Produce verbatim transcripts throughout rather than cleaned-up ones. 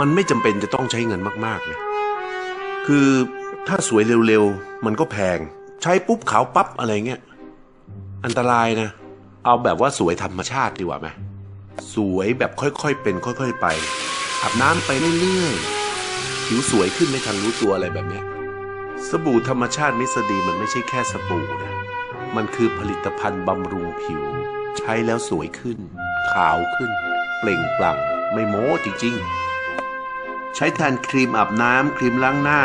มันไม่จำเป็นจะต้องใช้เงินมากๆนะคือถ้าสวยเร็วๆมันก็แพงใช้ปุ๊บขาวปั๊บอะไรเงี้ยอันตรายนะเอาแบบว่าสวยธรรมชาติดีกว่าไหมสวยแบบค่อยๆเป็นค่อยๆไปอาบน้ำไปเรื่อยๆผิวสวยขึ้นไม่ทันรู้ตัวอะไรแบบเนี้ยสบู่ธรรมชาติมิสดีมันไม่ใช่แค่สบู่นะมันคือผลิตภัณฑ์บำรุงผิวใช้แล้วสวยขึ้นขาวขึ้นเปล่งปลั่งไม่โม้จริงๆใช้แทนครีมอาบน้ำครีมล้างหน้า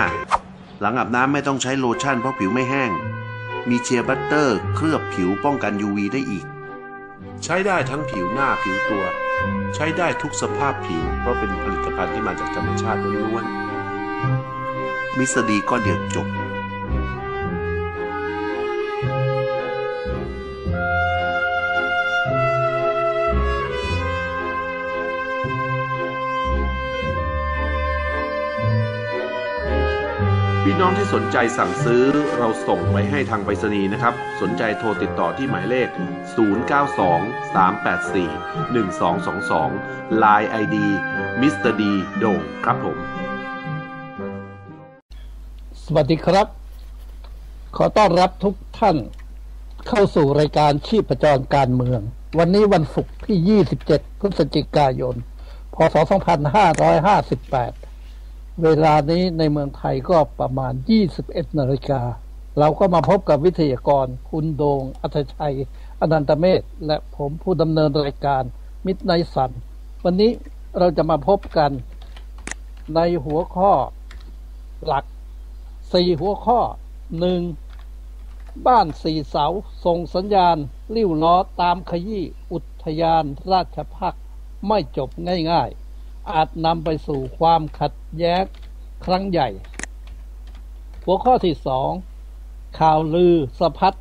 หลังอาบน้ำไม่ต้องใช้โลชั่นเพราะผิวไม่แห้งมีเชียร์บัตเตอร์เคลือบผิวป้องกัน ยู วี ได้อีกใช้ได้ทั้งผิวหน้าผิวตัวใช้ได้ทุกสภาพผิวเพราะเป็นผลิตภัณฑ์ที่มาจากธรรมชาติล้วนๆมิสดีก็เดือดจบพี่น้องที่สนใจสั่งซื้อเราส่งไว้ให้ทางไปรษณีย์นะครับสนใจโทรติดต่อที่หมายเลขศูนย์ เก้า สอง สาม แปด สี่ หนึ่ง สอง สอง สอง ไลน์ ไอ ดี มิสเตอร์ D โด่งครับผมสวัสดีครับขอต้อนรับทุกท่านเข้าสู่รายการชีพจรการเมืองวันนี้วันศุกร์ที่ยี่สิบเจ็ดพฤศจิกายนพ.ศ.สองพันห้าร้อยห้าสิบแปดเวลานี้ในเมืองไทยก็ประมาณยี่สิบเอ็ดนาฬิกาเราก็มาพบกับวิทยากรคุณโดงอัธชัยอนันตเมธและผมผู้ดำเนินรายการมิดไนท์ซันวันนี้เราจะมาพบกันในหัวข้อหลักสี่หัวข้อหนึ่งบ้านสี่เสาส่งสัญญาณลิ้วล้อตามขยี้อุทยานราชภัฏไม่จบง่ายๆอาจนำไปสู่ความขัดแย้งครั้งใหญ่หัวข้อที่สองข่าวลือสะพัด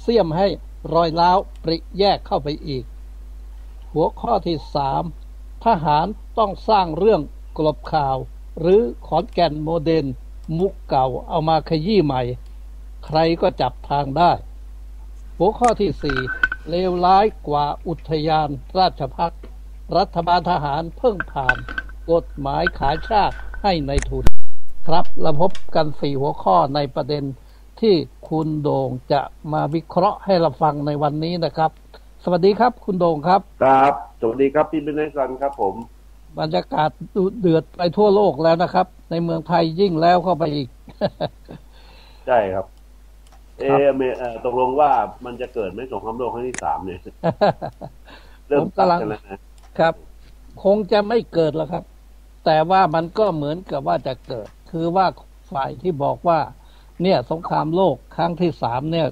เสี่ยมให้รอยร้าวปริแยกเข้าไปอีกหัวข้อที่สามทหารต้องสร้างเรื่องกลบข่าวหรือขอนแก่นโมเดลมุกเก่าเอามาขยี้ใหม่ใครก็จับทางได้หัวข้อที่สี่เลวร้ายกว่าอุทยานราชภัฏรัฐบาลทหารเพิ่งผ่านกฎหมายขายชาติให้ในทุนครับเราพบกันสี่หัวข้อในประเด็นที่คุณโด่งจะมาวิเคราะห์ให้เราฟังในวันนี้นะครับสวัสดีครับคุณโด่งครับครับสวัสดีครับพี่มิตรไนท์ซันครับผมบรรยากาศดุเดือดไปทั่วโลกแล้วนะครับในเมืองไทยยิ่งแล้วเข้าไปอีก ใช่ครับเอเอตกลงว่ามันจะเกิดไหมสงครามโลกครั้งที่สามเนี่ย เริ่มกำลังครับคงจะไม่เกิดแล้วครับแต่ว่ามันก็เหมือนกับว่าจะเกิดคือว่าฝ่ายที่บอกว่าเนี่ยสงครามโลกครั้งที่สามเนี่ย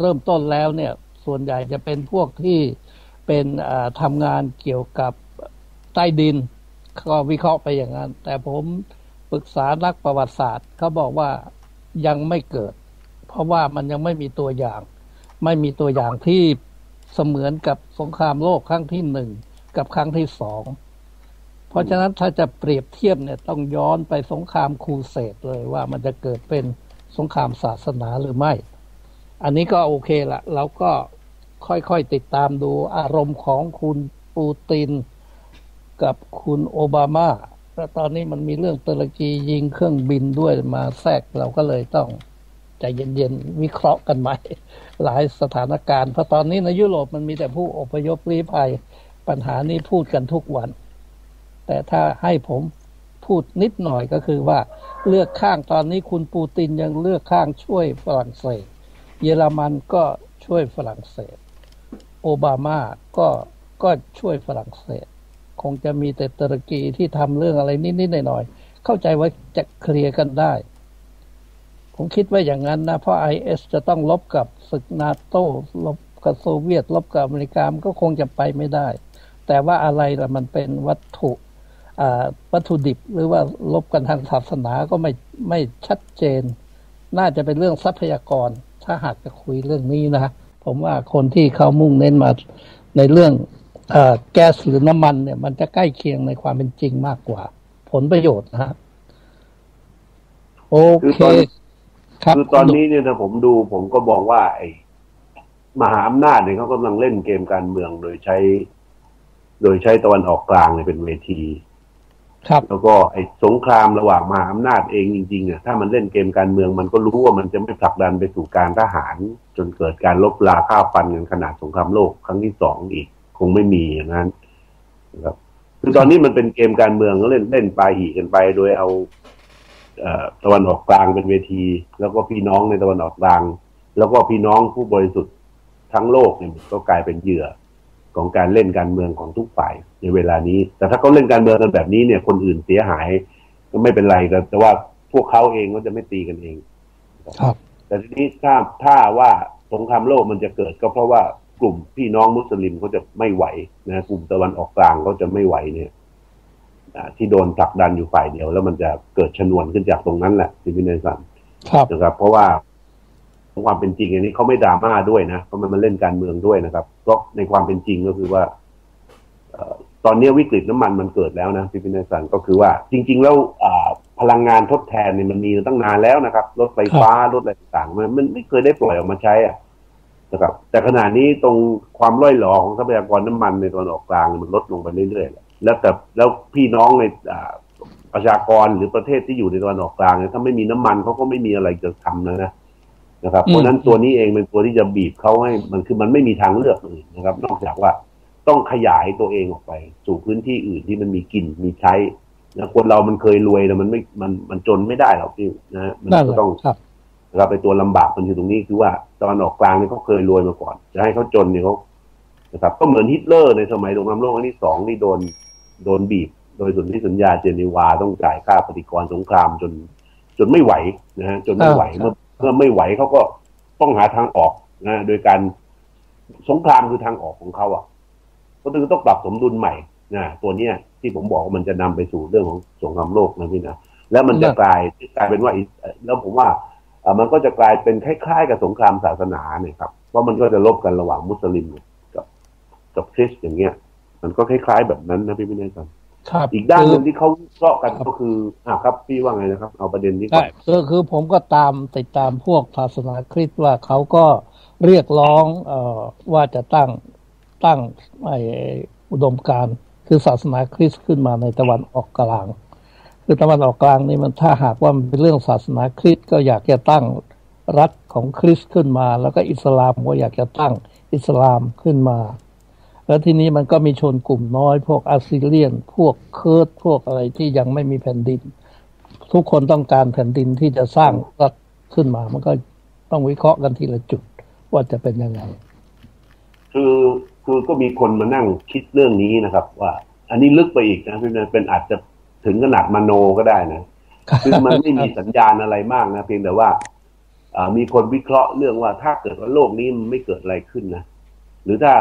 เริ่มต้นแล้วเนี่ยส่วนใหญ่จะเป็นพวกที่เป็นทำงานเกี่ยวกับใต้ดินก็วิเคราะห์ไปอย่างนั้นแต่ผมปรึกษานักประวัติศาสตร์เขาบอกว่ายังไม่เกิดเพราะว่ามันยังไม่มีตัวอย่างไม่มีตัวอย่างที่เสมือนกับสงครามโลกครั้งที่หนึ่งกับครั้งที่สองเพราะฉะนั้นถ้าจะเปรียบเทียบเนี่ยต้องย้อนไปสงครามครูเสดเลยว่ามันจะเกิดเป็นสงครามศาสนาหรือไม่อันนี้ก็โอเคละเราก็ค่อยๆติดตามดูอารมณ์ของคุณปูตินกับคุณโอบามาและตอนนี้มันมีเรื่องตุรกียิงเครื่องบินด้วยมาแทรกเราก็เลยต้องใจเย็นๆวิเคราะห์กันใหม่หลายสถานการณ์เพราะตอนนี้ในยุโรปมันมีแต่ผู้อพยพลี้ภัยปัญหานี้พูดกันทุกวันแต่ถ้าให้ผมพูดนิดหน่อยก็คือว่าเลือกข้างตอนนี้คุณปูตินยังเลือกข้างช่วยฝรั่งเศสเยอรมันก็ช่วยฝรั่งเศสโอบามาก็ก็ช่วยฝรั่งเศสคงจะมีแต่ตุรกีที่ทำเรื่องอะไรนิดๆหน่อยๆเข้าใจว่าจะเคลียร์กันได้ผมคิดว่าอย่างนั้นนะเพราะ ไอ เอส จะต้องลบกับศึกนาโต้ลบกับโซเวียตลบกับอเมริกามันก็คงจะไปไม่ได้แต่ว่าอะไรล่ะมันเป็นวัตถุวัตถุดิบหรือว่าลบกันทางศาสนาก็ไม่ไม่ชัดเจนน่าจะเป็นเรื่องทรัพยากรถ้าหากจะคุยเรื่องนี้นะผมว่าคนที่เขามุ่งเน้นมาในเรื่องเอ่อแก๊สหรือน้ำมันเนี่ยมันจะใกล้เคียงในความเป็นจริงมากกว่าผลประโยชน์นะฮะโอเคครับคือตอนนี้เนี่ยนะผมดูผมก็บอกว่าไอ้มหาอำนาจเนี่ยเขากำลังเล่นเกมการเมืองโดยใช้โดยใช้ตะวันออกกลางเป็นเวที แล้วก็ไอ้สงครามระหว่างมหาอำนาจเองจริงๆอ่ะถ้ามันเล่นเกมการเมืองมันก็รู้ว่ามันจะไม่ผลักดันไปสู่การทหารจนเกิดการลบลาฆ่าฟันกันขนาดสงครามโลกครั้งที่สองอีกคงไม่มีอย่างนั้นนะครับคือตอนนี้มันเป็นเกมการเมืองก็เล่นเล่นปาหีกันไปโดยเอาเอ่อตะวันออกกลางเป็นเวทีแล้วก็พี่น้องในตะวันออกกลางแล้วก็พี่น้องผู้บริสุทธิ์ทั้งโลกเนี่ยก็กลายเป็นเหยื่อของการเล่นการเมืองของทุกฝ่ายในเวลานี้แต่ถ้าเขาเล่นการเมืองกันแบบนี้เนี่ยคนอื่นเสียหายก็ไม่เป็นไรกันแต่ว่าพวกเขาเองก็จะไม่ตีกันเองครับแต่ทีนี้ถ้าถ้าว่าสงครามโลกมันจะเกิดก็เพราะว่ากลุ่มพี่น้องมุสลิมเขาจะไม่ไหวนะกลุ่มตะวันออกกลางเขาจะไม่ไหวเนี่ยที่โดนผลักดันอยู่ฝ่ายเดียวแล้วมันจะเกิดชนวนขึ้นจากตรงนั้นแหละที่พี่นายสั่งนะครับเพราะว่าความเป็นจริงอันนี้เขาไม่ดราม่าด้วยนะเพราะมันมาเล่นการเมืองด้วยนะครับเพราะในความเป็นจริงก็คือว่าตอนนี้วิกฤตน้ำมันมันเกิดแล้วนะพี่พินัยสันก็คือว่าจริงๆแล้วพลังงานทดแทนเนี่ยมันมีตั้งนานแล้วนะครับรถไฟฟ้ารถอะไรต่างๆมันไม่เคยได้ปล่อยออกมาใช้อ่ะนะครับแต่ขณะนี้ตรงความร่อยหรอของทรัพยากรน้ำมันในตอนออกกลางมันลดลงไปเรื่อยๆแล้วแต่แล้วพี่น้องในประชากรหรือประเทศที่อยู่ในตอนออกกลางเนี่ยถ้าไม่มีน้ำมันเขาก็ไม่มีอะไรจะทำแล้วนะนะครับเพราะนั้นตัวนี้เองเป็นตัวที่จะบีบเขาให้มันคือมันไม่มีทางเลือกอื่นนะครับนอกจากว่าต้องขยายตัวเองออกไปสู่พื้นที่อื่นที่มันมีกินมีใช้นะคนเรามันเคยรวยแต่มันไม่มันมันจนไม่ได้หรอกพี่นะมันก็ต้องเราไปตัวลำบากมันอยู่ตรงนี้คือว่าตอนออกกลางนี่เขาเคยรวยมาก่อนจะให้เขาจนเนี่ยเขานะครับก็เหมือนฮิตเลอร์ในสมัยสงครามโลกครั้งที่สองนี่โดนโดนบีบโดยสนธิสัญญาเจนีวาต้องจ่ายค่าปฏิกรสงครามจนจนไม่ไหวนะฮะจนไม่ไหวเมื่อเมื่อไม่ไหวเขาก็ต้องหาทางออกนะโดยการสงครามคือทางออกของเขาอ่ะก็คือต้องปรับสมดุลใหม่นะตัวเนี้ยที่ผมบอกว่ามันจะนำไปสู่เรื่องของสงครามโลกนะพี่นะแล้วมันจะกลายกลายเป็นว่าแล้วผมว่ามันก็จะกลายเป็นคล้ายๆกับสงครามศาสนาเนี่ยครับเพราะมันก็จะลบกันระหว่างมุสลิมกับกับคริสต์อย่างเงี้ยมันก็คล้ายๆแบบนั้นนะพี่พี่นายครับอีกด้านหนึ่งที่เขาเลาะกันก็คืออ่ะครับพี่ว่าไงนะครับเอาประเด็นนี้ก่อนก็คือผมก็ตามติดตามพวกศาสนาคริสต์ว่าเขาก็เรียกร้องเอ่อว่าจะตั้งตั้งไอ้อุดมการณ์คือศาสนาคริสต์ขึ้นมาในตะวันออกกลางคือตะวันออกกลางนี่มันถ้าหากว่ามันเป็นเรื่องศาสนาคริสต์ก็อยากจะตั้งรัฐของคริสต์ขึ้นมาแล้วก็อิสลามก็อยากจะตั้งอิสลามขึ้นมาแล้วทีนี้มันก็มีชนกลุ่มน้อยพวกอาซิเลียนพวกเคิร์ดพวกอะไรที่ยังไม่มีแผ่นดินทุกคนต้องการแผ่นดินที่จะสร้างรัฐขึ้นมามันก็ต้องวิเคราะห์กันทีละจุดว่าจะเป็นยังไงคือคือก็มีคนมานั่งคิดเรื่องนี้นะครับว่าอันนี้ลึกไปอีกนะเป็นอาจจะถึงขนาดมโนก็ได้นะคือมันไม่มีสัญญาณอะไรมากนะเพียงแต่ว่ามีคนวิเคราะห์เรื่องว่าถ้าเกิดว่าโลกนี้มันไม่เกิดอะไรขึ้นนะหรือถ้า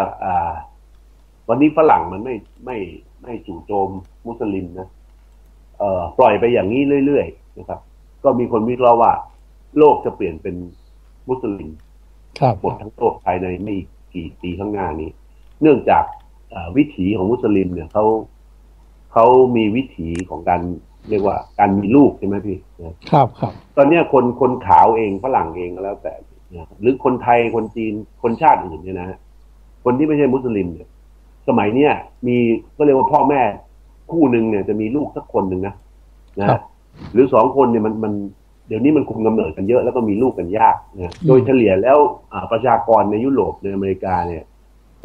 วันนี้ฝรั่งมันไม่ไม่ไม่จู่โจมมุสลิมนะเอ่อปล่อยไปอย่างนี้เรื่อยๆนะครับก็มีคนวิเคราะห์ว่าโลกจะเปลี่ยนเป็นมุสลิมหมดทั้งโลกภายในไม่กี่ปีข้างหน้านี้เนื่องจากวิถีของมุสลิมเนี่ยเขาเขามีวิถีของการเรียกว่าการมีลูกใช่ไหมพี่ครับครับตอนนี้คนคนขาวเองฝรั่งเองก็แล้วแต่หรือคนไทยคนจีนคนชาติอื่นเนี่ยนะคนที่ไม่ใช่มุสลิมเนี่ยสมัยเนี้ยมีก็เรียกว่าพ่อแม่คู่หนึ่งเนี่ยจะมีลูกสักคนหนึ่งนะนะหรือสองคนเนี่ยมันมันเดี๋ยวนี้มันคุมกำเนิดกันเยอะแล้วก็มีลูกกันยากนะโดยเฉลี่ยแล้วประชากรในยุโรปในอเมริกาเนี่ย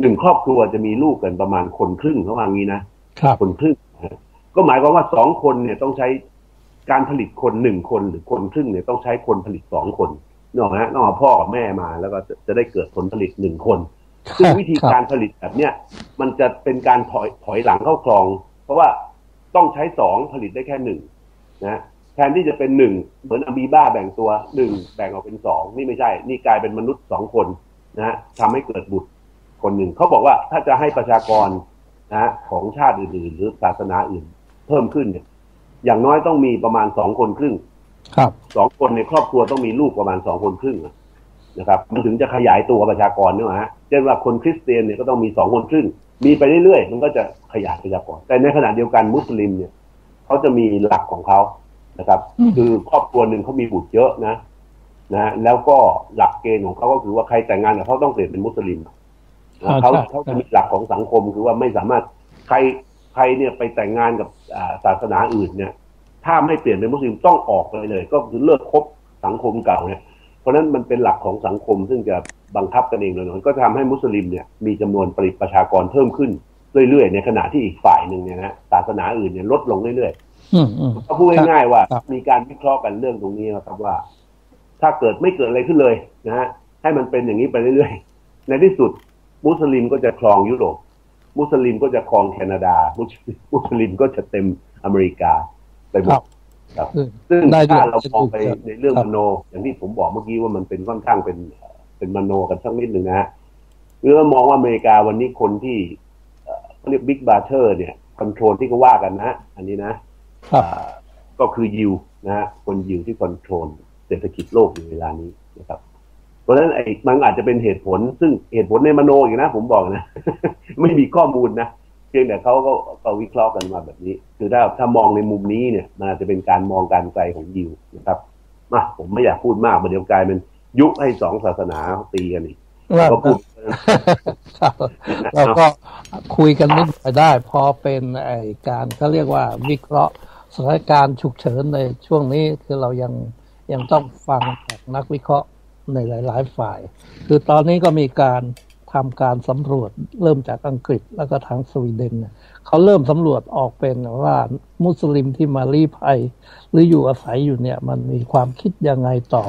หนึ่งครอบครัวจะมีลูกกันประมาณคนครึ่งเขาว่างี้นะคนครึ่งก็หมายความว่าสองคนเนี่ยต้องใช้การผลิตคนหนึ่งคนหรือคนครึ่งเนี่ยต้องใช้คนผลิตสองคนเนาะฮะต้องเอาพ่อกับแม่มาแล้วก็จะได้เกิดผลผลิตหนึ่งคนซึ่งวิธีการผลิตแบบเนี้ยมันจะเป็นการถอยถอยหลังเข้าคลองเพราะว่าต้องใช้สองผลิตได้แค่หนึ่งนะแทนที่จะเป็นหนึ่งเหมือนอะมีบ้าแบ่งตัวหนึ่งแบ่งออกเป็นสองนี่ไม่ใช่นี่กลายเป็นมนุษย์สองคนนะฮะทำให้เกิดบุตรคนหนึ่งเขาบอกว่าถ้าจะให้ประชากรนะของชาติอื่นๆหรือศาสนาอื่นเพิ่มขึ้นเนี่ยอย่างน้อยต้องมีประมาณสองคนครึ่งครับสองคนในครอบครัวต้องมีลูกประมาณสองคนครึ่งนะครับมันถึงจะขยายตัวประชากรเนี่ยฮะเช่นว่าคนคริสเตียนเนี่ยก็ต้องมีสองคนครึ่งมีไปเรื่อยๆมันก็จะขยายประชากรแต่ในขณะเดียวกันมุสลิมเนี่ยเขาจะมีหลักของเขานะครับคือครอบครัวหนึ่งเขามีบุตรเยอะนะนะแล้วก็หลักเกณฑ์ของเขาก็คือว่าใครแต่งงานกับเขาต้องเปลี่ยนเป็นมุสลิมเขาเขาจะมีหลักของสังคมคือว่าไม่สามารถใคร ใครเนี่ยไปแต่งงานกับศาสนาอื่นเนี่ยถ้าไม่เปลี่ยนเป็นมุสลิมต้องออกไปเลยก็คือเลิกคบสังคมเก่าเนี่ยเพราะนั้นมันเป็นหลักของสังคมซึ่งจะบังคับกันเองเลยก็จะทำให้มุสลิมเนี่ยมีจำนวนประชากรเพิ่มขึ้นเรื่อยๆในขณะที่อีกฝ่ายหนึ่งเนี่ยนะศาสนาอื่นเนี่ยลดลงเรื่อยๆก็พูดง่ายๆว่ามีการวิเคราะห์กันเรื่องตรงนี้นะครับว่าถ้าเกิดไม่เกิดอะไรขึ้นเลยนะฮะให้มันเป็นอย่างนี้ไปเรื่อยๆในที่สุดมุสลิมก็จะครองยุโรปมุสลิมก็จะครองแคนาดามุสลิมก็จะเต็มอเมริกาไปหมดครับซึ่งถ้าเรามองไปในเรื่องมโนอย่างที่ผมบอกเมื่อกี้ว่ามันเป็นค่อนข้างเป็นเป็นมโนกันสักนิดหนึ่งนะฮะหรือเรามองว่าอเมริกาวันนี้คนที่เรียกบิ๊กบาร์เทอร์เนี่ยคอนโทรลที่เขาว่ากันนะอันนี้นะก็คือยิวนะฮะคนยิวที่คอนโทรลเศรษฐกิจโลกในเวลานี้นะครับเพราะฉะนั้นไอ้มันอาจจะเป็นเหตุผลซึ่งเหตุผลในมโนอย่างนะผมบอกนะไม่มีข้อมูลนะเพียงแต่เขาก็เขาวิเคราะห์กันมาแบบนี้คือถ้าถ้ามองในมุมนี้เนี่ยมันอาจจะเป็นการมองการไกลของยิวนะครับมาผมไม่อยากพูดมากเดี๋ยวกลายเป็นยุให้สองศาสนาตีกันอีกก็พูดแล้วก็คุยกันนิดไปได้พอเป็นไอ้การเขาเรียกว่าวิเคราะห์สถานการณ์ฉุกเฉินในช่วงนี้คือเรายังยังต้องฟังจากนักวิเคราะห์ในหลายๆฝ่ายคือตอนนี้ก็มีการทำการสำรวจเริ่มจากอังกฤษแล้วก็ทางสวีเดนเขาเริ่มสำรวจออกเป็นว่ามุสลิมที่มาลี้ภัยหรืออยู่อาศัยอยู่เนี่ยมันมีความคิดยังไงต่อ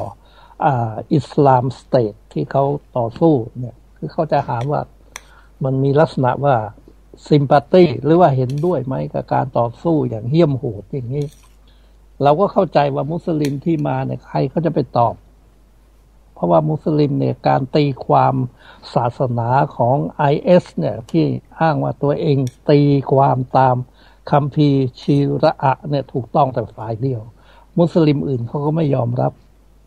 อ่าอิสลามสเตทที่เขาต่อสู้เนี่ยคือเขาจะหาว่ามันมีลักษณะว่าซิมพาธีหรือว่าเห็นด้วยไหมกับการต่อสู้อย่างเหี้ยมโหดอย่างนี้เราก็เข้าใจว่ามุสลิมที่มาเนี่ยใครเขาจะไปตอบเพราะว่ามุสลิมเนี่ยการตีความศาสนาของ ไอ เอส เนี่ยที่อ้างว่าตัวเองตีความตามคัมภีร์ชีรอะเนี่ยถูกต้องแต่ฝ่ายเดียวมุสลิมอื่นเขาก็ไม่ยอมรับ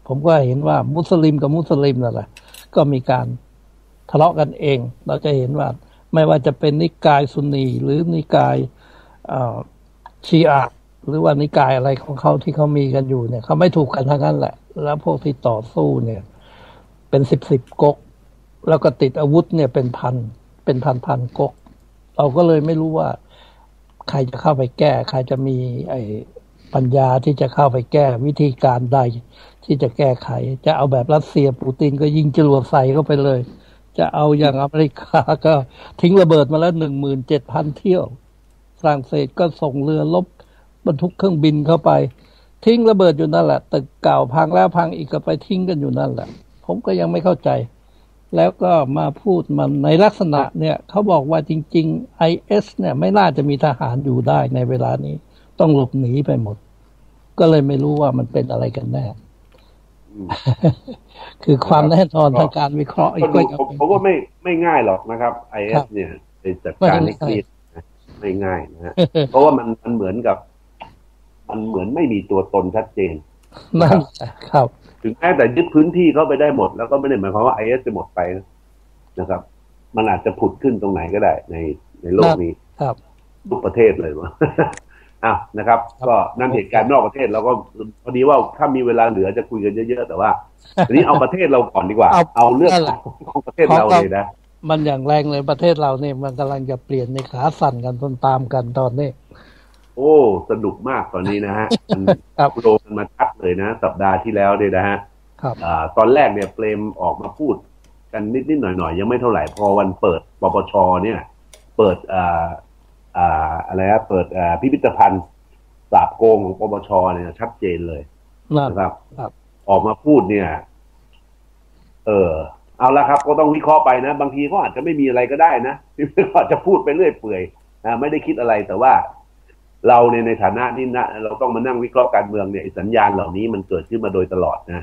ผมก็เห็นว่ามุสลิมกับมุสลิมนั่นแหละก็มีการทะเลาะกันเองเราจะเห็นว่าไม่ว่าจะเป็นนิกายซุนนีหรือนิกายชีอะหรือว่านิกายอะไรของเขาที่เขามีกันอยู่เนี่ยเขาไม่ถูกกันทั้งนั้นแหละแล้วพวกที่ต่อสู้เนี่ยเป็นสิบสิบก๊กแล้วก็ติดอาวุธเนี่ยเป็นพันเป็นพันพันก๊กเราก็เลยไม่รู้ว่าใครจะเข้าไปแก้ใครจะมีไอ้ปัญญาที่จะเข้าไปแก้วิธีการใดที่จะแก้ไขจะเอาแบบรัสเซียปูตินก็ยิงจรวดใส่เข้าไปเลยจะเอาอย่างอเมริกาก็ทิ้งระเบิดมาแล้ว หนึ่งหมื่นเจ็ดพัน เที่ยวฝรั่งเศสก็ส่งเรือรบบรรทุกเครื่องบินเข้าไปทิ้งระเบิดอยู่นั่นแหละตึกเก่าพังแล้วพังอีกก็ไปทิ้งกันอยู่นั่นแหละผมก็ยังไม่เข้าใจแล้วก็มาพูดมันในลักษณะเนี่ยเขาบอกว่าจริงๆ ไอ เอส เนี่ยไม่น่าจะมีทหารอยู่ได้ในเวลานี้ต้องหลบหนีไปหมดก็เลยไม่รู้ว่ามันเป็นอะไรกันแน่คือความแน่นอนทางการวิเคราะห์ก็ผมว่าไม่ไม่ง่ายหรอกนะครับ ไอ เอส เนี่ยจัดการในคลีนไม่ง่ายนะฮะเพราะว่ามันมันเหมือนกับมันเหมือนไม่มีตัวตนชัดเจนนะครับถึงแม้แต่ยึดพื้นที่เข้าไปได้หมดแล้วก็ไม่ได้หมายความว่า ไอ เอส จะหมดไปนะครับมันอาจจะผุดขึ้นตรงไหนก็ได้ในในโลกนี้ทุกประเทศเลยวะอ้าวนะครับก็นั่นเหตุการณ์นอกประเทศเราก็พอดีว่าถ้ามีเวลาเหลือจะคุยกันเยอะๆแต่ว่าทีนี้เอาประเทศเราก่อนดีกว่าเอาเรื่องของประเทศเราเลยนะมันอย่างแรงเลยประเทศเราเนี่ยมันกำลังจะเปลี่ยนในขาสั่นกันต้นตามกันตอนนี้โอ้สนุกมากตอนนี้นะฮะมันโดนมาทักเลยนะสัปดาห์ที่แล้วเนี่ยนะฮะตอนแรกเนี่ยเปรมออกมาพูดกันนิดๆหน่อยๆยังไม่เท่าไหร่พอวันเปิดปปชเนี่ยเปิดอ่าอ่าอะไรนะเปิดอ่าพิพิธภัณฑ์ปราบโกงของปปชเนี่ยชัดเจนเลยนะครับออกมาพูดเนี่ยเออเอาละครับก็ต้องวิเคราะห์ไปนะบางทีเขาอาจจะไม่มีอะไรก็ได้นะเขาอาจจะพูดไปเรื่อยเปื่อยนะไม่ได้คิดอะไรแต่ว่าเราในในฐานะที่นะเราต้องมานั่งวิเคราะห์การเมืองเนี่ยสัญญาณเหล่านี้มันเกิดขึ้นมาโดยตลอดนะ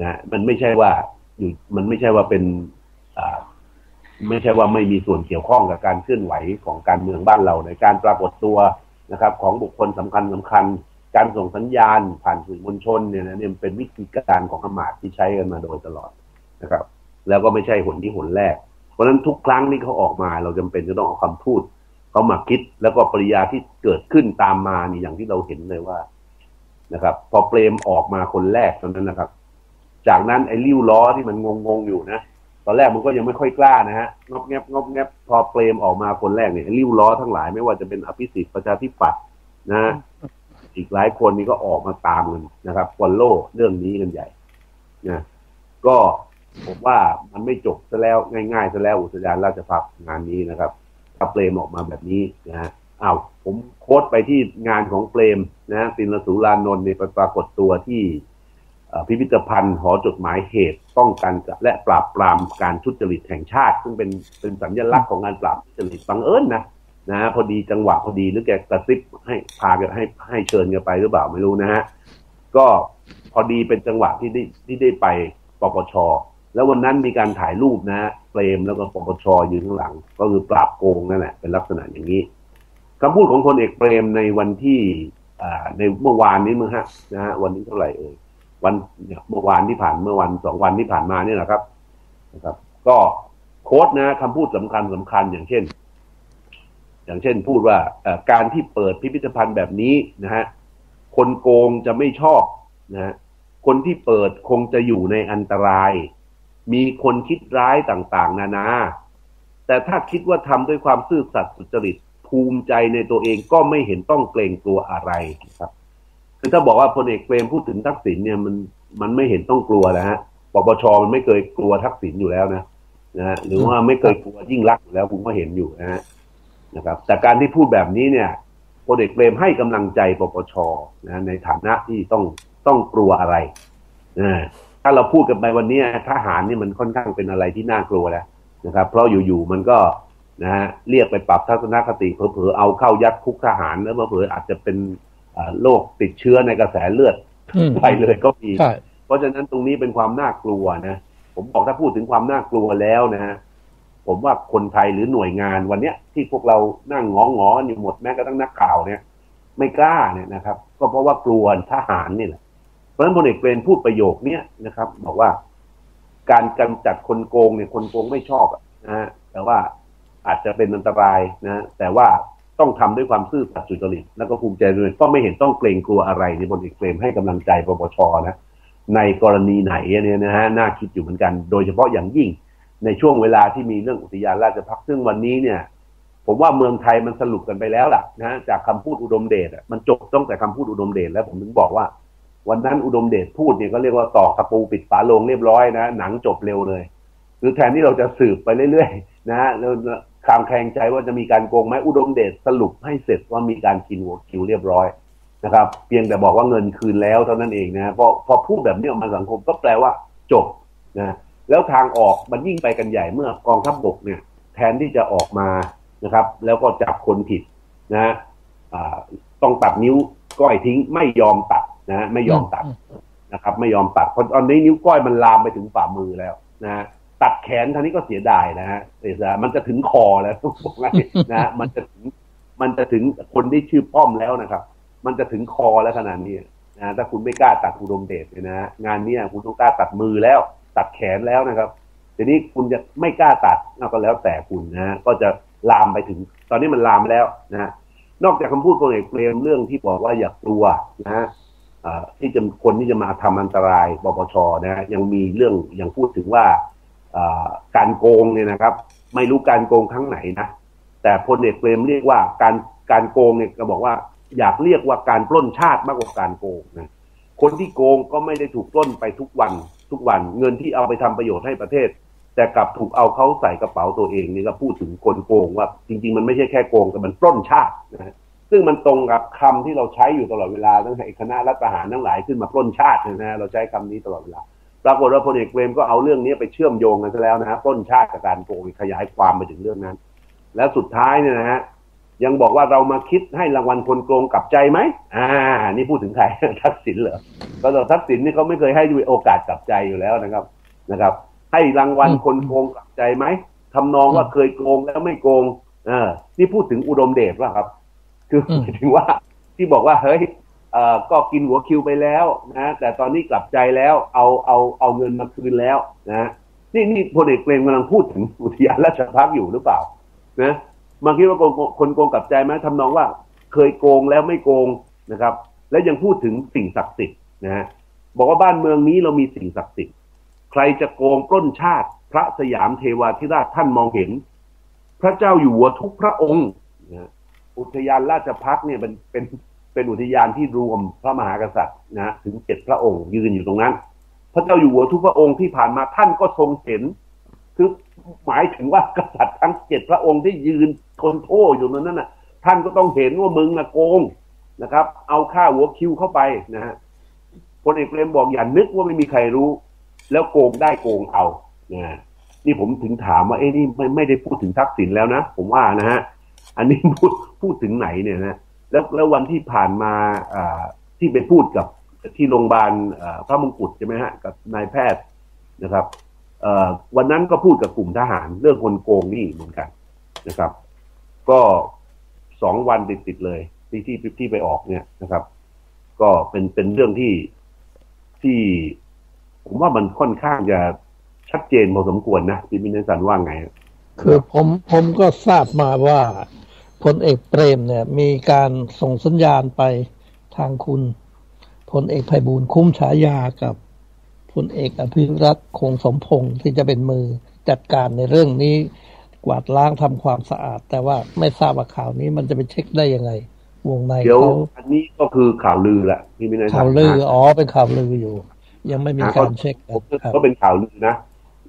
นะมันไม่ใช่ว่าอยู่มันไม่ใช่ว่าเป็นอ่าไม่ใช่ว่าไม่มีส่วนเกี่ยวข้องกับการเคลื่อนไหวของการเมืองบ้านเราในการปรากฏตัวนะครับของบุคคลสำคัญสำคัญการส่งสัญญาณผ่านสื่อมวลชนเนี่ยนะเนี่ยเป็นวิธีการของขมาดที่ใช้กันมาโดยตลอดนะครับแล้วก็ไม่ใช่หนที่หนแรกเพราะฉะนั้นทุกครั้งที่เขาออกมาเราจำเป็นจะต้องเอาคำพูดเขามาคิดแล้วก็ปริยาที่เกิดขึ้นตามมานี่อย่างที่เราเห็นเลยว่านะครับพอเปรมออกมาคนแรกตอนนั้นนะครับจากนั้นไอ้ริ้วล้อที่มันงงๆอยู่นะ ตอนแรกมันก็ยังไม่ค่อยกล้านะฮะงบแงบงบแงบพอเปรมออกมาคนแรกเนี่ยริ้วล้อทั้งหลายไม่ว่าจะเป็นอภิสิทธิ์ประชาธิปัตย์นะอีกหลายคนนี่ก็ออกมาตามกันนะครับฟอลโล่เรื่องนี้กันใหญ่นะก็ผมว่ามันไม่จบซะแล้วง่ายๆซะแล้วอุทยานราชภัฏงานนี้นะครับถ้าเปรมออกมาแบบนี้นะฮะอ้าวผมโค้ดไปที่งานของเปรมนะศิลสุรานนท์เนี่ยปรากฏตัวที่พิพิธภัณฑ์หอจดหมายเหตุป้องกันและปราบปรามการทุจริตแห่งชาติซึ่งเป็นเป็นสัญลักษณ์ของงานปราบทุจริตบังเอิญนะนะพอดีจังหวะพอดีหรือแกกระซิบให้พากันให้ให้เชิญกันไปหรือเปล่าไม่รู้นะฮะก็พอดีเป็นจังหวะที่ได้ที่ได้ไปปปช.แล้ววันนั้นมีการถ่ายรูปนะเปรมแล้วก็ปปช.ยืนข้างหลังก็คือปราบโกงนั่นแหละเป็นลักษณะอย่างนี้คำพูดของพลเอกเปรมในวันที่ในเมื่อวานนี้มั้งฮะนะฮะวันนี้เท่าไหร่เอ่ยวันเมื่อวานที่ผ่านเมื่อวันสองวันที่ผ่านมาเนี่ยแหละครับนะครับก็โค้ดนะคำพูดสำคัญสำคัญอย่างเช่นอย่างเช่นพูดว่าการที่เปิดพิพิธภัณฑ์แบบนี้นะฮะคนโกงจะไม่ชอบนะฮะคนที่เปิดคงจะอยู่ในอันตรายมีคนคิดร้ายต่างๆนานาแต่ถ้าคิดว่าทำด้วยความซื่อสัตย์สุจริตภูมิใจในตัวเองก็ไม่เห็นต้องเกรงกลัวอะไรครับคือถ้าบอกว่าพลเอกเปรมพูดถึงทักษิณเนี่ยมันมันไม่เห็นต้องกลัวนะฮะปปช.มันไม่เคยกลัวทักษิณอยู่แล้วนะนะฮะหรือว่าไม่เคยกลัวยิ่งรักอยู่แล้วผมก็เห็นอยู่นะฮะนะครับแต่การที่พูดแบบนี้เนี่ยพลเอกเปรมให้กำลังใจปปช.นะในฐานะที่ต้องต้องกลัวอะไรนะถ้าเราพูดกันไปวันนี้ทหารนี่มันค่อนข้างเป็นอะไรที่น่ากลัวแล้วนะครับเพราะอยู่ๆมันก็นะฮะเรียกไปปรับทัศนคติเผลอๆเอาเข้ายัดคุกทหารแล้วเผลอๆอาจจะเป็นโรคติดเชื้อในกระแสเลือดไปเลยก็มีเพราะฉะนั้นตรงนี้เป็นความน่ากลัวนะผมบอกถ้าพูดถึงความน่ากลัวแล้วนะฮะผมว่าคนไทยหรือหน่วยงานวันนี้ที่พวกเรานั่งงองๆอยู่หมดแม้กระทั่งนักข่าวเนี่ยไม่กล้าเนี่ยนะครับก็เพราะว่ากลัวทหารนี่แหละเพราะฉะนั้นพลเอกเปรมพูดประโยคนี้นะครับบอกว่าการกำจัดคนโกงเนี่ยคนโกงไม่ชอบนะฮะแต่ว่าอาจจะเป็นอันตรายนะแต่ว่าต้องทำด้วยความซื่อสัตย์สุจริตแล้วก็ภูมิใจด้วยก็ไม่เห็นต้องเกรงกลัวอะไรนี่พลเอกเปรมให้กำลังใจปปช.นะในกรณีไหนเนี่ยนะฮะน่าคิดอยู่เหมือนกันโดยเฉพาะอย่างยิ่งในช่วงเวลาที่มีเรื่องอุทยานราชภัฏซึ่งวันนี้เนี่ยผมว่าเมืองไทยมันสรุปกันไปแล้วล่ะนะจากคำพูดอุดมเดชมันจบตั้งแต่คำพูดอุดมเดชแล้วผมถึงบอกว่าวันนั้นอุดมเดชพูดเนี่ยก็เรียกว่าตอกตะปูปิดฝาโลงเรียบร้อยนะหนังจบเร็วเลยหรือแทนที่เราจะสืบไปเรื่อยๆนะฮะคลางแคลงใจว่าจะมีการโกงไหมอุดมเดชสรุปให้เสร็จว่ามีการกินหัวคิวเรียบร้อยนะครับเพียงแต่บอกว่าเงินคืนแล้วเท่านั้นเองนะพอพอพูดแบบนี้ออกมาสังคมก็แปลว่าจบนะแล้วทางออกมันยิ่งไปกันใหญ่เมื่อกองทัพบกเนี่ยแทนที่จะออกมานะครับแล้วก็จับคนผิดนะอ่าต้องตัดนิ้วก้อยทิ้งไม่ยอมตัดนะไม่ยอมตัดนะครับไม่ยอมตัดเพราะตอนนี้นิ้วก้อยมันลามไปถึงฝ่ามือแล้วนะตัดแขนท่านี้ก็เสียดายนะฮะเสียดายมันจะถึงคอแล้วทุกคนนะมันจะถึงมันจะถึงคนที่ชื่อป้อมแล้วนะครับมันจะถึงคอแล้วขนาดนี้นะถ้าคุณไม่กล้าตัดอุดมเดชเลยนะงานนี้คุณต้องกล้าตัดมือแล้วตัดแขนแล้วนะครับทีนี้คุณจะไม่กล้าตัดก็แล้วแต่คุณนะก็จะลามไปถึงตอนนี้มันลามแล้วนะนอกจากคำพูดของเอกเปรมเรื่องที่บอกว่าอย่ากลัวนะที่จะคนที่จะมาทำอันตรายปปช.นะยังมีเรื่องยังพูดถึงว่าการโกงเนี่ยนะครับไม่รู้การโกงครั้งไหนนะแต่พลเอกเปรมเรียกว่าการการโกงเนี่ยก็บอกว่าอยากเรียกว่าการปล้นชาติมากกว่าการโกงนะคนที่โกงก็ไม่ได้ถูกปล้นไปทุกวันทุกวันเงินที่เอาไปทำประโยชน์ให้ประเทศแต่กลับถูกเอาเขาใส่กระเป๋าตัวเองนี่ก็พูดถึงคนโกงว่าจริงๆมันไม่ใช่แค่โกงแต่มันปล้นชาตินะซึ่งมันตรงกับคำที่เราใช้อยู่ตลอดเวลาตั้งแต่คณะรัฐประหารทั้งหลายขึ้นมาปล้นชาตินะเราใช้คำนี้ตลอดเวลาปรากฏว่าพลเอกเปรมก็เอาเรื่องนี้ไปเชื่อมโยงกันซะแล้วนะฮะต้นชาติกับการโกงขยายความไปถึงเรื่องนั้นและสุดท้ายเนี่ยนะฮะยังบอกว่าเรามาคิดให้รางวัลคนโกงกลับใจไหมอ่านี่พูดถึงใคร ทักษิณเหรอก็เราทักษิณนี่เขาไม่เคยให้โอกาสกลับใจอยู่แล้วนะครับนะครับให้รางวัลคนโกงกลับใจไหมทำนองว่าเคยโกงแล้วไม่โกงเออนี่พูดถึงอุดมเดชว่าครับคือหมายถึงว่าที่บอกว่าเฮ้ยเอ่อก็กินหัวคิวไปแล้วนะแต่ตอนนี้กลับใจแล้วเอาเอาเอาเงินมาคืนแล้วนะนี่นี่พลเอกเปรมกำลังพูดถึงอุทยานราชภัฏอยู่หรือเปล่านะมาคิดว่าคนโกงกลับใจไหมทำนองว่าเคยโกงแล้วไม่โกงนะครับและยังพูดถึงสิ่งศักดิ์สิทธิ์นะบอกว่าบ้านเมืองนี้เรามีสิ่งศักดิ์สิทธิ์ใครจะโกงปล้นชาติ พระสยามเทวาธิราชท่านมองเห็นพระเจ้าอยู่หัวทุกพระองค์อุทยานราชภัฏเนี่ยเป็นเป็นเป็นอุทยานที่รวมพระมหากษัตริย์นะถึงเจ็ดพระองค์ยืนอยู่ตรงนั้นพระเจ้าอยู่หัวทุกพระองค์ที่ผ่านมาท่านก็ทรงเห็นคือหมายถึงว่ากษัตริย์ทั้งเจ็ดพระองค์ที่ยืนทนโทษอยู่นั้นน่ะท่านก็ต้องเห็นว่ามึงนะโกงนะครับเอาค่าหัวคิวเข้าไปนะฮะพลเอกเปรมบอกอย่านึกว่าไม่มีใครรู้แล้วโกงได้โกงเอานะนี่ผมถึงถามว่าเอ้นี่ไม่ไม่ได้พูดถึงทักษิณแล้วนะผมว่านะฮะอันนี้พูดพูดถึงไหนเนี่ยนะแล้วแล้ววันที่ผ่านมาที่ไปพูดกับที่โรงพยาบาลพระมงกุฎใช่ไหมฮะกับนายแพทย์นะครับวันนั้นก็พูดกับกลุ่มทหารเรื่องคนโกงนี่เหมือนกันนะครับก็สองวันติดติดเลยที่ที่ที่ไปออกเนี่ยนะครับก็เป็นเป็นเรื่องที่ที่ผมว่ามันค่อนข้างจะชัดเจนพอสมควรนะพี่มินสันว่าไงคือผมผมก็ทราบมาว่าพลเอกเปรมเนี่ยมีการส่งสัญญาณไปทางคุณพลเอกไพบูลย์คุ้มฉายากับพลเอกอภิรัตน์คงสมพงศ์ที่จะเป็นมือจัดการในเรื่องนี้กวาดล้างทำความสะอาดแต่ว่าไม่ทราบว่าข่าวนี้มันจะไปเช็คได้ยังไงวงในเขาอันนี้ก็คือข่าวลือแหละพี่มินสันข่าวลืออ๋อเป็นข่าวลืออยู่ยังไม่มีการเช็คก็เป็นข่าวลือนะ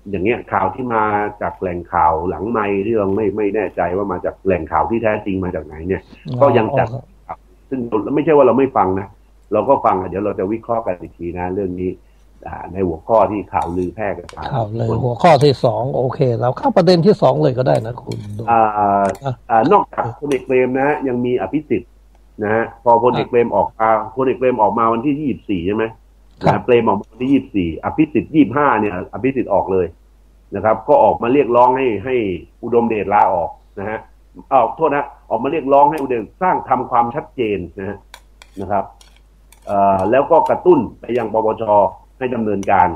อย่างเงี้ยข่าวที่มาจากแหล่งข่าวหลังไมค์ที่เราไม่ไม่แน่ใจว่ามาจากแหล่งข่าวที่แท้จริงมาจากไหนเนี่ยก็ยังจัดซึ่งไม่ใช่ว่าเราไม่ฟังนะเราก็ฟังเดี๋ยวเราจะวิเคราะห์กันอีกทีนะเรื่องนี้ในหัวข้อที่ข่าวลือแพร่กระจายข่าวลือหัวข้อที่สองโอเคเราเข้าประเด็นที่สองเลยก็ได้นะคุณอ่าอ่านอกจากพลเอกเปรมนะยังมีอภิสิทธิ์นะฮะพอพลเอกเปรมออกมาพลเอกเปรมออกมาวันที่ยี่สิบสี่ใช่ไหมเปรมออกมาวันที่ยี่สิบสี่อภิสิทธิ์ยี่สิบห้าเนี่ยอภิสิทธิ์ออกเลยนะครับก็ออกมาเรียกร้องให้ให้อุดมเดชลาออกนะฮะอ้าวโทษนะออกมาเรียกร้องให้อุดมเดชสร้างทำความชัดเจนนะฮะนะครับเอ่อแล้วก็กระตุ้นไปยังปปช.ให้ดำเนินการ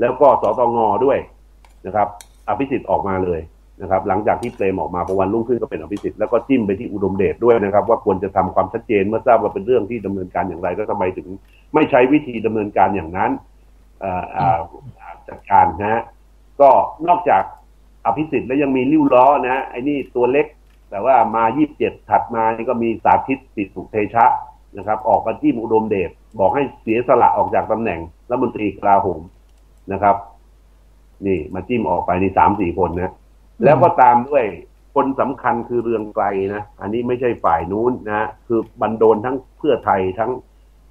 แล้วก็สตง.ด้วยนะครับอภิสิทธิ์ออกมาเลยนะครับหลังจากที่เปรมออกมาพอวันรุ่งขึ้นก็เป็นอภิสิทธิ์แล้วก็จิ้มไปที่อุดมเดชด้วยนะครับว่าควรจะทำความชัดเจนเมื่อทราบว่าเป็นเรื่องที่ดำเนินการอย่างไรก็ทำไมถึงไม่ใช้วิธีดำเนินการอย่างนั้นจัดการนะฮะก็นอกจากอภิสิทธิ์แล้วยังมีริ้วล้อนะฮะไอ้นี่ตัวเล็กแต่ว่ามายี่สิบเจ็ดถัดมานี่ก็มีสาธิตปิตุเตชะนะครับออกมาจิ้มอุดมเดชบอกให้เสียสละออกจากตำแหน่งรัฐมนตรีกลาโหมนะครับนี่มาจิ้มออกไปนี่ สามสี่ คนนะแล้วก็ตามด้วยคนสำคัญคือเรืองไกรนะอันนี้ไม่ใช่ฝ่ายนู้นนะคือบันโดนทั้งเพื่อไทยทั้ง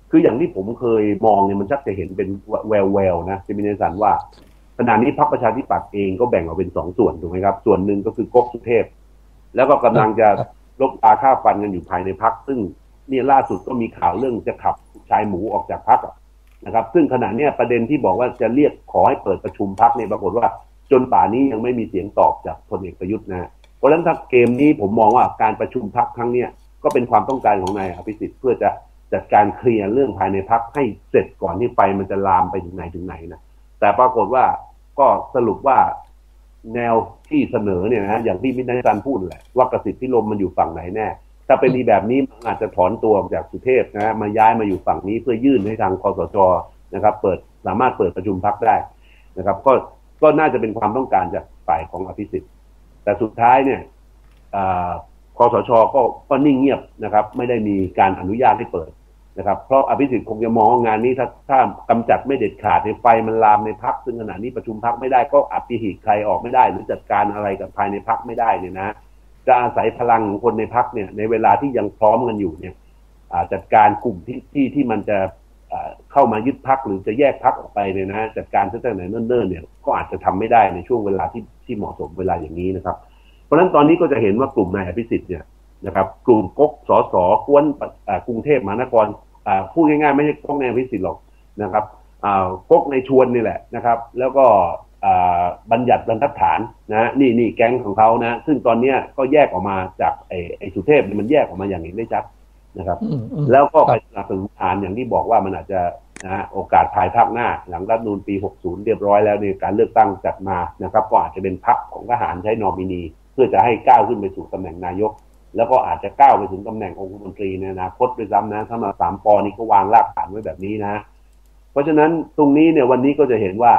คืออย่างที่ผมเคยมองเนี่ยมันชักจะเห็นเป็นแววๆนะจะมีนิสัยว่าขณะนี้พรรคประชาธิปัตย์เองก็แบ่งออกเป็นสองส่วนถูกไหมครับส่วนหนึ่งก็คือก๊กสุเทพแล้วก็กำลังจะลบอาฆาตฟันกันอยู่ภายในพรรคซึ่งนี่ล่าสุดก็มีข่าวเรื่องจะขับชายหมูออกจากพรรคนะครับซึ่งขณะนี้ประเด็นที่บอกว่าจะเรียกขอให้เปิดประชุมพรรคเนี่ยปรากฏว่าจนป่านี้ยังไม่มีเสียงตอบจากพลเอกประยุทธ์นะเพราะฉะนั้นถ้าเกมนี้ผมมองว่าการประชุมพรรคครั้งนี้ก็เป็นความต้องการของนายอภิสิทธิ์เพื่อจะจัดการเคลียร์เรื่องภายในพรรคให้เสร็จก่อนที่ไฟมันจะลามไปถึงไหนถึงไหนนะแต่ปรากฏว่าก็สรุปว่าแนวที่เสนอเนี่ยนะอย่างที่มิตรอาจารย์พูดแหละว่ากสิทธิ์พิรมมันอยู่ฝั่งไหนแน่ถ้าเป็นอีแบบนี้มันอาจจะถอนตัวออกจากสุเทพนะมาย้ายมาอยู่ฝั่งนี้เพื่อยื่นให้ทางคสช.นะครับเปิดสามารถเปิดประชุมพรรคได้นะครับก็ก็น่าจะเป็นความต้องการจากฝ่ายของอภิสิทธิ์แต่สุดท้ายเนี่ยคสช.ก็ก็นิ่งเงียบนะครับไม่ได้มีการอนุญาตให้เปิดนะครับเพราะอภิสิทธิ์คงจะมองงานนี้ถ้าถ้ากำจัดไม่เด็ดขาดในไฟมันลามในพรรคซึ่งขณะนี้ประชุมพรรคไม่ได้ก็อภิหิตใครออกไม่ได้หรือจัดการอะไรกับภายในพรรคไม่ได้เนี่ยนะจะอาศัยพลังของคนในพรรคเนี่ยในเวลาที่ยังพร้อมกันอยู่เนี่ยจัดการกลุ่มที่ที่ที่มันจะเข้ามายึดพรรคหรือจะแยกพรรคออกไปเนี่ยนะจัดการตั้งแต่ไหนเนิ่นๆเนี่ยก็อาจจะทำไม่ได้ในช่วงเวลาที่ที่เหมาะสมเวลาอย่างนี้นะครับเพราะฉะนั้นตอนนี้ก็จะเห็นว่ากลุ่มนายอภิสิทธิ์เนี่ยนะครับกลุ่มก๊กสสกวนกรุงเทพมหานครพูดง่ายๆไม่ใช่ก๊กในอภิสิทธิ์หรอกนะครับก๊กในชวนนี่แหละนะครับแล้วก็บัญญัติบรรทัดฐานนะนี่นี่แก๊งของเขานะซึ่งตอนนี้ก็แยกออกมาจากไอ้ไอ้สุเทพมันแยกออกมาอย่างนี้ได้ชัดนะครับแล้วก็ไปสนับสนุนฐานอย่างที่บอกว่ามันอาจจะนะโอกาสภายภาคหน้าหลังรัฐธรรมนูญปีหกสิบเรียบร้อยแล้วในการเลือกตั้งจัดมานะครับก็อาจจะเป็นพรรคของทหารใช้นอมินีเพื่อจะให้ก้าวขึ้นไปสู่ตำแหน่งนายกแล้วก็อาจจะก้าวไปถึงตำแหน่งองคมนตรีในอนาคตด้วยซ้ำนะถ้ามาสามปอนี้ก็วางรากฐานไว้แบบนี้นะเพราะฉะนั้นตรงนี้เนี่ยวันนี้ก็จะเห็นว่า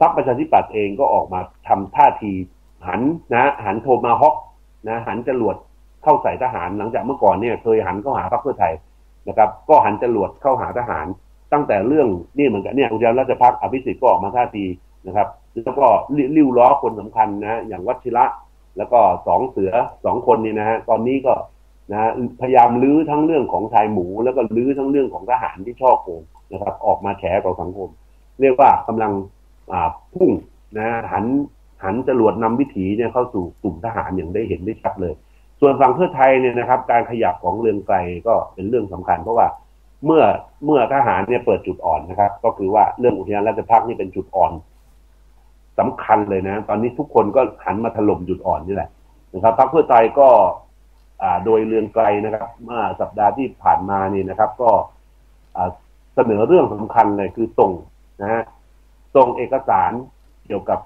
พรรคประชาธิปัตย์เองก็ออกมาทำท่าทีหันนะหันโทมาฮอคนะหันจรวดเข้าใส่ทหารหลังจากเมื่อก่อนเนี่ยเคยหันเข้าหาพรรคเพื่อไทยนะครับก็หันจรวดเข้าหาทหารตั้งแต่เรื่องนี่เหมือนกันเนี่ยอุดมราชพรรคอภิสิทธิ์ก็ออกมาท่าทีนะครับแล้วก็ริ้วล้อคนสำคัญนะอย่างวัชิระแล้วก็สองเสือสองคนนี่นะฮะตอนนี้ก็นะพยายามลื้อทั้งเรื่องของชายหมูแล้วก็ลื้อทั้งเรื่องของทหารที่ช่อโกงนะครับออกมาแฉต่อสังคมเรียกว่ากำลังพุ่งนะหันหันจรวดนำวิถีเนี่ยเข้าสู่กลุ่มทหารอย่างได้เห็นได้ชัดเลยส่วนฝั่งเพื่อไทยเนี่ยนะครับการขยับของเรืองไกรก็เป็นเรื่องสำคัญเพราะว่าเมื่อเมื่อทหารเนี่ยเปิดจุดอ่อนนะครับก็คือว่าเรื่องอุทยานราชภัฏนี่เป็นจุดอ่อนสำคัญเลยนะตอนนี้ทุกคนก็หันมาถล่มจุดอ่อนนี่แหละนะครับพรรคเพื่อไทยก็โดยเรืองไกรนะครับเมื่อสัปดาห์ที่ผ่านมานี่นะครับก็เสนอเรื่องสำคัญเลยคือส่งนะฮะส่งเอกสารเกี่ยวกับ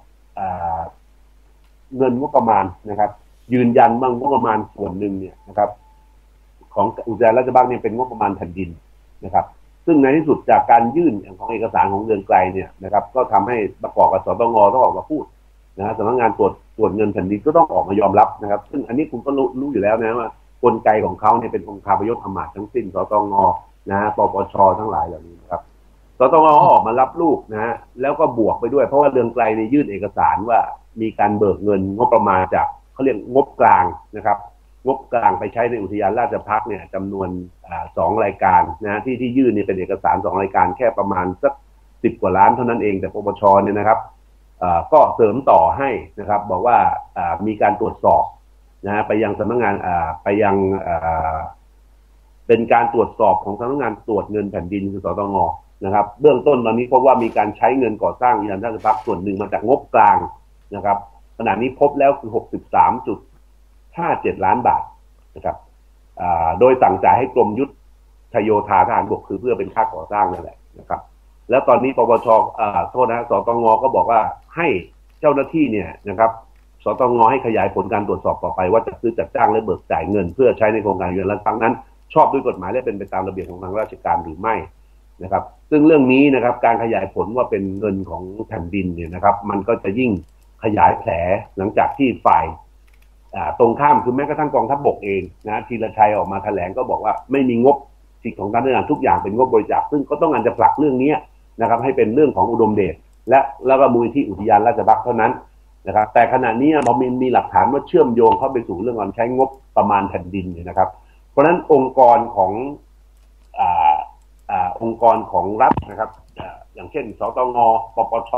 เงินงบประมาณนะครับยืนยันว่างบประมาณส่วนหนึ่งเนี่ยนะครับของอุทยานราชภัฏเนี่ยเป็นงบประมาณแผ่นดินนะครับซึ่งในที่สุดจากการยื่นของเอกสารของเรืองไกรเนี่ยนะครับก็ทำให้ประกอบกับสตงต้องออกมาพูดนะฮะสำนักงานตรวจตรวจเงินแผ่นดินก็ต้องออกมายอมรับนะครับซึ่งอันนี้คุณก็รู้อยู่แล้วนะว่ากลไกของเขาเนี่ยเป็นองค์คาพยพอำมาตย์ทั้งสิ้นสตงนะฮะปปชทั้งหลายเหล่านี้นะครับสตงออกมารับลูกนะฮะแล้วก็บวกไปด้วยเพราะว่าเรืองไกรเนี่ยยื่นเอกสารว่ามีการเบิกเงินงบประมาณจากเขาเรียกงบกลางนะครับงบกลางไปใช้ในอุทยานราชภัฏเนี่ยจำนวนสองรายการนะที่ที่ยื่นเนี่ยเป็นเอกสารสองรายการแค่ประมาณสักสิบกว่าล้านเท่านั้นเองแต่ปปชเนี่ยนะครับก็เสริมต่อให้นะครับบอกว่ามีการตรวจสอบนะไปยังสำนักงานไปยังเป็นการตรวจสอบของสำนักงานตรวจเงินแผ่นดินคือสตงนะครับเบื้องต้นตอนนี้พบว่ามีการใช้เงินก่อสร้างอุทยานราชภัฏส่วนหนึ่งมาจากงบกลางนะครับขณะนี้พบแล้วคือหกสิบสามจุดห้าเจ็ดล้านบาทนะครับโดยสั่งจ่ายให้กรมยุทธชโยธาทหารบกคือเพื่อเป็นค่าก่อสร้างนั่นแหละนะครับแล้วตอนนี้ปปชโทษนะสตงก็บอกว่าให้เจ้าหน้าที่เนี่ยนะครับสตงให้ขยายผลการตรวจสอบต่อไปว่าจัดซื้อจัดจ้างและเบิกจ่ายเงินเพื่อใช้ในโครงการเงินและทั้งนั้นชอบด้วยกฎหมายและเป็นไปตามระเบียบของทางราชการหรือไม่นะครับซึ่งเรื่องนี้นะครับการขยายผลว่าเป็นเงินของแผ่นดินเนี่ยนะครับมันก็จะยิ่งขยายแผลหลังจากที่ฝ่ายตรงข้ามคือแม้กระทั่งกองทัพบกเองนะธีรชัยออกมาแถลงก็บอกว่าไม่มีงบสิทธิของการทหารทุกอย่างเป็นงบบริจาคซึ่งก็ต้องการจะผลักเรื่องนี้นะครับให้เป็นเรื่องของอุดมเดชและแล้วก็มูลนิธิอุทยานราชภัฏเท่านั้นนะครับแต่ขณะนี้พอมีมีหลักฐานว่าเชื่อมโยงเข้าไปสู่เรื่องการใช้งบประมาณแผ่นดินเนี่ยนะครับเพราะฉะนั้นองค์กรของอ่าอ่าองค์กรของรัฐนะครับอย่างเช่นสตงปปช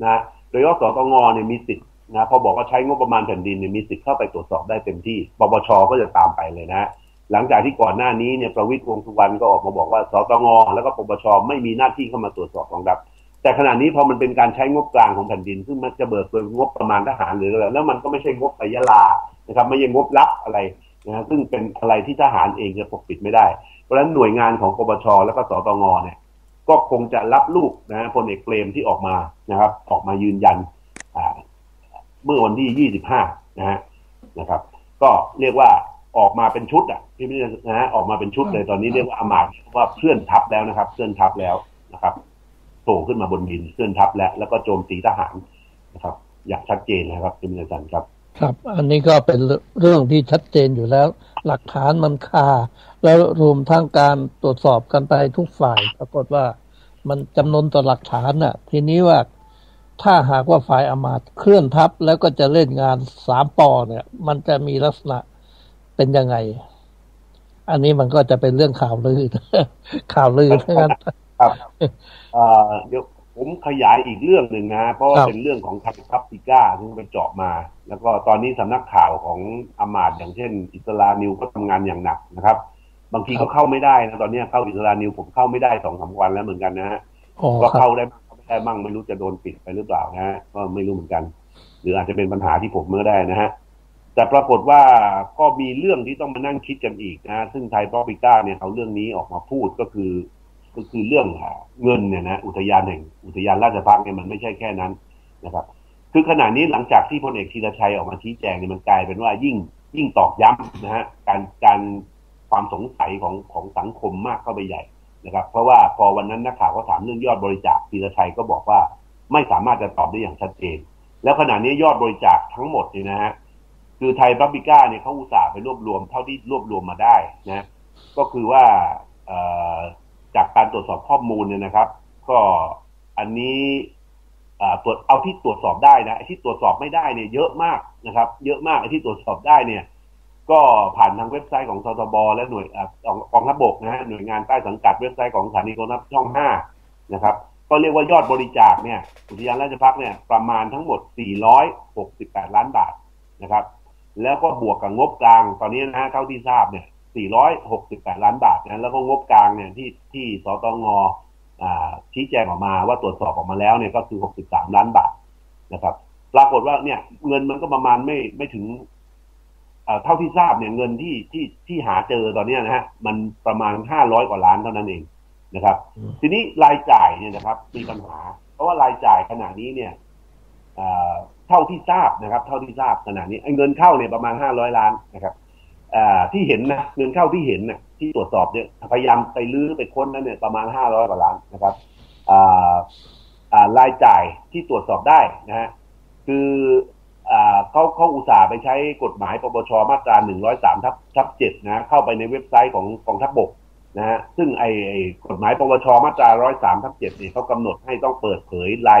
นะโดยเฉพาะสตงเนี่ยมีสิทธินะพอบอกว่าใช้งบประมาณแผ่นดินเนี่ยมีสิทธิ์เข้าไปตรวจสอบได้เต็มที่ปปชก็จะตามไปเลยนะหลังจากที่ก่อนหน้านี้เนี่ยประวิตรวงสุวรรณก็ออกมาบอกว่าสตงแล้วก็ปปชไม่มีหน้าที่เข้ามาตรวจสอบของรัฐแต่ขณะนี้พอมันเป็นการใช้งบกลางของแผ่นดินซึ่งมันจะเบิกเป็นงบประมาณทหารหรืออะไรแล้วมันก็ไม่ใช่งบไปยะลานะครับไม่ใช่งบลับอะไรนะซึ่งเป็นอะไรที่ทหารเองจะปกปิดไม่ได้เพราะฉะนั้นหน่วยงานของปปชแล้วก็สตงเนี่ยก็คงจะรับลูกนะพลเอกเปรมที่ออกมานะครับออกมายืนยันอ่าเมื่อวันที่ยี่สิบห้านะฮะนะครับก็เรียกว่าออกมาเป็นชุดอ่ะพี่มิตรนะฮะออกมาเป็นชุดเลยตอนนี้เรียกว่าอำมาตย์ว่าเคลื่อนทัพแล้วนะครับเคลื่อนทัพแล้วนะครับโผล่ขึ้นมาบนดินเคลื่อนทัพแล้วแล้วก็โจมตีทหารนะครับอย่างชัดเจนนะครับพี่มิตรครับครับอันนี้ก็เป็นเรื่องที่ชัดเจนอยู่แล้วหลักฐานมันคาแล้วรวมทั้งการตรวจสอบกันไปทุกฝ่ายปรากฏว่ามันจำนวนต่อหลักฐานน่ะทีนี้ว่าถ้าหากว่าฝ่ายอำมาตย์เคลื่อนทัพแล้วก็จะเล่นงานสามปอเนี่ยมันจะมีลักษณะเป็นยังไงอันนี้มันก็จะเป็นเรื่องข่าวลือข่าวลือนะครับเดี๋ยวผมขยายอีกเรื่องหนึ่งนะเพราะเป็นเรื่องของทางทัพติก้าที่มันเจาะมาแล้วก็ตอนนี้สำนักข่าวของอำมาตย์อย่างเช่นอิสรานิวก็ทำงานอย่างหนักนะครับบางทีก็เข้าไม่ได้นะตอนนี้เข้าอิสรานิวผมเข้าไม่ได้สองสามวันแล้วเหมือนกันนะฮะก็เข้าได้ได้มั่งไม่รู้จะโดนปิดไปหรือเปล่านะฮะก็ไม่รู้เหมือนกันหรืออาจจะเป็นปัญหาที่ผมเมื่อได้นะฮะแต่ปรากฏว่าก็มีเรื่องที่ต้องมานั่งคิดกันอีกนะซึ่งไทยพอปิก้าเนี่ยเขาเรื่องนี้ออกมาพูดก็คือก็คือเรื่องเงินเนี่ยนะอุทยานแห่งอุทยานราชภัฏเนี่ยมันไม่ใช่แค่นั้นนะครับคือขณะนี้หลังจากที่พลเอกธีรชัยออกมาชี้แจงเนี่ยมันกลายเป็นว่ายิ่งยิ่งตอกย้ำนะฮะการการความสงสัยของของสังคมมากเข้าไปใหญ่นะครับเพราะว่าพอวันนั้นนักข่าวก็ถามเรื่องยอดบริจาคธีรชัยก็บอกว่า ไม่สามารถจะตอบได้อย่างชัดเจนแล้วขณะนี้ยอดบริจาคทั้งหมดนี่นะฮะคือไทยพับบิก้าเนี่ยเขาอุตส่าห์ไปรวบรวมเท่าที่รวบรวมมาได้นะก็คือว่าจากการตรวจสอบข้อมูลเนี่ยนะครับก็อันนี้ตรวจเอาที่ตรวจสอบได้นะไอ้ที่ตรวจสอบไม่ได้เนี่ยเยอะมากนะครับเยอะมากไอ้ที่ตรวจสอบได้เนี่ยก็ผ่านทางเว็บไซต์ของสตบและหน่วยกองทัพบกนะฮะหน่วยงานใต้สังกัดเว็บไซต์ของสถานีกองทัพช่องห้านะครับก็เรียกว่ายอดบริจาคเนี่ยอุทยานราชภัฏเนี่ยประมาณทั้งหมดสี่ร้อยหกสิบแปดล้านบาทนะครับแล้วก็บวกกับงบกลางตอนนี้นะฮะเท่าที่ทราบเนี่ยสี่ร้อยหกสิบแปดล้านบาทนะแล้วก็งบกลางเนี่ยที่ที่สตง.ชี้แจงออกมาว่าตรวจสอบออกมาแล้วเนี่ยก็คือหกสิบสามล้านบาทนะครับปรากฏว่าเนี่ยเงินมันก็ประมาณไม่ไม่ถึงเท่าที่ทราบเนี่ยเงินที่ที่ที่หาเจอตอนนี้นะฮะมันประมาณห้าร้อยกว่าล้านเท่านั้นเองนะครับทีนี้รายจ่ายเนี่ยนะครับมีปัญหาเพราะว่ารายจ่ายขณะนี้เนี่ยเท่าที่ทราบนะครับเท่าที่ทราบขณะนี้เงินเข้าเนี่ยประมาณห้าร้อยล้านนะครับที่เห็นนะเงินเข้าที่เห็นนะที่ตรวจสอบเนี่ยพยายามไปลื้อไปค้นนั่นเนี่ยประมาณห้าร้อยกว่าล้านนะครับรายจ่ายที่ตรวจสอบได้นะฮะคือเขาเขาอุตส่าห์ไปใช้กฎหมายปปชมาตราหนึ่งร้อยสามทับทับเจ็ดนะเข้าไปในเว็บไซต์ของกองทัพบกนะฮะซึ่งไอ้กฎหมายปปชมาตราหนึ่งร้อยสามทับเจ็ดเนี่ยเขากำหนดให้ต้องเปิดเผยราย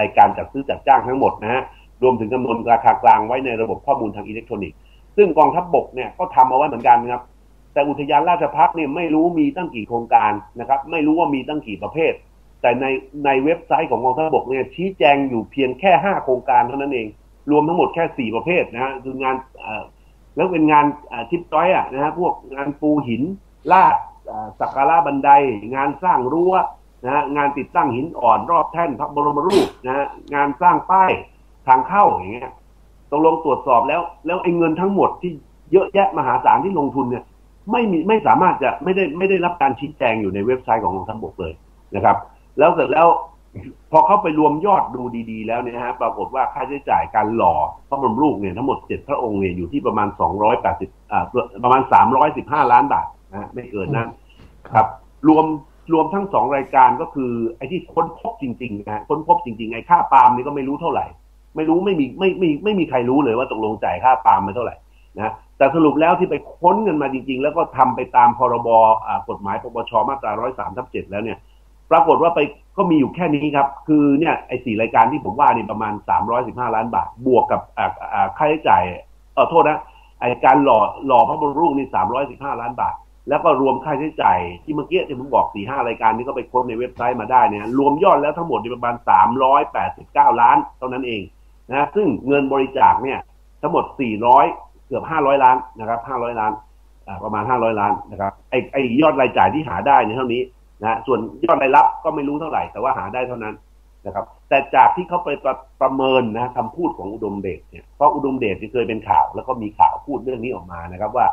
รายการจัดซื้อจัดจ้างทั้งหมดนะฮะรวมถึงกำหนดราคากลางไว้ในระบบข้อมูลทางอิเล็กทรอนิกส์ซึ่งกองทัพบกเนี่ยก็ทำเอาไว้เหมือนกันนะครับแต่อุทยานราชภัฏเนี่ยไม่รู้มีตั้งกี่โครงการนะครับไม่รู้ว่ามีตั้งกี่ประเภทแต่ในในเว็บไซต์ของกองทัพบกเนี่ยชี้แจงอยู่เพียงแค่ห้าโครงการเท่านั้นเองรวมทั้งหมดแค่สี่ประเภทนะฮะคืองานแล้วเป็นงานทิปต้อยอ่ะนะฮะพวกงานปูหินลาดสักการะบันไดงานสร้างรั้วนะฮะงานติดตั้งหินอ่อนรอบแท่นพระบรมรูปนะฮะงานสร้างป้ายทางเข้าอย่างเงี้ยต้องลงตรวจสอบแล้วแล้วไอ้เงินทั้งหมดที่เยอะแยะมหาศาลที่ลงทุนเนี่ยไม่มีไม่สามารถจะไม่ได้ไม่ได้รับการชี้แจงอยู่ในเว็บไซต์ของกองทัพบกเลยนะครับแล้วเสร็จแล้วพอเข้าไปรวมยอดดูดีๆแล้วเนี่ยฮะปรากฏว่าค่าใช้จ่ายการหล่อพระบรมรูปเนี่ยทั้งหมดเจ็ดพระองค์เนี่ยอยู่ที่ประมาณสองร้อยแปดสิบอ่าประมาณสามร้อยสิบห้าล้านบาทนะไม่เกินนั้นครับรวมรวมทั้งสองรายการก็คือไอ้ที่ค้นพบจริงๆนะค้นพบจริงๆไอ้ค่าปาล์มนี่ก็ไม่รู้เท่าไหร่ไม่รู้ไม่มีไม่ไม่ไม่มีใครรู้เลยว่าตกลงจ่ายค่าปาล์มไปเท่าไหร่นะแต่สรุปแล้วที่ไปค้นกันมาจริงๆแล้วก็ทำไปตามพรบกฎหมายปปชมาตราหนึ่งร้อยสามทับเจ็ดแล้วเนี่ยปรากฏว่าไปก็มีอยู่แค่นี้ครับคือเนี่ยไอ้สี่รายการที่ผมว่านี่ประมาณสามร้อยสิบห้าล้านบาทบวกกับค่าใช้จ่ายเออโทษนะไอ้การหล่อหล่อพระบรมรูปนี่สามร้อยสิบห้าล้านบาทแล้วก็รวมค่าใช้จ่ายที่เมื่อกี้ที่ผมบอก สี่ห้ารายการนี้ก็ไปค้นในเว็บไซต์มาได้เนี่ยรวมยอดแล้วทั้งหมดประมาณสามร้อยแปดสิบเก้าล้านเท่านั้นเองนะซึ่งเงินบริจาคเนี่ยทั้งหมดสี่ร้อยเกือบห้าร้อยล้านนะครับห้าร้อยล้านประมาณห้าร้อยล้านนะครับไอ้ไอ้ยอดรายจ่ายที่หาได้เนี่ยเท่านี้นะส่วนยอดรายรับก็ไม่รู้เท่าไหร่แต่ว่าหาได้เท่านั้นนะครับแต่จากที่เขาไปประประเมินนะคำพูดของอุดมเดชเนี่ยเพราะอุดมเดชที่เคยเป็นข่าวแล้วก็มีข่าวพูดเรื่องนี้ออกมานะครับว่า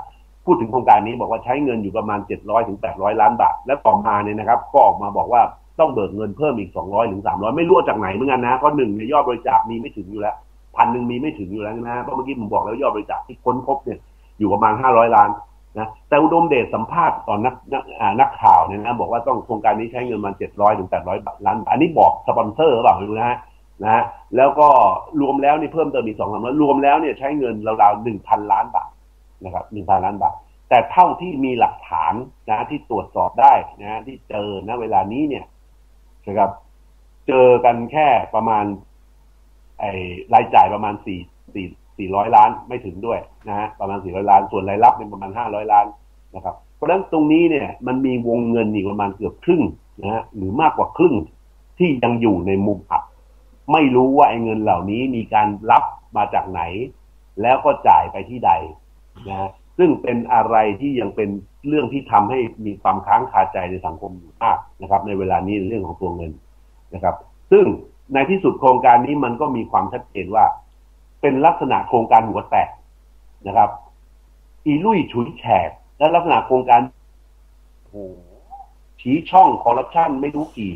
พูดถึงโครงการนี้บอกว่าใช้เงินอยู่ประมาณเจ็ดร้อยถึงแปดร้อยล้านบาทและต่อมาเนี่ยนะครับก็ออกมาบอกว่าต้องเบิกเงินเพิ่มอีกสองร้อยถึงสามร้อยไม่รู้จากไหนเหมือนกันนะเพราะหนึ่งในยอดบริจาคมีไม่ถึงอยู่แล้วพันหนึ่งมีไม่ถึงอยู่แล้วนะเพราะเมื่อกี้ผมบอกแล้วยอดบริจาคที่ค้นพบเนี่ยอยู่ประมาณห้าร้อยล้านนะแต่อุดมเดชสัมภาษณ์ตอนนักนักข่าวเนี่ยนะบอกว่าต้องโครงการนี้ใช้เงินประมาณเจ็ดร้อยถึงแปดร้อยล้านอันนี้บอกสปอนเซอร์หรือเปล่าไม่รู้นะนะแล้วก็รวมแล้วนี่เพิ่มเติมอีก สองถึงสาม แล้วรวมแล้วเนี่ยใช้เงินราวๆ หนึ่งพัน ล้านบาทนะครับ หนึ่งพัน ล้านบาทแต่เท่าที่มีหลักฐานนะที่ตรวจสอบได้นะที่เจอณเวลานี้เนี่ยนะครับเจอกันแค่ประมาณไอ้รายจ่ายประมาณสี่ สี่ สี่ร้อยล้านไม่ถึงด้วยนะฮะประมาณสี่ร้อยล้านส่วนรายรับเป็นประมาณห้าร้อยล้านนะครับเพราะฉะนั้นตรงนี้เนี่ยมันมีวงเงินอีกประมาณเกือบครึ่งนะฮะหรือมากกว่าครึ่งที่ยังอยู่ในมุมอับไม่รู้ว่าไอ้เงินเหล่านี้มีการรับมาจากไหนแล้วก็จ่ายไปที่ใดนะฮะซึ่งเป็นอะไรที่ยังเป็นเรื่องที่ทำให้มีความค้างคาใจในสังคมอยู่มากนะครับในเวลานี้เรื่องของตัวเงินนะครับซึ่งในที่สุดโครงการนี้มันก็มีความชัดเจนว่าเป็นลักษณะโครงการหัวแตกนะครับอีลุ่ยฉุยแฉกและลักษณะโครงการโอ้ชี้ช่องคอร์รัปชันไม่รู้กี่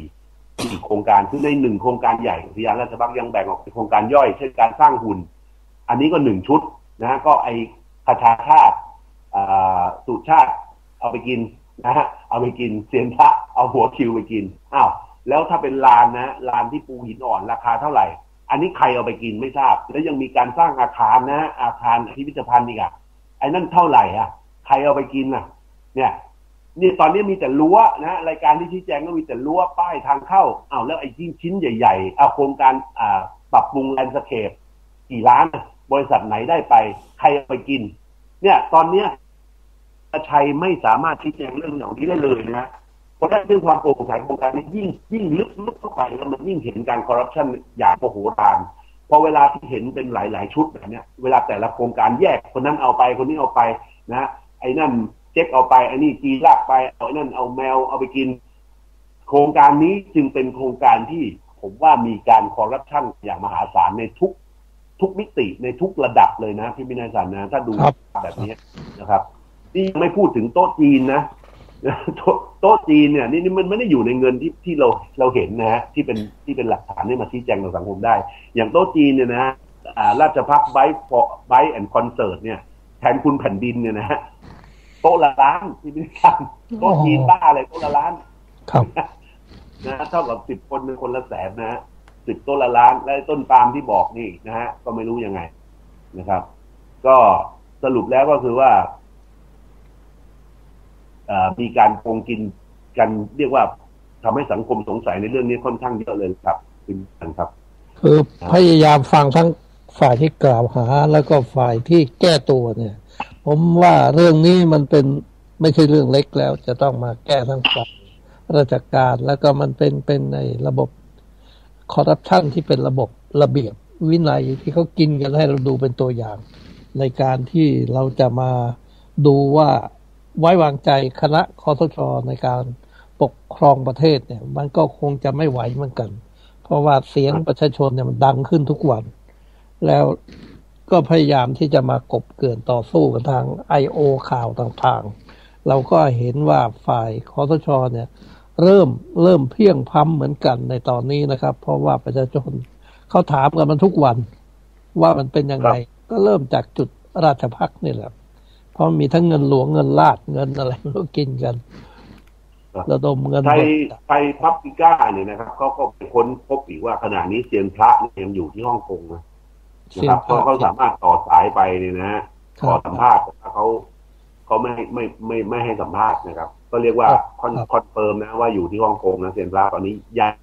กี่โครงการคือในหนึ่งโครงการใหญ่อุทยานราชภัฏยังแบ่งออกเป็นโครงการย่อยเช่นการสร้างหุ่นอันนี้ก็หนึ่งชุดนะฮะก็ไอคชาชาติสุชาติเอาไปกินนะฮะเอาไปกินเสียนพระเอาหัวคิวไปกินอ้าว แล้วถ้าเป็นลานนะลานที่ปูหินอ่อนราคาเท่าไหร่อันนี้ใครเอาไปกินไม่ทราบแล้วยังมีการสร้างอาคารนะอาคารพิพิธภัณฑ์นี่อ่ะไอ้นั่นเท่าไหร่อ่ะใครเอาไปกินอ่ะเนี่ยนี่ตอนนี้มีแต่รั้วนะรายการที่ชี้แจงก็มีแต่รั้วป้ายทางเข้าอ้าวแล้วไอ้ชิ้นชิ้นใหญ่ๆเอาโครงการอ่าปรับปรุงแลนด์สเคปกี่ล้านบริษัทไหนได้ไปใครเอาไปกินเนี่ยตอนเนี้ยชัยไม่สามารถชี้แจงเรื่องเหล่านี้ได้เลยนะเพราะได้เรื่องความโปร่งใสโครงการนี้ยิ่งยิ่งลึกลึกเข้าไปแล้วมันยิ่งเห็นการคอร์รัปชันอย่างโหดร้ายพอเวลาที่เห็นเป็นหลายๆชุดแบบนี้เวลาแต่ละโครงการแยกคนนั้นเอาไปคนนี้เอาไปนะไอ้นั่นเช็คเอาไปไอ้นี่จีลากไปเอาไอ้นั่นเอาแมวเอาไปกินโครงการนี้จึงเป็นโครงการที่ผมว่ามีการคอร์รัปชันอย่างมหาศาลในทุกทุกมิติในทุกระดับเลยนะพี่มินายสันนะถ้าดูแบบนี้นะครับนี่ไม่พูดถึงโต๊ะจีนนะโต๊ะจีนเนี่ยนี่มันไม่ได้อยู่ในเงินที่ที่เราเราเห็นนะฮะที่เป็นที่เป็นหลักฐานที่มาชี้แจงต่อสังคมได้อย่างโต๊ะจีนเนี่ยนะฮะราชภัฏไบค์ไบค์แอนด์คอนเสิร์ตเนี่ยแทนคุณแผ่นดินเนี่ยนะฮะโต๊ะละล้านที่มีการโต๊ะจีนบ้าอะไรโต๊ะละล้านครับนะเท่ากับสิบคนเป็นคนละแสนนะฮะสิบโต๊ะละล้านและต้นปาล์มที่บอกนี่นะฮะก็ไม่รู้ยังไงนะครับก็สรุปแล้วก็คือว่ามีการโกงกินกันเรียกว่าทำให้สังคมสงสัยในเรื่องนี้ค่อนข้างเยอะเลยครับคุณท่านครับคือพยายามฟังทั้งฝ่ายที่กล่าวหาแล้วก็ฝ่ายที่แก้ตัวเนี่ยผมว่าเรื่องนี้มันเป็นไม่ใช่เรื่องเล็กแล้วจะต้องมาแก้ทั้งฝ่ายราชการแล้วก็มันเป็นเป็นในระบบคอร์รัปชันที่เป็นระบบระเบียบวินัยที่เขากินกันให้เราดูเป็นตัวอย่างในการที่เราจะมาดูว่าไว้วางใจคณะคสช.ในการปกครองประเทศเนี่ยมันก็คงจะไม่ไหวเหมือนกันเพราะว่าเสียงประชาชนเนี่ยมันดังขึ้นทุกวันแล้วก็พยายามที่จะมากบเกินต่อสู้กันทาง ไอ โอ ข่าวต่างๆเราก็เห็นว่าฝ่ายคสช.เนี่ยเริ่มเริ่มเพลี่ยงพล้ำเหมือนกันในตอนนี้นะครับเพราะว่าประชาชนเขาถามกันมันทุกวันว่ามันเป็นยังไงก็เริ่มจากจุดราชภัฏนี่แหละเพราะมีทั้งเงินหลวงเงินลาดเงินอะไรไม่รู้กินกันระดมเงินไทยไทยพับปิก้าเนี่ยนะครับเขาก็ค้นพบอีกว่าขณะนี้เซียนพระยังอยู่ที่ฮ่องกงนะครับเพราะเขาสามารถต่อสายไปเนี่ยนะขอสัมภาษณ์เขาเขาไม่ไม่ไม่ไม่ให้สัมภาษณ์นะครับก็เรียกว่าคอนคอนเฟิร์มนะว่าอยู่ที่ฮ่องกงนะเซียนพระตอนนี้ยัง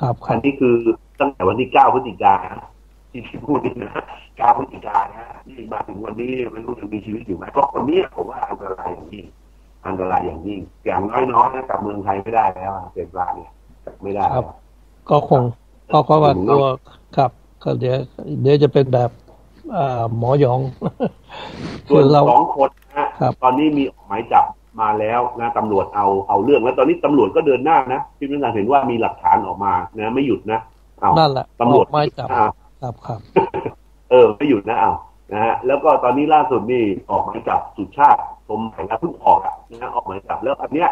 ครับอันนี้คือตั้งแต่วันที่เก้าพฤศจิกาที่พูดนี่นะการพฤติการนะที่มาถึงวันนี้มันรู้จะมีชีวิตอยู่ไหมเพราะคนนี้ผมว่าอันตรายอย่างยิ่งอันตรายอย่างยิ่งอย่างน้อยๆนะกับเมืองไทยไม่ได้แล้วเซียนพระเนี่ยไม่ได้ครับก็คงก็เพราะว่าตัวครับก็เดี๋ยวเดี๋ยวจะเป็นแบบหมอหยองส่วนเราสองคนนะครับตอนนี้มีออกหมายจับมาแล้วนะตำรวจเอาเอาเรื่องแล้วตอนนี้ตำรวจก็เดินหน้านะพี่ผู้ชมเห็นว่ามีหลักฐานออกมานะไม่หยุดนะนั่นแหละตำรวจไม่จับครับครับเออไม่หยุดนะเอานะฮะแล้วก็ตอนนี้ล่าสุดนี่ออกหมายจับสุชาติสมใหม่นะเพิ่งออกอ่ะนะออกหมายจับแล้วอันเนี้ย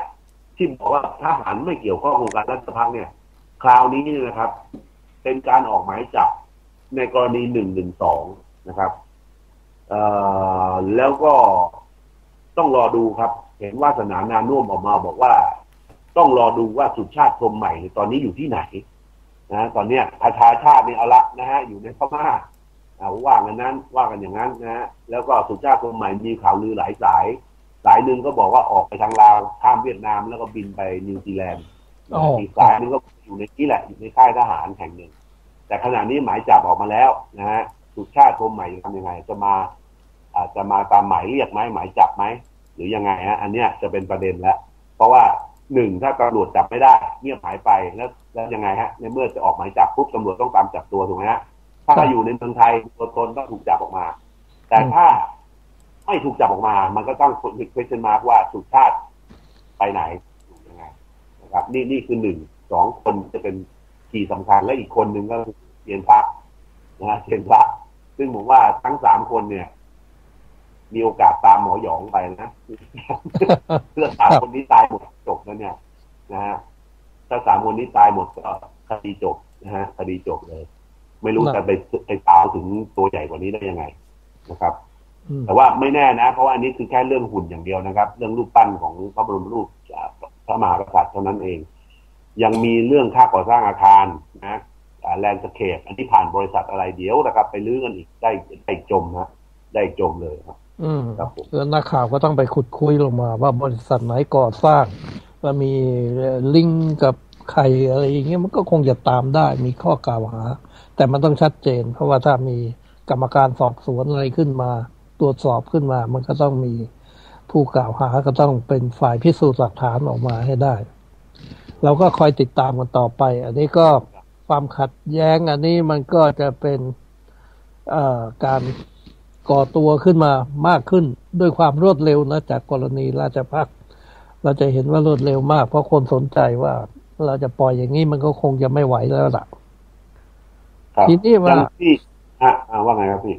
ที่บอกว่าทหารไม่เกี่ยวข้องกับการรัฐประหารเนี่ยคราวนี้นะครับเป็นการออกหมายจับในกรณีหนึ่งหนึ่งสองนะครับเอ่อแล้วก็ต้องรอดูครับเห็นว่าสนามนานุ่มออกมาบอกว่าต้องรอดูว่าสุชาติสมใหม่ตอนนี้อยู่ที่ไหนนะตอนเนี้ยประชาชาติเนี่ยเอาละนะฮะอยู่ในพม่าเอาว่ากันนั้นว่ากันอย่างนั้นนะฮะแล้วก็สุชาติคนใหม่มีข่าวลือหลายสายสายหนึ่งก็บอกว่าออกไปทางลาวข้ามเวียดนามแล้วก็บินไปนิวซีแลนด์อีกสายนึงก็อยู่ในนี่แหละอยู่ในค่ายทหารแห่งหนึ่งแต่ขณะนี้หมายจับออกมาแล้วนะฮะสุชาติคนใหม่ทำยังไงจะมาอาจจะมาตามหมายเรียกไหมหมายจับไหมหรือยังไงฮะอันเนี้ยจะเป็นประเด็นแล้วเพราะว่าหนึ่งถ้าตำรวจจับไม่ได้เงียบหายไปแล้วแล้วยังไงฮะในเมื่อจะออกหมายจับปุ๊บตำรวจต้องตามจับตัวถูกไหมฮะถ้าอยู่ในเมืองไทยตัวตนต้องถูกจับออกมาแต่ถ้าไม่ถูกจับออกมามันก็ต้องมี question mark ว่าสุชาติไปไหนอยู่ยังไงนะครับนี่นี่คือหนึ่งสองคนจะเป็นที่สำคัญและอีกคนหนึ่งก็เซียนพระนะฮะเซียนพระซึ่งผมว่าทั้งสามคนเนี่ยมีโอกาสตามหมอหยองไปนะเพื่อสามคนนี้ตายหมดจบแล้วเนี่ยนะฮะถ้าสามคนนี้ตายหมดก็คดีจบนะฮะคดีจบเลยไม่รู้จะไปไปสาวถึงตัวใหญ่กว่านี้ได้ยังไงนะครับแต่ว่าไม่แน่นะเพราะว่าอันนี้คือแค่เรื่องหุ่นอย่างเดียวนะครับเรื่องรูปปั้นของพระบรมรูปพระมหากษัตริย์เท่านั้นเอง ยังมีเรื่องค่าก่อสร้างอาคารนะแลนด์สเคปอันที่ผ่านบริษัทอะไรเดี๋ยวนะครับไปลื้อกันอีกได้ได้จมฮะได้จมเลยครับอืมครับผมแล้วนักข่าวก็ต้องไปขุดคุยลงมาว่าบริษัทไหนก่อสร้างว่ามีลิงก์กับใครอะไรอย่างเงี้ยมันก็คงจะตามได้มีข้อกล่าวหาแต่มันต้องชัดเจนเพราะว่าถ้ามีกรรมการสอบสวนอะไรขึ้นมาตรวจสอบขึ้นมามันก็ต้องมีผู้กล่าวหาก็ต้องเป็นฝ่ายพิสูจน์หลักฐานออกมาให้ได้เราก็คอยติดตามกันต่อไปอันนี้ก็ความขัดแย้งอันนี้มันก็จะเป็นเอ่อการก่อตัวขึ้นมามากขึ้นด้วยความรวดเร็วนะจากกรณีราชภัฏเราจะเห็นว่ารวดเร็วมากเพราะคนสนใจว่าเราจะปล่อยอย่างนี้มันก็คงจะไม่ไหวแล้วล่ะทีนี้ว่าพี่อ่ะว่าไงครับพี่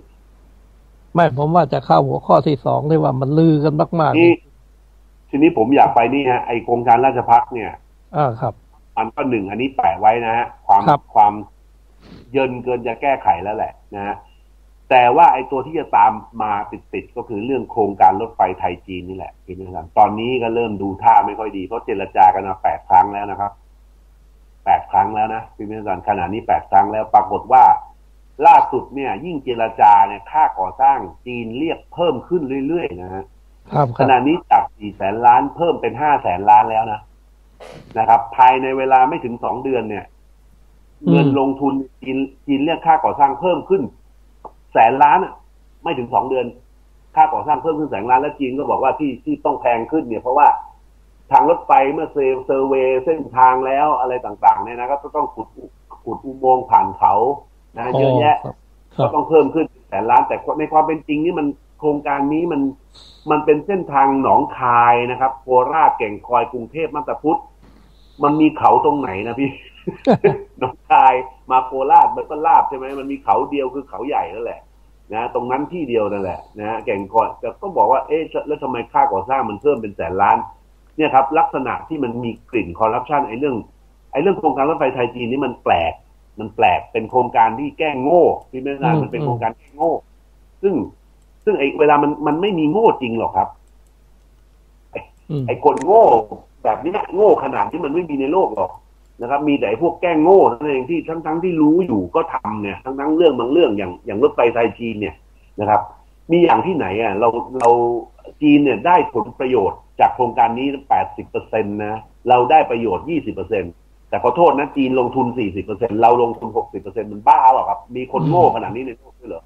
ไม่ผมว่าจะเข้าหัวข้อที่สองเลยว่ามันลือกันมากๆนี่ทีนี้ผมอยากไปนี่ฮะไอโครงการราชภัฏเนี่ยอ่าครับมันก็หนึ่งอันนี้แปะไว้นะฮะความความเยินเกินจะแก้ไขแล้วแหละนะฮะแต่ว่าไอ้ตัวที่จะตามมาติดๆก็คือเรื่องโครงการรถไฟไทยจีนนี่แหละเป็นอย่างนั้นตอนนี้ก็เริ่มดูท่าไม่ค่อยดีเพราะเจรจากันมาแปดครั้งแล้วนะครับแปดครั้งแล้วนะเป็นอย่างนั้นขณะนี้แปดครั้งแล้วปรากฏว่าล่าสุดเนี่ยยิ่งเจรจาเนี่ยค่าก่อสร้างจีนเรียกเพิ่มขึ้นเรื่อยๆนะฮะขณะนี้จากสี่แสนล้านเพิ่มเป็นห้าแสนล้านแล้วนะนะครับภายในเวลาไม่ถึงสองเดือนเนี่ยเงินลงทุนจีนจีนเรียกค่าก่อสร้างเพิ่มขึ้นแสนล้านอ่ะไม่ถึงสองเดือนค่าก่อสร้างเพิ่มขึ้นแสนล้านแล้วจีนก็บอกว่าที่ที่ต้องแพงขึ้นเนี่ยเพราะว่าทางรถไฟเมื่อเซอร์เวย์เส้นทางแล้วอะไรต่างๆเนี่ยนะก็ต้องขุดขุดอุโมงค์ผ่านเขานะเยอะแยะก็ต้องเพิ่มขึ้นแสนล้านแต่ในความเป็นจริงนี่มันโครงการนี้มันมันเป็นเส้นทางหนองคายนะครับโคราชแก่งคอยกรุงเทพมัตพุทธมันมีเขาตรงไหนนะพี่ หนองคายมาโคราชมันก็ลาบใช่ไหมมันมีเขาเดียวคือเขาใหญ่นั่นแหละนะตรงนั้นที่เดียวนั่นแหละนะแก่งคอยแต่ก็บอกว่าเอ๊ะแล้วทำไมค่าก่อสร้างมันเพิ่มเป็นแสนล้านเนี่ยครับลักษณะที่มันมีกลิ่นคอร์รัปชันไอ้เรื่องไอ้เรื่องโครงการรถไฟไทยจีนนี่มันแปลกมันแปลกเป็นโครงการที่แก้งโง่พี่แม่นามันเป็นโครงการแก้งโง่ซึ่งซึ่งไอ้เวลามันมันไม่มีโง่จริงหรอกครับไอ้คนโง่แบบนี้โง่ขนาดที่มันไม่มีในโลกหรอกนะครับมีแต่พวกแกล้งโง่นั่นเองที่ทั้งๆ ท, ที่รู้อยู่ก็ทำเนี่ยทั้งๆ ท, ทั้งเรื่องบางเรื่องอย่างอย่างรถไฟไทยจีนเนี่ยนะครับมีอย่างที่ไหนอ่ะเราเราจีนเนี่ยได้ผลประโยชน์จากโครงการนี้ แปดสิบเปอร์เซ็นต์ นะเราได้ประโยชน์ ยี่สิบเปอร์เซ็นต์ แต่ขอโทษนะจีนลงทุน สี่สิบเปอร์เซ็นต์ เราลงทุน หกสิบเปอร์เซ็นต์ มันบ้าหรอครับมีคนโง่ขนาดนี้ในโลกด้วยเหรอ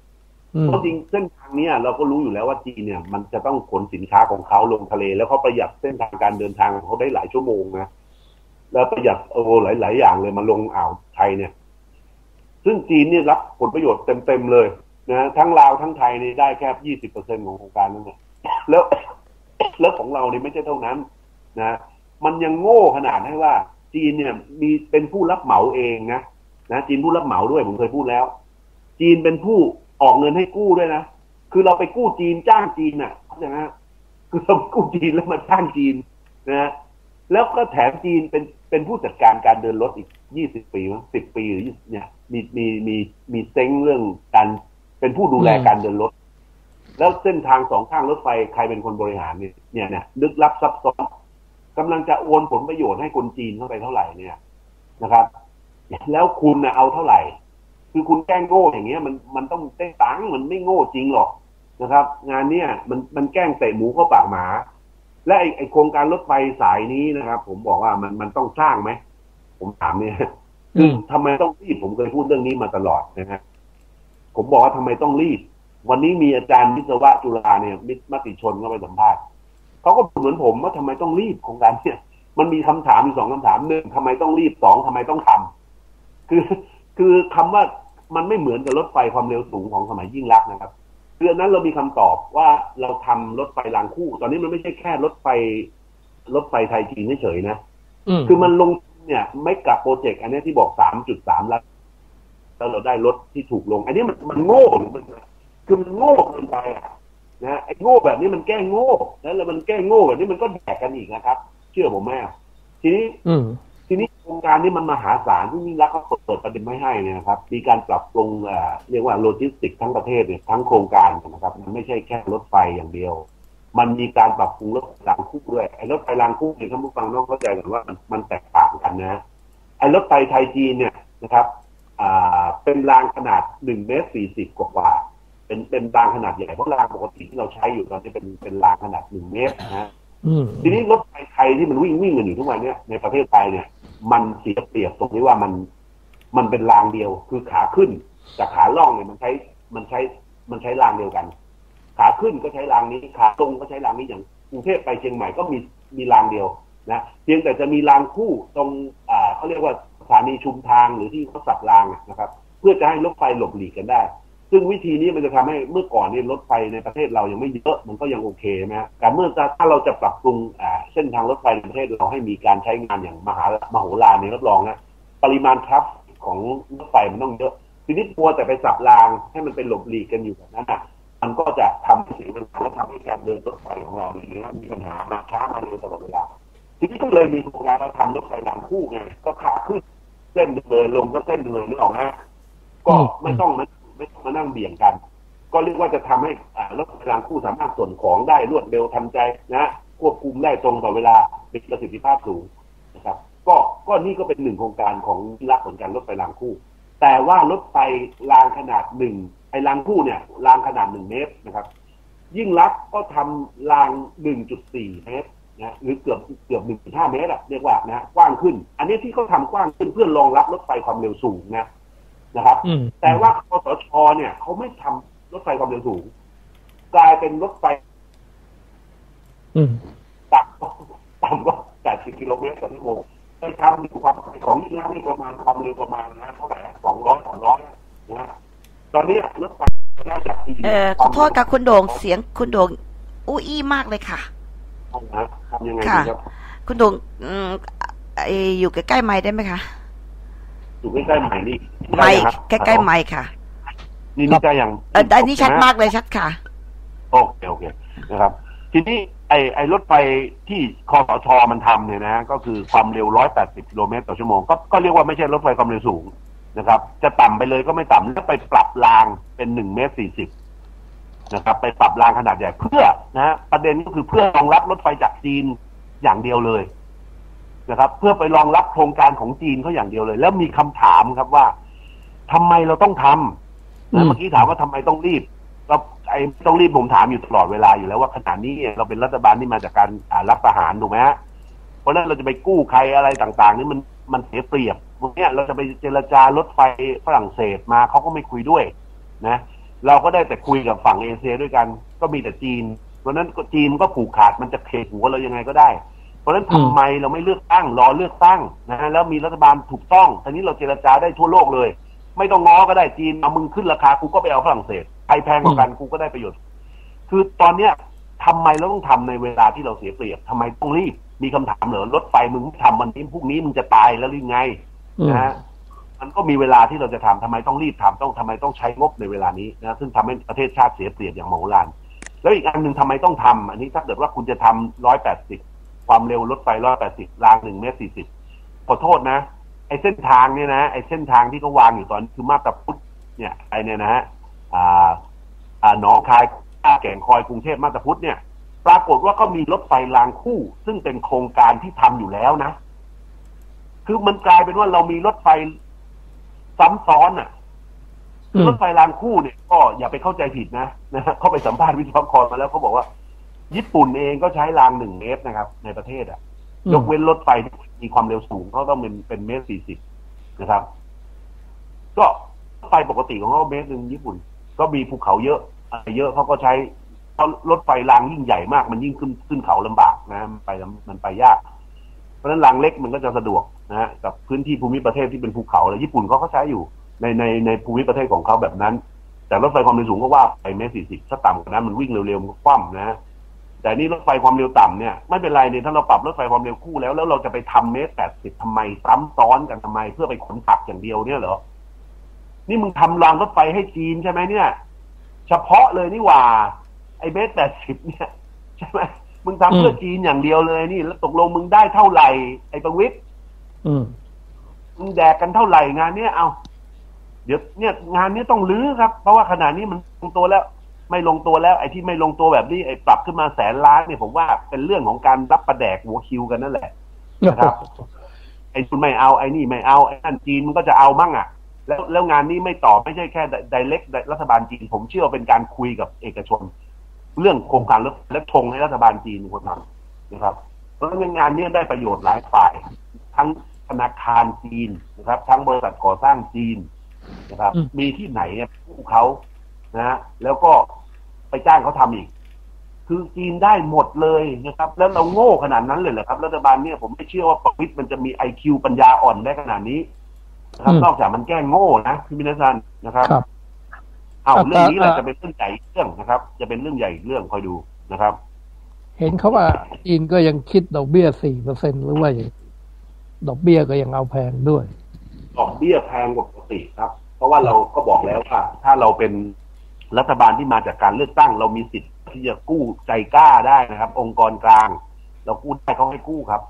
เพราะจริงเส้นทางนี้เราก็รู้อยู่แล้วว่าจีนเนี่ยมันจะต้องขนสินค้าของเขาลงทะเลแล้วเขาประหยัดเส้นทางการเดินทางของเขาได้หลายชั่วโมงนะแล้วประหยัดโอ้หลายๆอย่างเลยมาลงอ่าวไทยเนี่ยซึ่งจีนเนี่ยรับผลประโยชน์เต็มๆเลยนะทั้งลาวทั้งไทยนี่ได้แค่ ยี่สิบเปอร์เซ็นต์ ของโครงการนั้นเนี่ยแล้วแล้วของเราเนี่ยไม่ใช่เท่านั้นนะมันยังโง่ขนาดให้ว่าจีนเนี่ยมีเป็นผู้รับเหมาเองนะนะจีนผู้รับเหมาด้วยผมเคยพูดแล้วจีนเป็นผู้ออกเงินให้กู้ด้วยนะคือเราไปกู้จีนจ้างจีนน่ะเข้าใจไหมคือเรากู้จีนแล้วมาจ้างจีนนะแล้วก็แถมจีนเป็นเป็นผู้จัดการการเดินรถอีกยี่สิบปีมั้งสิบปีหรือเนี่ยมีมีมีมีเซ้งเรื่องการเป็นผู้ดูแลการเดินรถแล้วเส้นทางสองข้างรถไฟใครเป็นคนบริหารเนี่ยเนี่ยเนี่ยลึกลับซับซ้อนกำลังจะโอนผลประโยชน์ให้คนจีนเข้าไปเท่าไหร่เนี่ยนะครับแล้วคุณน่ะเอาเท่าไหร่คือคุณแกล้งโง่อย่างเงี้ยมันมันต้องได้ตังค์มันไม่โง่จริงหรอกนะครับงานเนี้ยมันมันแกล้งเตะหมูเข้าปากหมาและไอไอโครงการรถไฟสายนี้นะครับผมบอกว่ามันมันต้องสร้างไหมผมถามเนี่ยคือทำไมต้องรีบผมเคยพูดเรื่องนี้มาตลอดนะฮะผมบอกว่าทำไมต้องรีบวันนี้มีอาจารย์วิศวะจุฬาเนี่ยมิตรมติชนก็ไปสัมภาษณ์เขาก็เหมือนผมว่าทำไมต้องรีบโครงการเนี่ยมันมีคำถามมีสองคำถามหนึ่งทำไมต้องรีบสองทำไมต้องทำคือคือคำว่ามันไม่เหมือนกับรถไฟความเร็วสูงของสมัยยิ่งลักษณ์นะครับคืออันนั้นเรามีคำตอบว่าเราทำรถไฟรางคู่ตอนนี้มันไม่ใช่แค่รถไฟรถไฟไทยจีนเฉยๆนะคือมันลงเนี่ยไม่กับโปรเจกต์อันนี้ที่บอก สามจุดสาม ล้านแล้วเราได้รถที่ถูกลงอันนี้มันมันโง่หรือมันคือมันโง่เกินไปนะไอ้โง่แบบนี้มันแก้โง่แล้วแล้วมันแก้โง่แบบนี้มันก็แดกกันอีกนะครับเชื่อผมไหมทีนี้ทีนี้โครงการนี้มันมหาศาลที่นี่รัฐเขาเปิดประเด็นไม่ให้นะครับมีการปรับปรุงเรียกว่าโลจิสติกทั้งประเทศเนี่ยทั้งโครงการนะครับมันไม่ใช่แค่รถไฟอย่างเดียวมันมีการปรับปรุงรถรางคู่ด้วยไอ้รถไฟรางคู่เนี่ยท่านผู้ฟังต้องเข้าใจก่อนว่ามันมันแตกต่างกันนะ รถไฟไทยจีนเนี่ยนะครับเป็นรางขนาดหนึ่งเมตรสี่สิบกว่าๆเป็นเป็นรางขนาดใหญ่เพราะรางปกติที่เราใช้อยู่ตอนนี้เป็นเป็นรางขนาดหนึ่งเมตรนะทีนี้รถไฟไทยที่มันวิ่งวิ่งกันอยู่ทุกวันเนี่ยในประเทศไทยเนี่ยมันเสียเปรียบตรงที่ว่ามันมันเป็นรางเดียวคือขาขึ้นกับขาล่องเนี่ยมันใช้มันใช้มันใช้รางเดียวกันขาขึ้นก็ใช้รางนี้ขาลงก็ใช้รางนี้อย่างกรุงเทพไปเชียงใหม่ก็มีมีรางเดียวนะเพียงแต่จะมีรางคู่ตรงอ่าเขาเรียกว่าสถานีชุมทางหรือที่เขาสับรางนะครับเพื่อจะให้รถไฟหลบหลีกกันได้ซึ่งวิธีนี้มันจะทำให้เมื่อก่อนเนี่ยรถไฟในประเทศเรายังไม่เยอะมันก็ยังโอเคนะแต่เมื่อถ้าเราจะปรับปรุงอ่าเส้นทางรถไฟในประเทศเราให้มีการใช้งานอย่างมหามโหฬารเนี่ยรับรองนะปริมาณทรัพย์ของรถไฟมันต้องเยอะทีนี้ปัวแต่ไปสับรางให้มันไปหลบหลีกกันอยู่แบบนั้นอ่ะมันก็จะทำให้เสียเวลาและทำให้การเดินรถไฟของเราเนี่ยมีปัญหามาช้ามาเร็วตลอดเวลาทีนี้ก็เลยมีโครงการเราทำรถไฟรางคู่ไงก็ขาขึ้นเส้นเลยลงก็เส้นเลยนึกออกไหมก็ไม่ต้องมันไม่ต้องมานั่งเบี่ยงกันก็เรียกว่าจะทำให้รถไฟรางคู่สามารถส่วนของได้รวดเร็วทันใจนะควบคุมได้ตรงต่อเวลามีประสิทธิภาพสูงนะครับก็ก็นี่ก็เป็นหนึ่งโครงการของวิรักผลการรถไฟรางคู่แต่ว่ารถไฟรางขนาดหนึ่งไอ้รางคู่เนี่ยรางขนาดหนึ่งเมตรนะครับยิ่งรักก็ทำราง หนึ่งจุดสี่ เมตรนะหรือเกือบเกือบ หนึ่งจุดห้า เมตรเรียกว่านะกว้างขึ้นอันนี้ที่เขาทำกว้างขึ้นเพื่อรองรับรถไฟความเร็วสูงนะนะครับแต่ว่าคสช.เนี่ยเขาไม่ทำรถไฟความเร็วสูงกลายเป็นรถไฟต่ำต่ำกว่าแปดสิบกิโลเมตรต่อชั่วโมงไปทำอยู่ความของนี่นะนี่ประมาณความเร็วประมาณนะเท่าไหร่สองร้อยสองร้อยนะตอนนี้รถไฟน่าจะดีเออขอโทษค่ะคุณโด่งเสียงคุณโด่งอู้อี้มากเลยค่ะทำยังไงดีครับคุณโด่งอยู่ใกล้ๆไมค์ได้ไหมคะอยู่ใกล้ๆไมค์นี่ไมค์ใกล้ๆไมค์ค่ะนี่นี่ใกล้ยังเออได้นี่ชัดมากเลยชัดค่ะโอเคโอเคนะครับทีนี้ไอ้ไอ้รถไฟที่คสช.มันทำเนี่ยนะก็คือความเร็วหนึ่งร้อยแปดสิบกิโลเมตรต่อชั่วโมงก็ก็เรียกว่าไม่ใช่รถไฟความเร็วสูงนะครับจะต่ำไปเลยก็ไม่ต่ำแล้วไปปรับรางเป็นหนึ่งเมตรสี่สิบนะครับไปปรับรางขนาดใหญ่เพื่อนะประเด็นก็คือเพื่อรองรับรถไฟจากจีนอย่างเดียวเลยนะครับเพื่อไปรองรับโครงการของจีนเขาอย่างเดียวเลยแล้วมีคำถามครับว่าทำไมเราต้องทำนะเมื่อกี้ถามว่าทำไมต้องรีบเราไอ้ต้องรีบผมถามอยู่ตลอดเวลาอยู่แล้วว่าขณะนี้เราเป็นรัฐบาลที่มาจากการรับประหารถูกไหมฮะเพราะนั้นเราจะไปกู้ใครอะไรต่างๆนี่มันมันเสียเปรียบพวกเนี้ยเราจะไปเจรจารถไฟฝรั่งเศสมาเขาก็ไม่คุยด้วยนะเราก็ได้แต่คุยกับฝั่งเอเชียด้วยกันก็มีแต่จีนเพราะนั้นจีนก็ผูกขาดมันจะเขกหัวเรายังไงก็ได้เพราะนั้นทำไมเราไม่เลือกตั้งรอเลือกตั้งนะแล้วมีรัฐบาลถูกต้องทีนี้เราเจรจาได้ทั่วโลกเลยไม่ต้องง้อก็ได้จีนเอามึงขึ้นราคากูก็ไปเอาฝรั่งเศสใครแพงกว่ากันกูก็ได้ประโยชน์คือตอนเนี้ยทำไมเราต้องทำในเวลาที่เราเสียเปรียบทำไมต้องรีบมีคำถามเหรอรถไฟมึงทำวันนี้พรุ่งนี้มึงจะตายแล้วหรือไงนะมันก็มีเวลาที่เราจะทำทำไมต้องรีบทำต้องทำไมต้องใช้งบในเวลานี้นะซึ่งทำให้ประเทศชาติเสียเปรียบอย่างมโหฬารแล้วอีกอันหนึ่งทำไมต้องทำอันนี้ถ้าเกิดว่าคุณจะทำร้อยแปดสิบความเร็วรถไฟร้อยแปดสิบรางหนึ่งเมตรสี่สิบขอโทษนะไอ้เส้นทางเนี่ยนะไอ้เส้นทางที่เขาวางอยู่ตอนคือมาบตาพุธเนี่ยไอ้เนี่ยนะฮะอ่าอ่าหนองคายแก่งคอยกรุงเทพมาบตาพุธเนี่ยปรากฏว่าก็มีรถไฟรางคู่ซึ่งเป็นโครงการที่ทำอยู่แล้วนะคือมันกลายเป็นว่าเรามีรถไฟซ้ำซ้อนอ่ะรถไฟรางคู่เนี่ยก็อย่าไปเข้าใจผิดนะนะเขาไปสัมภาษณ์วิศวกรมาแล้วเขาบอกว่าญี่ปุ่นเองก็ใช้รางหนึ่งเมตรนะครับในประเทศอ่ะยกเว้นรถไฟมีความเร็วสูงเขาต้องเป็นเป็นเมตรสี่สิบนะครับก็รถไฟปกติของเขาเมตรหนึ่งญี่ปุ่นก็มีภูเขาเยอะอะไรเยอะเขาก็ใช้รถไฟรางยิ่งใหญ่มากมันยิ่งขึ้นขึ้นเขาลำบากนะมันไปมันไปยากเพราะฉะนั้นรางเล็กมันก็จะสะดวกนะฮะกับพื้นที่ภูมิประเทศที่เป็นภูเขาเลยญี่ปุ่นเขาก็ใช้อยู่ในในในภูมิประเทศของเขาแบบนั้นแต่รถไฟความเร็วสูงก็ว่าไปเมตรสี่สิบถ้าต่ำกว่านั้นมันวิ่งเร็วๆมันคว่ำนะแต่นี่รถไฟความเร็วต่ำเนี่ยไม่เป็นไรเนี่ยถ้าเราปรับรถไฟความเร็วคู่แล้วแล้วเราจะไปทำเมตรแปดสิบทำไมซ้ำซ้อนกันทำไมเพื่อไปขนผักอย่างเดียวเนี่ยเหรอนี่มึงทำรางรถไฟให้จีนใช่ไหมเนี่ยเฉพาะเลยนี่หว่าไอ้เมตรแปดสิบเนี่ยใช่ไหมมึงทำเพื่อจีนอย่างเดียวเลยนี่แล้วตกลงมึงได้เท่าไหร่ไอ้ประวิตรมึงแดกกันเท่าไหร่งานเนี้ยเอาเดี๋ยวเนี่ยงานนี้ต้องรื้อครับเพราะว่าขณะนี้มันลงตัวแล้วไม่ลงตัวแล้วไอ้ที่ไม่ลงตัวแบบนี้ไอ้ปรับขึ้นมาแสนล้านเนี่ยผมว่าเป็นเรื่องของการรับประแดกหัวคิวกันนั่นแหละนะครับ ไอ้คุณไม่เอาไอ้นี่ไม่เอาไอ้นั่นจีนมันก็จะเอามั่งอ่ะแล้วแล้วงานนี้ไม่ตอบไม่ใช่แค่ไดเรกรัฐบาลจีนผมเชื่อเป็นการคุยกับเอกชนเรื่องโครงการและทงให้รัฐบาลจีนคนนั้นนะครับเพราะงานนี้ได้ประโยชน์หลายฝ่ายทั้งธนาคารจีนนะครับทั้งบริษัทก่อสร้างจีนนะครับมีที่ไหนเนี่ยพวกเขานะแล้วก็ไปจ้างเขาทำอีกคือจีนได้หมดเลยนะครับแล้วเราโง่ขนาดนั้นเลยเหรอครับรัฐบาลเนี่ยผมไม่เชื่อว่าประวิตรมันจะมี ไอ คิว ปัญญาอ่อนได้ขนาดนี้นะครับนอกจากมันแกล้งโง่นะพี่มินสันนะครับเอาเรื่องนี้แหละจะเป็นเรื่องใหญ่เรื่องนะครับจะเป็นเรื่องใหญ่เรื่องคอยดูนะครับเห็นเขาว่าจีนก็ยังคิดดอกเบี้ย สี่เปอร์เซ็นต์ หรือว่าดอกเบี้ยก็ยังเอาแพงด้วยดอกเบี้ยแพงกว่าปกติครับเพราะว่าเราก็บอกแล้วว่าถ้าเราเป็นรัฐบาลที่มาจากการเลือกตั้งเรามีสิทธิ์ที่จะกู้ใจกล้าได้นะครับองค์กรกลางเรากู้ได้เขาให้กู้ครับ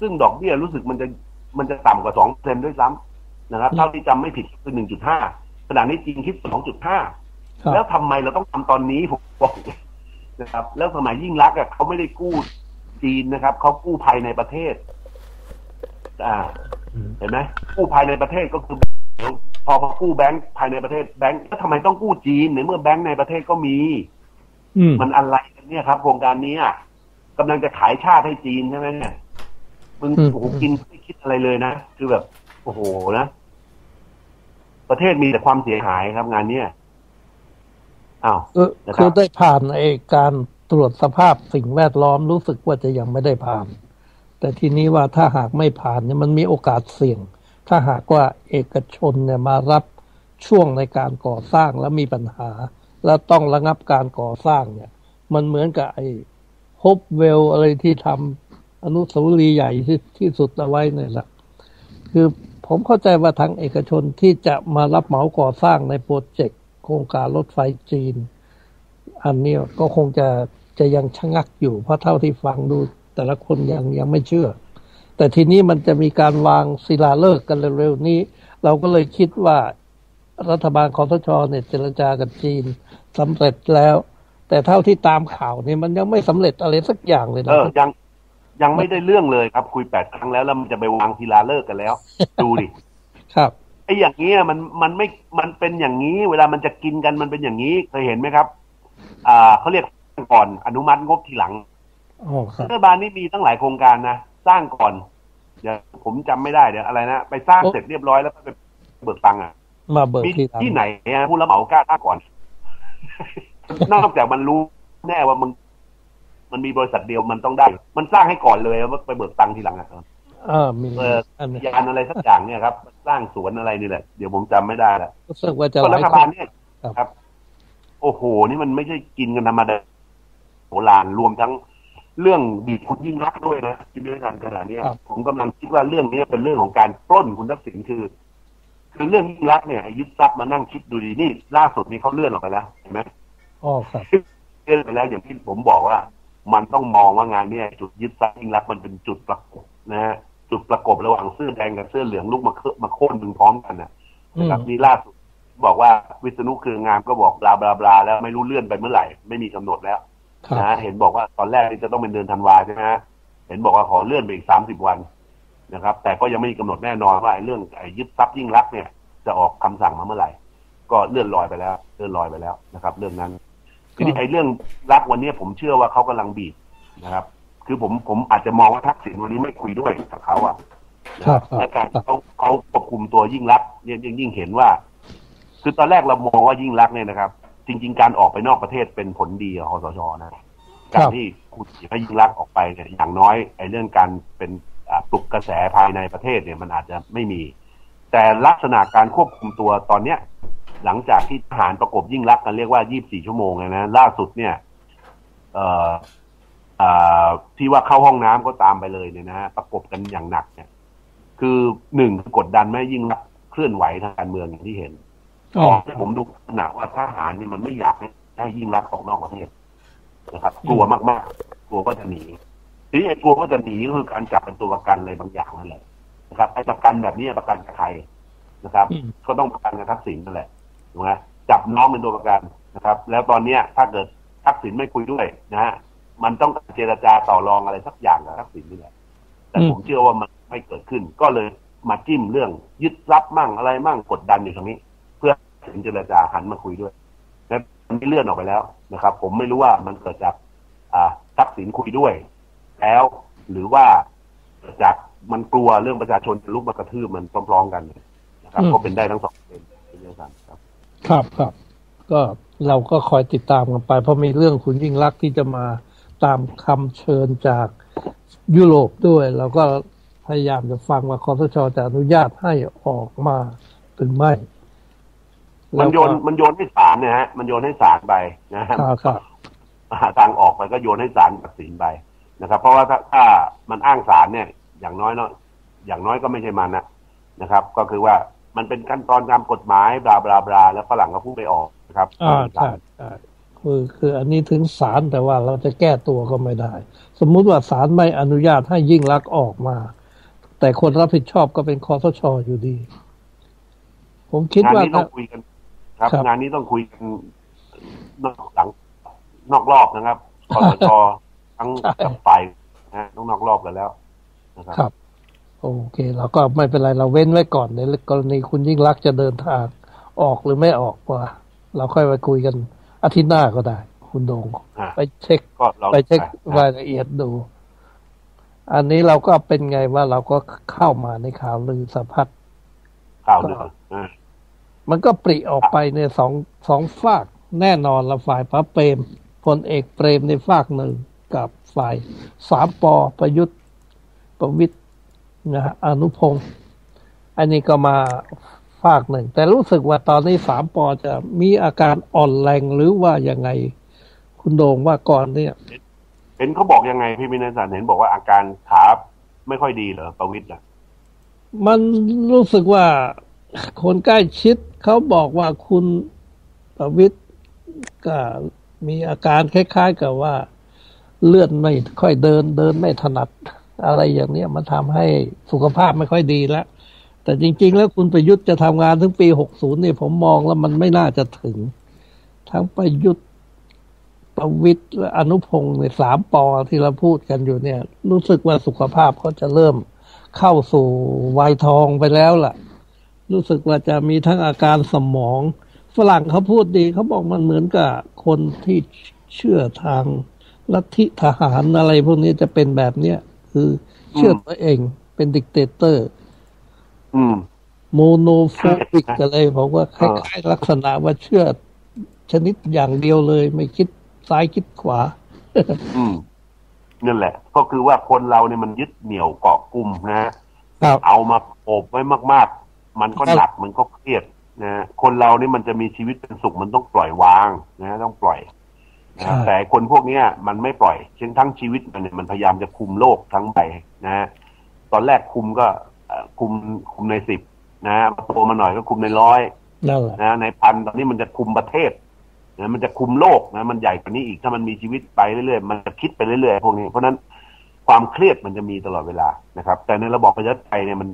ซึ่งดอกเบี้ยรู้สึกมันจะมันจะต่ำกว่า สองเปอร์เซ็นต์ ด้วยซ้ำนะครับเท่าที่จำไม่ผิดคือ หนึ่งจุดห้า ขณะนี้จีนคิด สองจุดห้า แล้วทำไมเราต้องทำตอนนี้ผมบอกนะครับแล้วสมัยยิ่งรักอ่ะเขาไม่ได้กู้จีนนะครับเขากู้ภายในประเทศอ่าเห็นไหมกู้ภายในประเทศก็คือพอพอกู้แบงค์ภายในประเทศแบงค์แล้วทำไมต้องกู้จีนในเมื่อแบงค์ในประเทศก็มีมันอะไรกันเนี่ยครับโครงการนี้กำลังจะขายชาติให้จีนใช่ไหมเนี่ยมึงโอ้โหกินไม่คิดอะไรเลยนะคือแบบโอ้โหนะประเทศมีแต่ความเสียหายครับงานเนี้ยอ้าวคือได้ผ่านไอ้การตรวจสภาพสิ่งแวดล้อมรู้สึกว่าจะยังไม่ได้ผ่านแต่ทีนี้ว่าถ้าหากไม่ผ่านเนี่ยมันมีโอกาสเสี่ยงถ้าหากว่าเอกชนเนี่ยมารับช่วงในการก่อสร้างแล้วมีปัญหาแล้วต้องระงับการก่อสร้างเนี่ยมันเหมือนกับไอ้ฮอปเวลอะไรที่ทำอนุสาวรีย์ใหญ่ที่ที่สุดเอาไว้เนี่ยแหละคือผมเข้าใจว่าทั้งเอกชนที่จะมารับเหมาก่อสร้างในโปรเจกต์โครงการรถไฟจีนอันนี้ก็คงจะจะยังชะงักอยู่เพราะเท่าที่ฟังดูแต่ละคนยังยังไม่เชื่อแต่ทีนี้มันจะมีการวางศิลาฤกษ์กันเร็วๆนี้เราก็เลยคิดว่ารัฐบาลคสช.เนี่ยเจรจากับจีนสำเร็จแล้วแต่เท่าที่ตามข่าวเนี่ยมันยังไม่สำเร็จอะไรสักอย่างเลยนะเออยังยังไม่ได้เรื่องเลยครับคุยแปดครั้งแล้วแล้วมันจะไปวางศิลาฤกษ์กันแล้วดูดิครับไอ้อย่างนี้มันมันไม่มันเป็นอย่างนี้เวลามันจะกินกันมันเป็นอย่างนี้เคยเห็นไหมครับอ่าเขาเรียกก่อนอนุมัติงบทีหลังรัฐบาลนี่มีตั้งหลายโครงการนะสร้างก่อนเดี๋ยวผมจำไม่ได้เดี๋ยวอะไรนะไปสร้างเสร็จเรียบร้อยแล้วไปเบิกตังค์อ่ะมาเบิกที่ไหนผู้รับเหมากล้าสร้างก่อน นอกจากมันรู้แน่ว่ามันมันมีบริษัทเดียวมันต้องได้มันสร้างให้ก่อนเลยว่าไปเบิกตังค์ทีหลังอ่ะเออมียานอะไรสักอย่างเนี่ยครับสร้างสวนอะไรนี่แหละเดี๋ยวผมจำไม่ได้ละก็รัฐบาลเนี่ยครับโอ้โหนี่มันไม่ใช่กินกันธรรมดาโหราณรวมทั้งเรื่องดีคุณยิ่งรักด้วยนะที่มีการขนาดนี้ผมกำลังคิดว่าเรื่องนี้เป็นเรื่องของการปล้นคุณทักษิณคือคือเรื่องยิ่งรักเนี่ยยึดทรัพย์มานั่งคิดดูดีนี่ล่าสุดนี้เขาเลื่อนออกไปแล้วเห็นไหมอ๋อครับเลื่อนไปแล้วอย่างที่ผมบอกว่ามันต้องมองว่างานนี้จุดยึดทรัพย์ยิ่งรักมันเป็นจุดประกบนะฮะจุดประกบระหว่างเสื้อแดงกับเสื้อเหลืองลูกมาเคอะมาโค่นมึงพร้อมกันนะนะครับนี่ล่าสุดบอกว่าวิษณุเครืองามก็บอกบลาบลาบลาแล้วไม่รู้เลื่อนไปเมื่อไหร่ไม่มีกำหนดแล้วนะเห็นบอกว่าตอนแรกจะต้องเป็นเดือนธันวาใช่ไหมเห็นบอกว่าขอเลื่อนไปอีกสามสิบวันนะครับแต่ก็ยังไม่มีกำหนดแน่นอนว่าเรื่องยึดทรัพย์ยิ่งรักเนี่ยจะออกคำสั่งมาเมื่อไหร่ก็เลื่อนลอยไปแล้วเลื่อนลอยไปแล้วนะครับเรื่องนั้นทีนี้ไอ้เรื่องรักวันนี้ผมเชื่อว่าเขากำลังบีบนะครับคือผมผมอาจจะมองว่าทักษิณวันนี้ไม่คุยด้วยกับเขาอ่ะและการเขาเขาควบคุมตัวยิ่งรักเนี่ยยิ่งเห็นว่าคือตอนแรกเรามองว่ายิ่งรักเนี่ยนะครับจริงๆการออกไปนอกประเทศเป็นผลดีของคสช.นะการที่คุณยิ่งรักออกไปเนี่ยอย่างน้อยไอ้เรื่องการเป็นปลุกกระแสภายในประเทศเนี่ยมันอาจจะไม่มีแต่ลักษณะการควบคุมตัวตอนเนี้ยหลังจากที่ทหารประกบยิ่งรักกันเรียกว่ายี่สิบสี่ชั่วโมงเลยนะล่าสุดเนี่ยเอ่อเอ่อที่ว่าเข้าห้องน้ำก็ตามไปเลยเนี่ยนะฮะประกบกันอย่างหนักเนี่ยคือหนึ่งกดดันไม่ยิ่งรักเคลื่อนไหวทางการเมืองอย่างที่เห็นอ๋อผมดูลักษณะว่าทหารนี่มันไม่อยากให้ยิ่งรักออกนอกประเทศนะครับกลัวมากๆกลัวว่าจะหนีทีนี้ไอ้กลัวว่าจะหนีก็คือการจับเป็นตัวประกันอะไรบางอย่างนั่นแหละนะครับไอ้ประกันแบบนี้ประกันกับใครนะครับก็ต้องประกันกับทักษิณนั่นแหละถูกไหมจับน้องเป็นตัวประกันนะครับแล้วตอนนี้ถ้าเกิดทักษิณไม่คุยด้วยนะฮะมันต้องเจรจาต่อรองอะไรสักอย่างกับทักษิณนี่แหละแต่ผมเชื่อว่ามัน ให้เกิดขึ้นก็เลยมาจิ้มเรื่องยึดรับมั่งอะไรมั่งกดดันอยู่ตรงนี้เพื่อถึงเจรจาหันมาคุยด้วยและไม่เลื่อนออกไปแล้วนะครับผมไม่รู้ว่ามันเกิดจากทักษิณคุยด้วยแล้วหรือว่าจากมันกลัวเรื่องประชาชนลุกมากระทืบมันพร้อมๆกันนะครับก็เป็นได้ทั้งสองเป็นเรื่องกันครับครับครับก็เราก็คอยติดตามกันไปเพราะมีเรื่องคุณยิ่งลักษณ์ที่จะมาตามคำเชิญจากยุโรปด้วยเราก็พยายามจะฟังว่าคสช.จะอนุญาตให้ออกมาหรือไม่มันโยนมันโยนให้ศาลนะฮะมันโยนให้ศาลไปนะฮะหาทางออกไปก็โยนให้ศาลตัดสินไปนะครับเพราะว่าถ้าถ้ามันอ้างศาลเนี่ยอย่างน้อยเนาะอย่างน้อยก็ไม่ใช่มันนะนะครับก็คือว่ามันเป็นขั้นตอนตามกฎหมายบลาบลาบลาแล้วฝรั่งก็พูดไปออกนะครับอ่าใช่คือคืออันนี้ถึงศาลแต่ว่าเราจะแก้ตัวก็ไม่ได้สมมุติว่าศาลไม่อนุญาตให้ยิ่งลักษณ์ออกมาแต่คนรับผิดชอบก็เป็นคสช.อยู่ดีผมคิดว่าต้องคุยกันครับงานนี้ต้องคุยกันนอกหลังนอกรอบนะครับคสช.ทั้งกับฝ่ายนะต้องนอกรอบกันแล้วนะครับโอเคเราก็ไม่เป็นไรเราเว้นไว้ก่อนในกรณีคุณยิ่งลักษณ์จะเดินทางออกหรือไม่ออกว่าเราค่อยไปคุยกันอาทิตย์หน้าก็ได้คุณโดงไปเช็คไปเช็ครายละเอียดดูอันนี้เราก็เป็นไงว่าเราก็เข้ามาในข่าวลือสะพัดข่าวลือมันก็ปริออกไปในสองสองฝากแน่นอนละฝ่ายพระเปรมพลเอกเปรมในฝากหนึ่งกับฝ่ายสามปอประยุทธ์ประวิตรนะฮะอนุพงศ์อันนี้ก็มาฝากหนึ่งแต่รู้สึกว่าตอนนี้สามปอจะมีอาการอ่อนแรงหรือว่ายังไงคุณโดงว่าก่อนเนี่ยเห็นเขาบอกยังไงพี่มินัยสันเห็นบอกว่าอาการขาไม่ค่อยดีเหรอประวิตรล่ะมันรู้สึกว่าคนใกล้ชิดเขาบอกว่าคุณประวิตรก็มีอาการคล้ายๆกับว่าเลื่อนไม่ค่อยเดินเดินไม่ถนัดอะไรอย่างเนี้ยมันทำให้สุขภาพไม่ค่อยดีแล้วแต่จริงๆแล้วคุณประยุทธ์จะทำงานถึงปีหกสิบนี่ผมมองแล้วมันไม่น่าจะถึงทั้งประยุทธ์ประวิตรและอนุพงศ์ในสามปอที่เราพูดกันอยู่เนี่ยรู้สึกว่าสุขภาพเขาจะเริ่มเข้าสู่วัยทองไปแล้วล่ะรู้สึกว่าจะมีทั้งอาการสมองฝรั่งเขาพูดดีเขาบอกมันเหมือนกับคนที่เชื่อทางลัทธิทหารอะไรพวกนี้จะเป็นแบบเนี้ยคือเชื่อตัวเองเป็นดิกเตเตอร์โมโนโฟบิกอะไรบอกว่าคล้ายๆลักษณะว่าเชื่อชนิดอย่างเดียวเลยไม่คิดซ้ายคิดขวานั่นแหละก็คือว่าคนเราเนี่ยมันยึดเหนี่ยวเกาะกลุ่มนะฮะเอามาโอบไว้มากๆมันก็หนักมันก็เครียดนะคนเราเนี่ยมันจะมีชีวิตเป็นสุขมันต้องปล่อยวางนะต้องปล่อยแต่คนพวกนี้มันไม่ปล่อยเช่นทั้งชีวิตมันเนี่ยมันพยายามจะคุมโลกทั้งใบนะฮะตอนแรกคุมก็คุมคุมในสิบนะฮะโตมาหน่อยก็คุมในร้อยนะในพันตอนนี้มันจะคุมประเทศนะมันจะคุมโลกนะมันใหญ่กว่านี้อีกถ้ามันมีชีวิตไปเรื่อยๆมันจะคิดไปเรื่อยๆพวกนี้เพราะนั้นความเครียดมันจะมีตลอดเวลานะครับแต่ในระบอบประชาธิปไตยเนี่ยมัน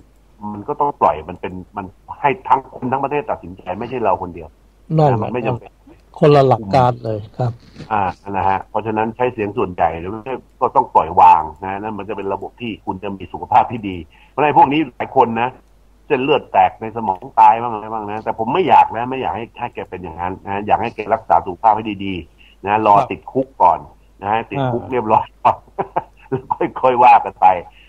มันก็ต้องปล่อยมันเป็นมันให้ทั้งคนทั้งประเทศตัดสินใจไม่ใช่เราคนเดียวมันไม่จำเป็นคนละหลักการเลยครับอ่านะฮะเพราะฉะนั้นใช้เสียงส่วนใหญ่หรือไม่ก็ต้องปล่อยวางนะนั่นมันจะเป็นระบบที่คุณจะมีสุขภาพที่ดีเพราะในพวกนี้หลายคนนะเส้นเลือดแตกในสมองตายบ้างอะไรบ้างนะแต่ผมไม่อยากนะไม่อยากให้ให้แกเป็นอย่างนั้นนะอยากให้แกรักษาสุขภาพให้ดีๆนะรอติดคุกก่อนนะฮะติดคุกเรียบร้อยแล้วค่อยๆว่ากันไป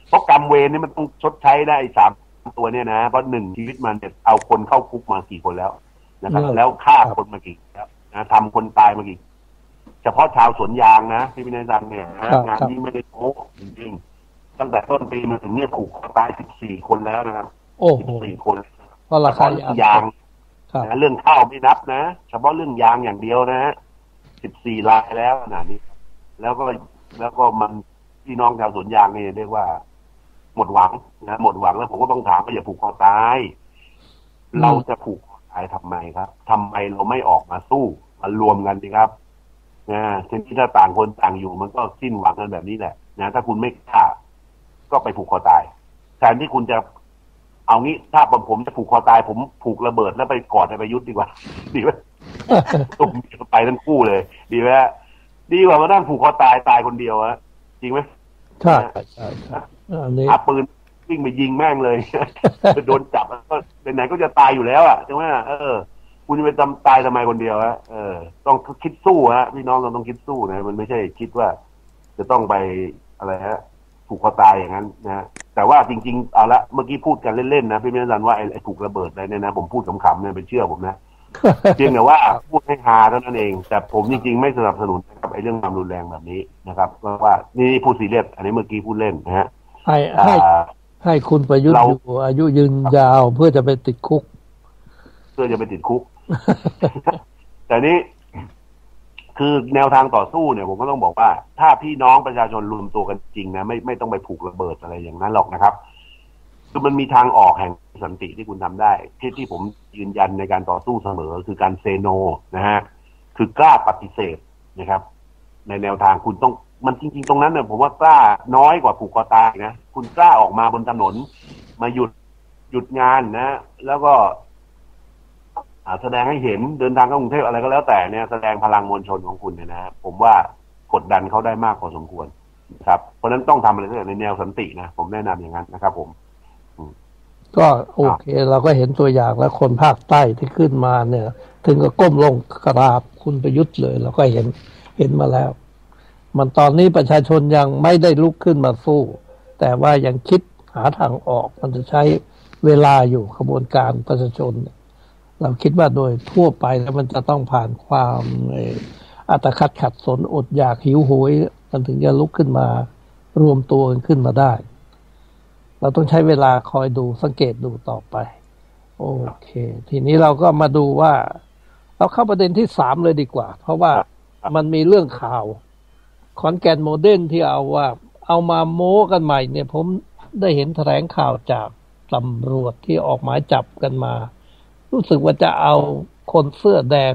เพราะกรรมเวรนี่มันต้องชดใช้ได้สามตัวเนี่ยนะเพราะหนึ่งชีวิตมันเนี่ยเอาคนเข้าคุกมากี่คนแล้วนะครับแล้วฆ่าคนมากี่แล้วนะทำคนตายมากี่เฉพาะชาวสวนยางนะพี่วินัยสันเนี่ยงานนี้ไม่ได้โม้จริงๆตั้งแต่ต้นปีมาถึงเนี่ยถูกตายสิบสี่คนแล้วนะครับโอ้โหสิบสี่คนเพราะราคายางนะเรื่องข้าวไม่นับนะเฉพาะเรื่องยางอย่างเดียวนะฮะสิบสี่รายแล้วขนาดนี้แล้วก็แล้วก็มันพี่น้องชาวสวนยางนี่เรียกว่าหมดหวังนะหมดหวังแล้วผมก็ต้องถามว่าอย่าผูกคอตายเราจะผูกไอ้ทำไมครับทำไมเราไม่ออกมาสู้มารวมกันดีครับนะทีนี้ถ้าต่างคนต่างอยู่มันก็สิ้นหวังกันแบบนี้แหละนะถ้าคุณไม่กล้าก็ไปผูกคอตายแทนที่คุณจะเอางี้ถ้าผมจะผูกคอตายผมผูกระเบิดแล้วไปกอดไปยุทธดีกว่าดีไหมตุ่มไปทั้งคู่เลยดีไหมดีกว่ามานั่งผูกคอตายตายคนเดียวอะจริงไหมใช่ใช่ใช่เอาปืน วิ่งไปยิงแม่งเลยโดนจับแล้วก็เป็นไหนก็จะตายอยู่แล้วอ่ะใช่ไหมเออคุณจะไปจำตายทำไมคนเดียวฮะเออต้องคิดสู้ฮะพี่น้องเราต้องคิดสู้นะมันไม่ใช่คิดว่าจะต้องไปอะไรฮะถูกคอตายอย่างนั้นนะแต่ว่าจริงๆเอาละเมื่อกี้พูดกันเล่นๆนะพี่มินันว่าไอ้ถูกระเบิดอะไรเนี่ยนะผมพูดขำๆเนี่ยเป็นเชื่อผมนะเพียงแต่ว่าพูดให้ฮาเท่านั้นเองแต่ผมจริงๆไม่สนับสนุนกับไอ้เรื่องความรุนแรงแบบนี้นะครับเพราะว่านี่พูดซีเรียสอันนี้เมื่อกี้พูดเล่นนะฮะให้ให้ให้คุณประยุทธ์อยู่อายุยืนยาวเพื่อจะไปติดคุกเพื่อจะไปติดคุกแต่นี้คือแนวทางต่อสู้เนี่ยผมก็ต้องบอกว่าถ้าพี่น้องประชาชนรวมตัวกันจริงนะไม่ไม่ต้องไปผูกระเบิดอะไรอย่างนั้นหรอกนะครับคือมันมีทางออกแห่งสันติที่คุณทำได้ที่ที่ผมยืนยันในการต่อสู้เสมอคือการเซโนนะฮะคือกล้าปฏิเสธนะครับในแนวทางคุณต้องมันจริงๆตรงนั้นเนี่ยผมว่ากล้าน้อยกว่าผูกคอตายนะคุณกล้าออกมาบนถนนมาหยุดหยุดงานนะแล้วก็แสดงให้เห็นเดินทางเข้ากรุงเทพอะไรก็แล้วแต่เนี่ยแสดงพลังมวลชนของคุณเนี่ยนะผมว่ากดดันเขาได้มากพอสมควรครับเพราะนั้นต้องทำอะไรสักอย่างในแนวสันตินะผมแนะนำอย่างนั้นนะครับผมก็โอเคเราก็เห็นตัวอย่างแล้วคนภาคใต้ที่ขึ้นมาเนี่ยถึงก็ก้มลงกราบคุณประยุทธ์เลยเราก็เห็นเห็นมาแล้วมันตอนนี้ประชาชนยังไม่ได้ลุกขึ้นมาสู้แต่ว่ายังคิดหาทางออกมันจะใช้เวลาอยู่ขบวนการประชาชนเราคิดว่าโดยทั่วไปแล้วมันจะต้องผ่านความอัตคัดขัดสนอดอยากหิวโหยมันถึงจะลุกขึ้นมารวมตัวกันขึ้นมาได้เราต้องใช้เวลาคอยดูสังเกตดูต่อไปโอเคทีนี้เราก็มาดูว่าเราเข้าประเด็นที่สามเลยดีกว่าเพราะว่ามันมีเรื่องข่าวขอนแก่นโมเดิร์นที่เอาว่าเอามาโม้กันใหม่เนี่ยผมได้เห็นแถลงข่าวจากตำรวจที่ออกหมายจับกันมารู้สึกว่าจะเอาคนเสื้อแดง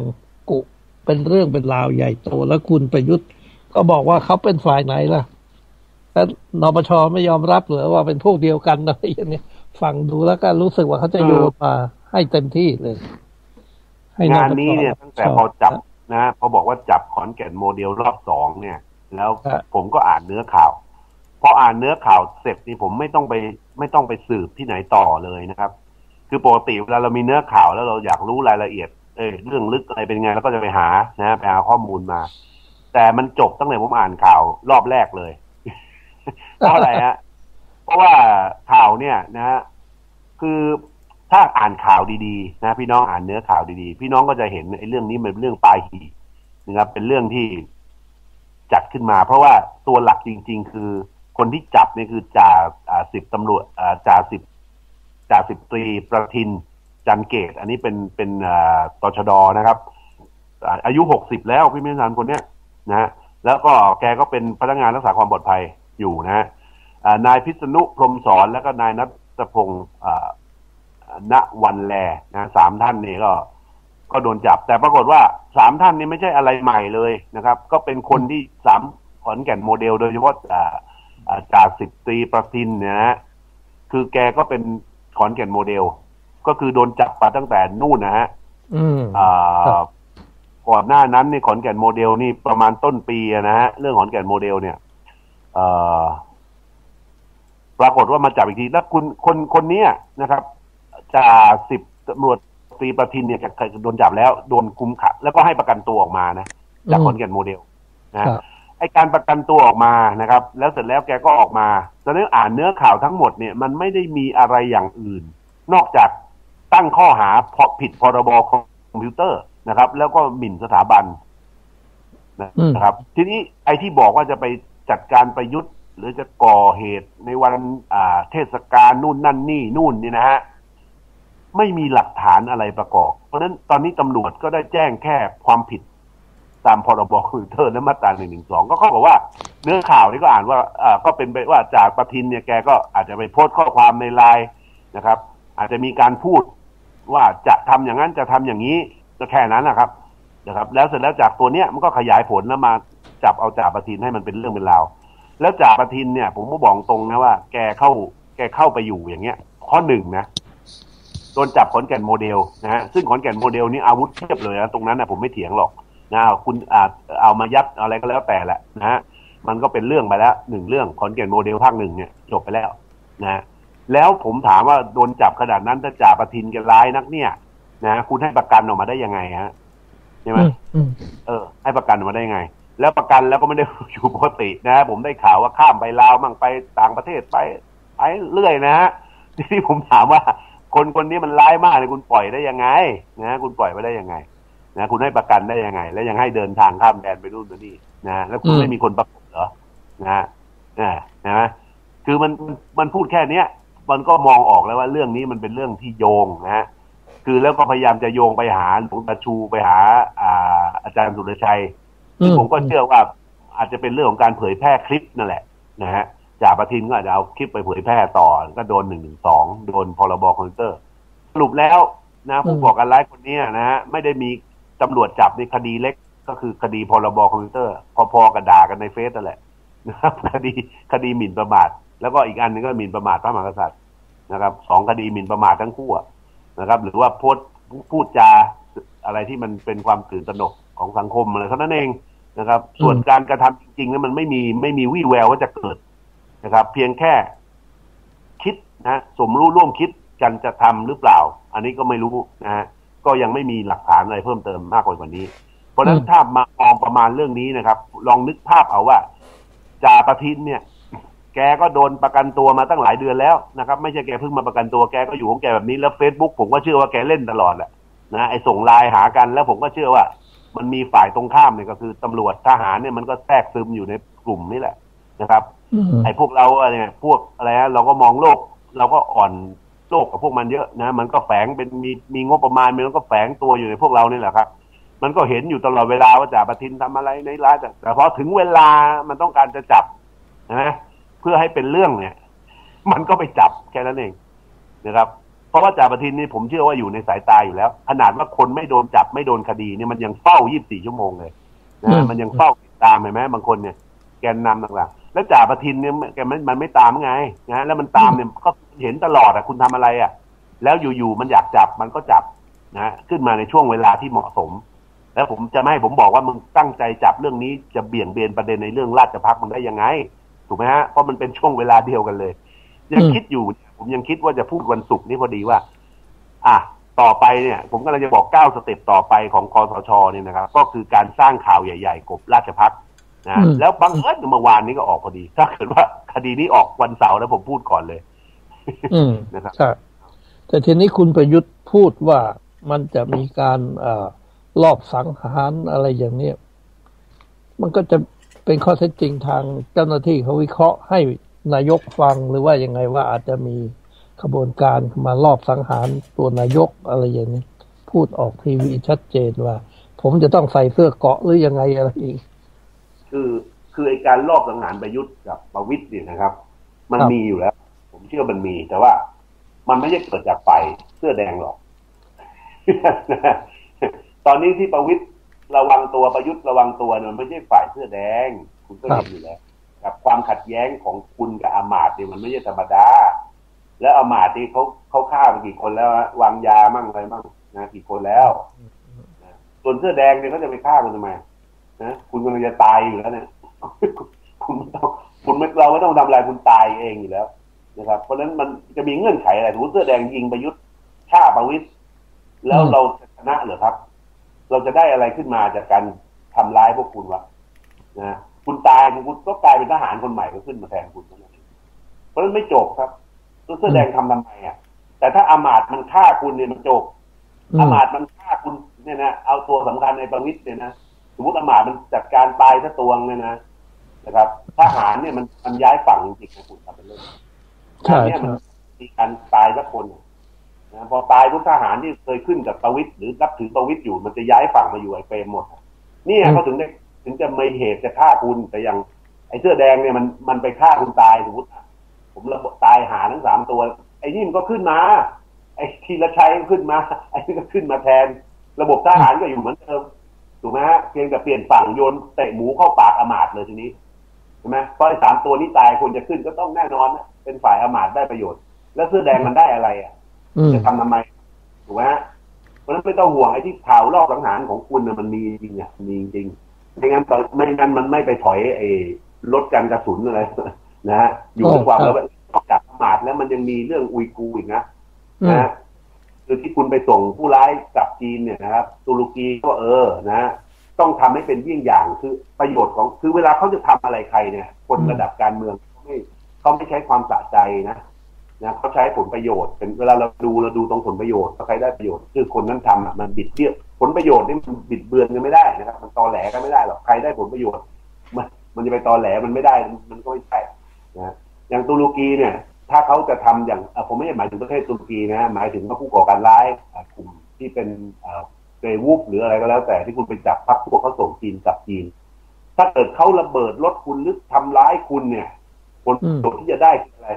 กุเป็นเรื่องเป็นราวใหญ่โตแล้วคุณประยุทธ์ก็บอกว่าเขาเป็นฝ่ายไหนล่ะแล้วนปชไม่ยอมรับหรือว่าเป็นพวกเดียวกันอะไรอย่างนี้ฟังดูแล้วก็รู้สึกว่าเขาจะโยนมาให้เต็มที่เลยงานนี้เนี่ยตั้งแต่พอจับนะพอบอกว่าจับขอนแก่นโมเดลรอบสองเนี่ยแล้วผมก็อ่านเนื้อข่าวพออ่านเนื้อข่าวเสร็จนี่ผมไม่ต้องไปไม่ต้องไปสืบที่ไหนต่อเลยนะครับคือปกติเวลาเรามีเนื้อข่าวแล้วเราอยากรู้รายละเอียดเออเรื่องลึกอะไรเป็นไงแล้วก็จะไปหานะไปหาข้อมูลมาแต่มันจบตั้งแต่ผมอ่านข่าวรอบแรกเลยเพราะอะไรฮะเพราะว่าข่าวเนี่ยนะฮะคือถ้าอ่านข่าวดีๆนะพี่น้องอ่านเนื้อข่าวดีๆพี่น้องก็จะเห็นไอ้เรื่องนี้มันเป็นเรื่องปลายหีนะครับเป็นเรื่องที่จัดขึ้นมาเพราะว่าตัวหลักจริงๆคือคนที่จับนี่คือจ่าสิบตำรวจจ่าสิบจ่าสิบตรีประทินจันเกตอันนี้เป็นเป็นตชดนะครับอายุหกสิบแล้วพี่มิตรสารคนเนี้ยนะฮะแล้วก็แกก็เป็นพนักงานรักษาความปลอดภัยอยู่นะฮะนายพิษณุพรหมสอนแล้วก็นายณัฐพงศ์ณวันแลนะสามท่านนี่ก็ก็โดนจับแต่ปรากฏว่าสามท่านนี้ไม่ใช่อะไรใหม่เลยนะครับก็เป็นคนที่สามขอนแก่นโมเดลโดยเฉพาะจ่าสิบตรีประทินเนี่ยนะคือแกก็เป็นขอนแก่นโมเดลก็คือโดนจับมาตั้งแต่นู่นนะฮะก่อนหน้านั้นนี่ขอนแก่นโมเดลนี่ประมาณต้นปีนะฮะเรื่องขอนแก่นโมเดลเนี่ยปรากฏว่ามาจับอีกทีแล้วคุณคนคนนี้นะครับจ่าสิบตำรวจตรีประทินเนี่ยโดนจับแล้วโดนคุมขังแล้วก็ให้ประกันตัวออกมานะจากขอนแก่นโมเดลนะไอ้การประกันตัวออกมานะครับแล้วเสร็จแล้วแกก็ออกมาตอนนี้อ่านเนื้อข่าวทั้งหมดเนี่ยมันไม่ได้มีอะไรอย่างอื่นนอกจากตั้งข้อหาเพราะผิดพรบคอมพิวเตอร์นะครับแล้วก็หมิ่นสถาบันนะครับทีนี้ไอ้ที่บอกว่าจะไปจัดการประยุทธ์หรือจะก่อเหตุในวันเทศกาลนู่นนั่นนี่นู่นนี่นะฮะไม่มีหลักฐานอะไรประกอบเพราะฉะนั้นตอนนี้ตำรวจก็ได้แจ้งแค่ความผิดตามพรบคอมพิวเตอร์และมาตราหนึ่งหนึ่งสองก็เขาบอกว่าเนื้อข่าวนี่ก็อ่านว่าก็เป็นไปว่าจากประทินเนี่ยแกก็อาจจะไปโพสต์ข้อความในไลน์นะครับอาจจะมีการพูดว่าจะทำอย่างนั้นจะทำอย่างนี้ก็แค่นั้นนะครับนะครับแล้วเสร็จแล้วจากตัวเนี้ยมันก็ขยายผลแล้วมาจับเอาจ่าประทินให้มันเป็นเรื่องเป็นราวแล้วจ่าประทินเนี่ยผมก็บอกตรงนะว่าแกเข้าแกเข้าไปอยู่อย่างเงี้ยข้อหนึ่งนะโดนจับขอนแก่นโมเดลนะฮะซึ่งขอนแก่นโมเดลนี่อาวุธเทียบเลยนะตรงนั้นนะผมไม่เถียงหรอกนะคุณอาจเอามายัดอะไรก็แล้วแต่แหละนะฮะมันก็เป็นเรื่องไปแล้วหนึ่งเรื่องขอนแก่นโมเดลภาคหนึ่งเนี่ยจบไปแล้วนะ แล้วผมถามว่าโดนจับขนาดนั้นถ้าจ่าประทินกันร้ายนักเนี่ยนะคุณให้ประกันออกมาได้ยังไงฮะใช่ไหมเออให้ประกันออกมาได้ยังไงแล้วประกันแล้วก็ไม่ได้อยู่ปกตินะผมได้ข่าวว่าข้ามไปลาวมั่งไปต่างประเทศไปไปเรื่อยนะฮะที่ผมถามว่าคนคนนี้มันร้ายมากเลยคุณปล่อยได้ยังไงนะคุณปล่อยไปได้ยังไงนะคุณให้ประกันได้ยังไงแล้วยังให้เดินทางข้ามแดนไปนู่นไปนี่นะแล้วคุณไม่มีคนประกบเหรอนะนะนะคือมันมันพูดแค่เนี้ยมันก็มองออกแล้วว่าเรื่องนี้มันเป็นเรื่องที่โยงนะฮะคือแล้วก็พยายามจะโยงไปหาหลวงตาชูไปหาอ่าอาจารย์สุรชัยซึ่งผมก็เชื่อว่าอาจจะเป็นเรื่องของการเผยแพร่คลิปนั่นแหละนะฮะจ่าประทินก็อาจจะเอาคลิปไปเผยแพร่ต่อก็โดนหนึ่งหนึ่งสองโดนพรบคอมพิวเตอร์สรุปแล้วนะผู้ก่อการร้ายคนนี้นะฮะไม่ได้มีตำรวจจับในคดีเล็กก็คือคดีพรบคอมพิวเตอร์พอๆกันด่ากันในเฟซนั่นแหละนะครับคดีคดีหมิ่นประมาทแล้วก็อีกอันนึงก็หมิ่นประมาทพระมหากษัตริย์นะครับสองคดีหมิ่นประมาททั้งคู่นะครับหรือว่าโพสต์พูดจาอะไรที่มันเป็นความตื่นตระหนกของสังคมอะไรเท่านั้นเองนะครับส่วนการกระทำจริงๆนั้นมันไม่มีไม่มีวี่แววว่าจะเกิดนะครับเพียงแค่คิดนะสมรู้ร่วมคิดกันจะทำหรือเปล่าอันนี้ก็ไม่รู้นะฮะก็ยังไม่มีหลักฐานอะไรเพิ่มเติมมากกว่านี้เพราะฉะนั้นถ้ามามองประมาณเรื่องนี้นะครับลองนึกภาพเอาว่าจ่าประทินเนี่ยแกก็โดนประกันตัวมาตั้งหลายเดือนแล้วนะครับไม่ใช่แกเพิ่งมาประกันตัวแกก็อยู่ของแกแบบนี้แล้ว Facebook ผมก็เชื่อว่าแกเล่นตลอดแหละนะไอ้ส่งไลน์หากันแล้วผมก็เชื่อว่ามันมีฝ่ายตรงข้ามเนี่ยก็คือตำรวจทหารเนี่ยมันก็แทรกซึมอยู่ในกลุ่มนี่แหละนะครับไอ้พวกเราเนี่ยพวกอะไรนะเราก็มองโลกเราก็อ่อนโลกกับพวกมันเยอะนะมันก็แฝงเป็นมีมีงบประมาณมันก็แฝงตัวอยู่ในพวกเรานี่แหละครับมันก็เห็นอยู่ตลอดเวลาว่าจ่าประทินทำอะไรในร้านแต่พอถึงเวลามันต้องการจะจับนะเพื่อให้เป็นเรื่องเนี่ยมันก็ไปจับแค่นั้นเองนะครับเพราะว่าจ่าประทินนี่ผมเชื่อว่าอยู่ในสายตาอยู่แล้วขนาดว่าคนไม่โดนจับไม่โดนคดีเนี่ยมันยังเฝ้ายี่สิบสี่ชั่วโมงเลยนะมันยังเฝ้าติดตามเห็นไหมบางคนเนี่ยแกนนำต่างๆแล้วจ่าประทินเนี่ยแกมันมันไม่ตามไงนะแล้วมันตามเนี่ยก็เห็นตลอดอ่ะคุณทำอะไรอ่ะแล้วอยู่ๆมันอยากจับมันก็จับนะขึ้นมาในช่วงเวลาที่เหมาะสมแล้วผมจะไม่ให้ผมบอกว่ามึงตั้งใจจับเรื่องนี้จะเบี่ยงเบนประเด็นในเรื่องราชพรรคมันได้ยังไงถูกไหมฮะเพราะมันเป็นช่วงเวลาเดียวกันเลยยังคิดอยู่ผมยังคิดว่าจะพูดวันศุกร์นี้พอดีว่าอ่ะต่อไปเนี่ยผมก็เลยจะบอกเก้าสเต็ปต่อไปของคสช.เนี่ยนะครับก็คือการสร้างข่าวใหญ่ๆกบราชพรรคนะแล้วบังเอิญเมื่อวานนี้ก็ออกพอดีถ้าเกิดว่าคดีนี้ออกวันเสาร์นะผมพูดก่อนเลยนะครับแต่ทีนี้คุณประยุทธ์พูดว่ามันจะมีการอ่ารอบสังหารอะไรอย่างนี้มันก็จะเป็นข้อเท็จจริงทางเจ้าหน้าที่เขาวิเคราะห์ให้นายกฟังหรือว่ายังไงว่าอาจจะมีขบวนการมารอบสังหารตัวนายกอะไรอย่างนี้พูดออกทีวีชัดเจนว่าผมจะต้องใส่เสื้อเกาะหรือยังไงอะไรอีกคือคือไอ้การรอบสังหารประยุทธ์กับประวิตรเนี่ยนะครับมันมีอยู่แล้วผมเชื่อมันมีแต่ว่ามันไม่ได้เกิดจากฝ่ายเสื้อแดงหรอกตอนนี้ที่ประวิตรระวังตัวประยุทธ์ระวังตัวเนี่ยมันไม่ใช่ฝ่ายเสื้อแดงคุณก็เห็นอยู่แล้วกับความขัดแย้งของคุณกับอามาตย์เนี่ยมันไม่ใช่ธรรมดาแล้วอามาตย์นี่เขาเขาฆ่าไปกี่คนแล้ววางยามั่งอะไรมั่งนะกี่คนแล้วส่วนเสื้อแดงเนี่ยเขาจะไปฆ่าคุณทำไมนะคุณกำลังจะตายอยู่แล้วเนี่ยคุณต้องคุณเราไม่ต้องทำอะไรคุณตายเองอยู่แล้วนะครับเพราะฉะนั้นมันจะมีเงื่อนไขอะไรสมมติเสื้อแดงยิงประยุทธ์ฆ่าประวิตรแล้วเราชนะเหรอครับเราจะได้อะไรขึ้นมาจากการทำร้ายพวกคุณวะนะคุณตายคุณก็กลายเป็นทหารคนใหม่ก็ขึ้นมาแทนคุณเพราะฉะนั้นไม่จบครับตัวเสื้อแดงทำทำไมอ่ะแต่ถ้าอามาตย์มันฆ่าคุณเนี่ยมันจบอามาตย์มันฆ่าคุณเนี่ยนะเอาตัวสำคัญในประวิตรเนี่ยนะสมมติอามาตย์มันจัดการตายซะตวงเนี่ยนะนะครับทหารเนี่ยมันมันย้ายฝั่งจริงๆนะคุณทำเป็นเรื่องใช่เนี่ยมันมีการตายสักคนพอตายทุกทหารที่เคยขึ้นกับประวิตรหรือรับถือประวิตรอยู่มันจะย้ายฝั่งมาอยู่ไอ้เปรมหมดนี่เขาถึงได้ถึงจะไม่เหตุจะฆ่าคุณแต่อย่างไอ้เสื้อแดงเนี่ยมันมันไปฆ่าคุณตายสมมติผมระบบตายหาทั้งสามตัวไอ้นี่มันก็ขึ้นมาไอ้ธีรชัยก็ขึ้นมาไอ้นี่ก็ขึ้นมาแทนระบบทหารก็อยู่เหมือนเดิมถูกไหมฮะเพียงแต่เปลี่ยนฝั่งโยนเตะหมูเข้าปากอามาตย์เลยทีนี้ใช่ไหมเพราะไอ้สามตัวนี้ตายคนจะขึ้นก็ต้องแน่นอนนะเป็นฝ่ายอามาตย์ได้ประโยชน์แล้วเสื้อแดงมันได้อะไรอ่ะจะทำทำไมถูกไหมเพราะฉะนั้นไม่ต้องห่วงไอ้ที่ข่าวรอบสังหารของคุณเนี่ยมันมีจริงอ่ะมีจริงไม่งั้นไม่งั้นมันไม่ไปถอยไอ้ลดการกระสุนอะไรนะฮะอยู่ในความแล้ว อกจากประมาทแล้วมันยังมีเรื่องอุยกูอีกนะนะคือที่คุณไปส่งผู้ร้ายกลับจีนเนี่ยนะครับตุรกีก็เออนะต้องทำให้เป็นเยี่ยงอย่างคือประโยชน์ของคือเวลาเขาจะทำอะไรใครเนี่ยคนระดับการเมืองเขาไม่เขาไม่ใช้ความสะใจนะนะเขาใช้ผลประโยชน์เป็นเวลาเราดูเราดูตรงผลประโยชน์ใครได้ประโยชน์คือคนนั้นทำอ่ะมันบิดเบี้ยวผลประโยชน์นี่มันบิดเบือนกันไม่ได้นะครับมันตอแหลก็ไม่ได้หรอกใครได้ผลประโยชน์มันมันจะไปตอแหลมันไม่ได้มันก็ไม่ใช่นะอย่างตุรกีเนี่ยถ้าเขาจะทำอย่างผมไม่ได้หมายถึงประเทศตุรกีนะหมายถึงว่าผู้ก่อการร้ายกลุ่มที่เป็นเกวูฟหรืออะไรก็แล้วแต่ที่คุณไปจับพักพวกเขาส่งจีนกลับจีนถ้าเกิดเขาระเบิดรถคุณหรือทำร้ายคุณเนี่ยผลประโยชน์ที่จะได้คืออะไร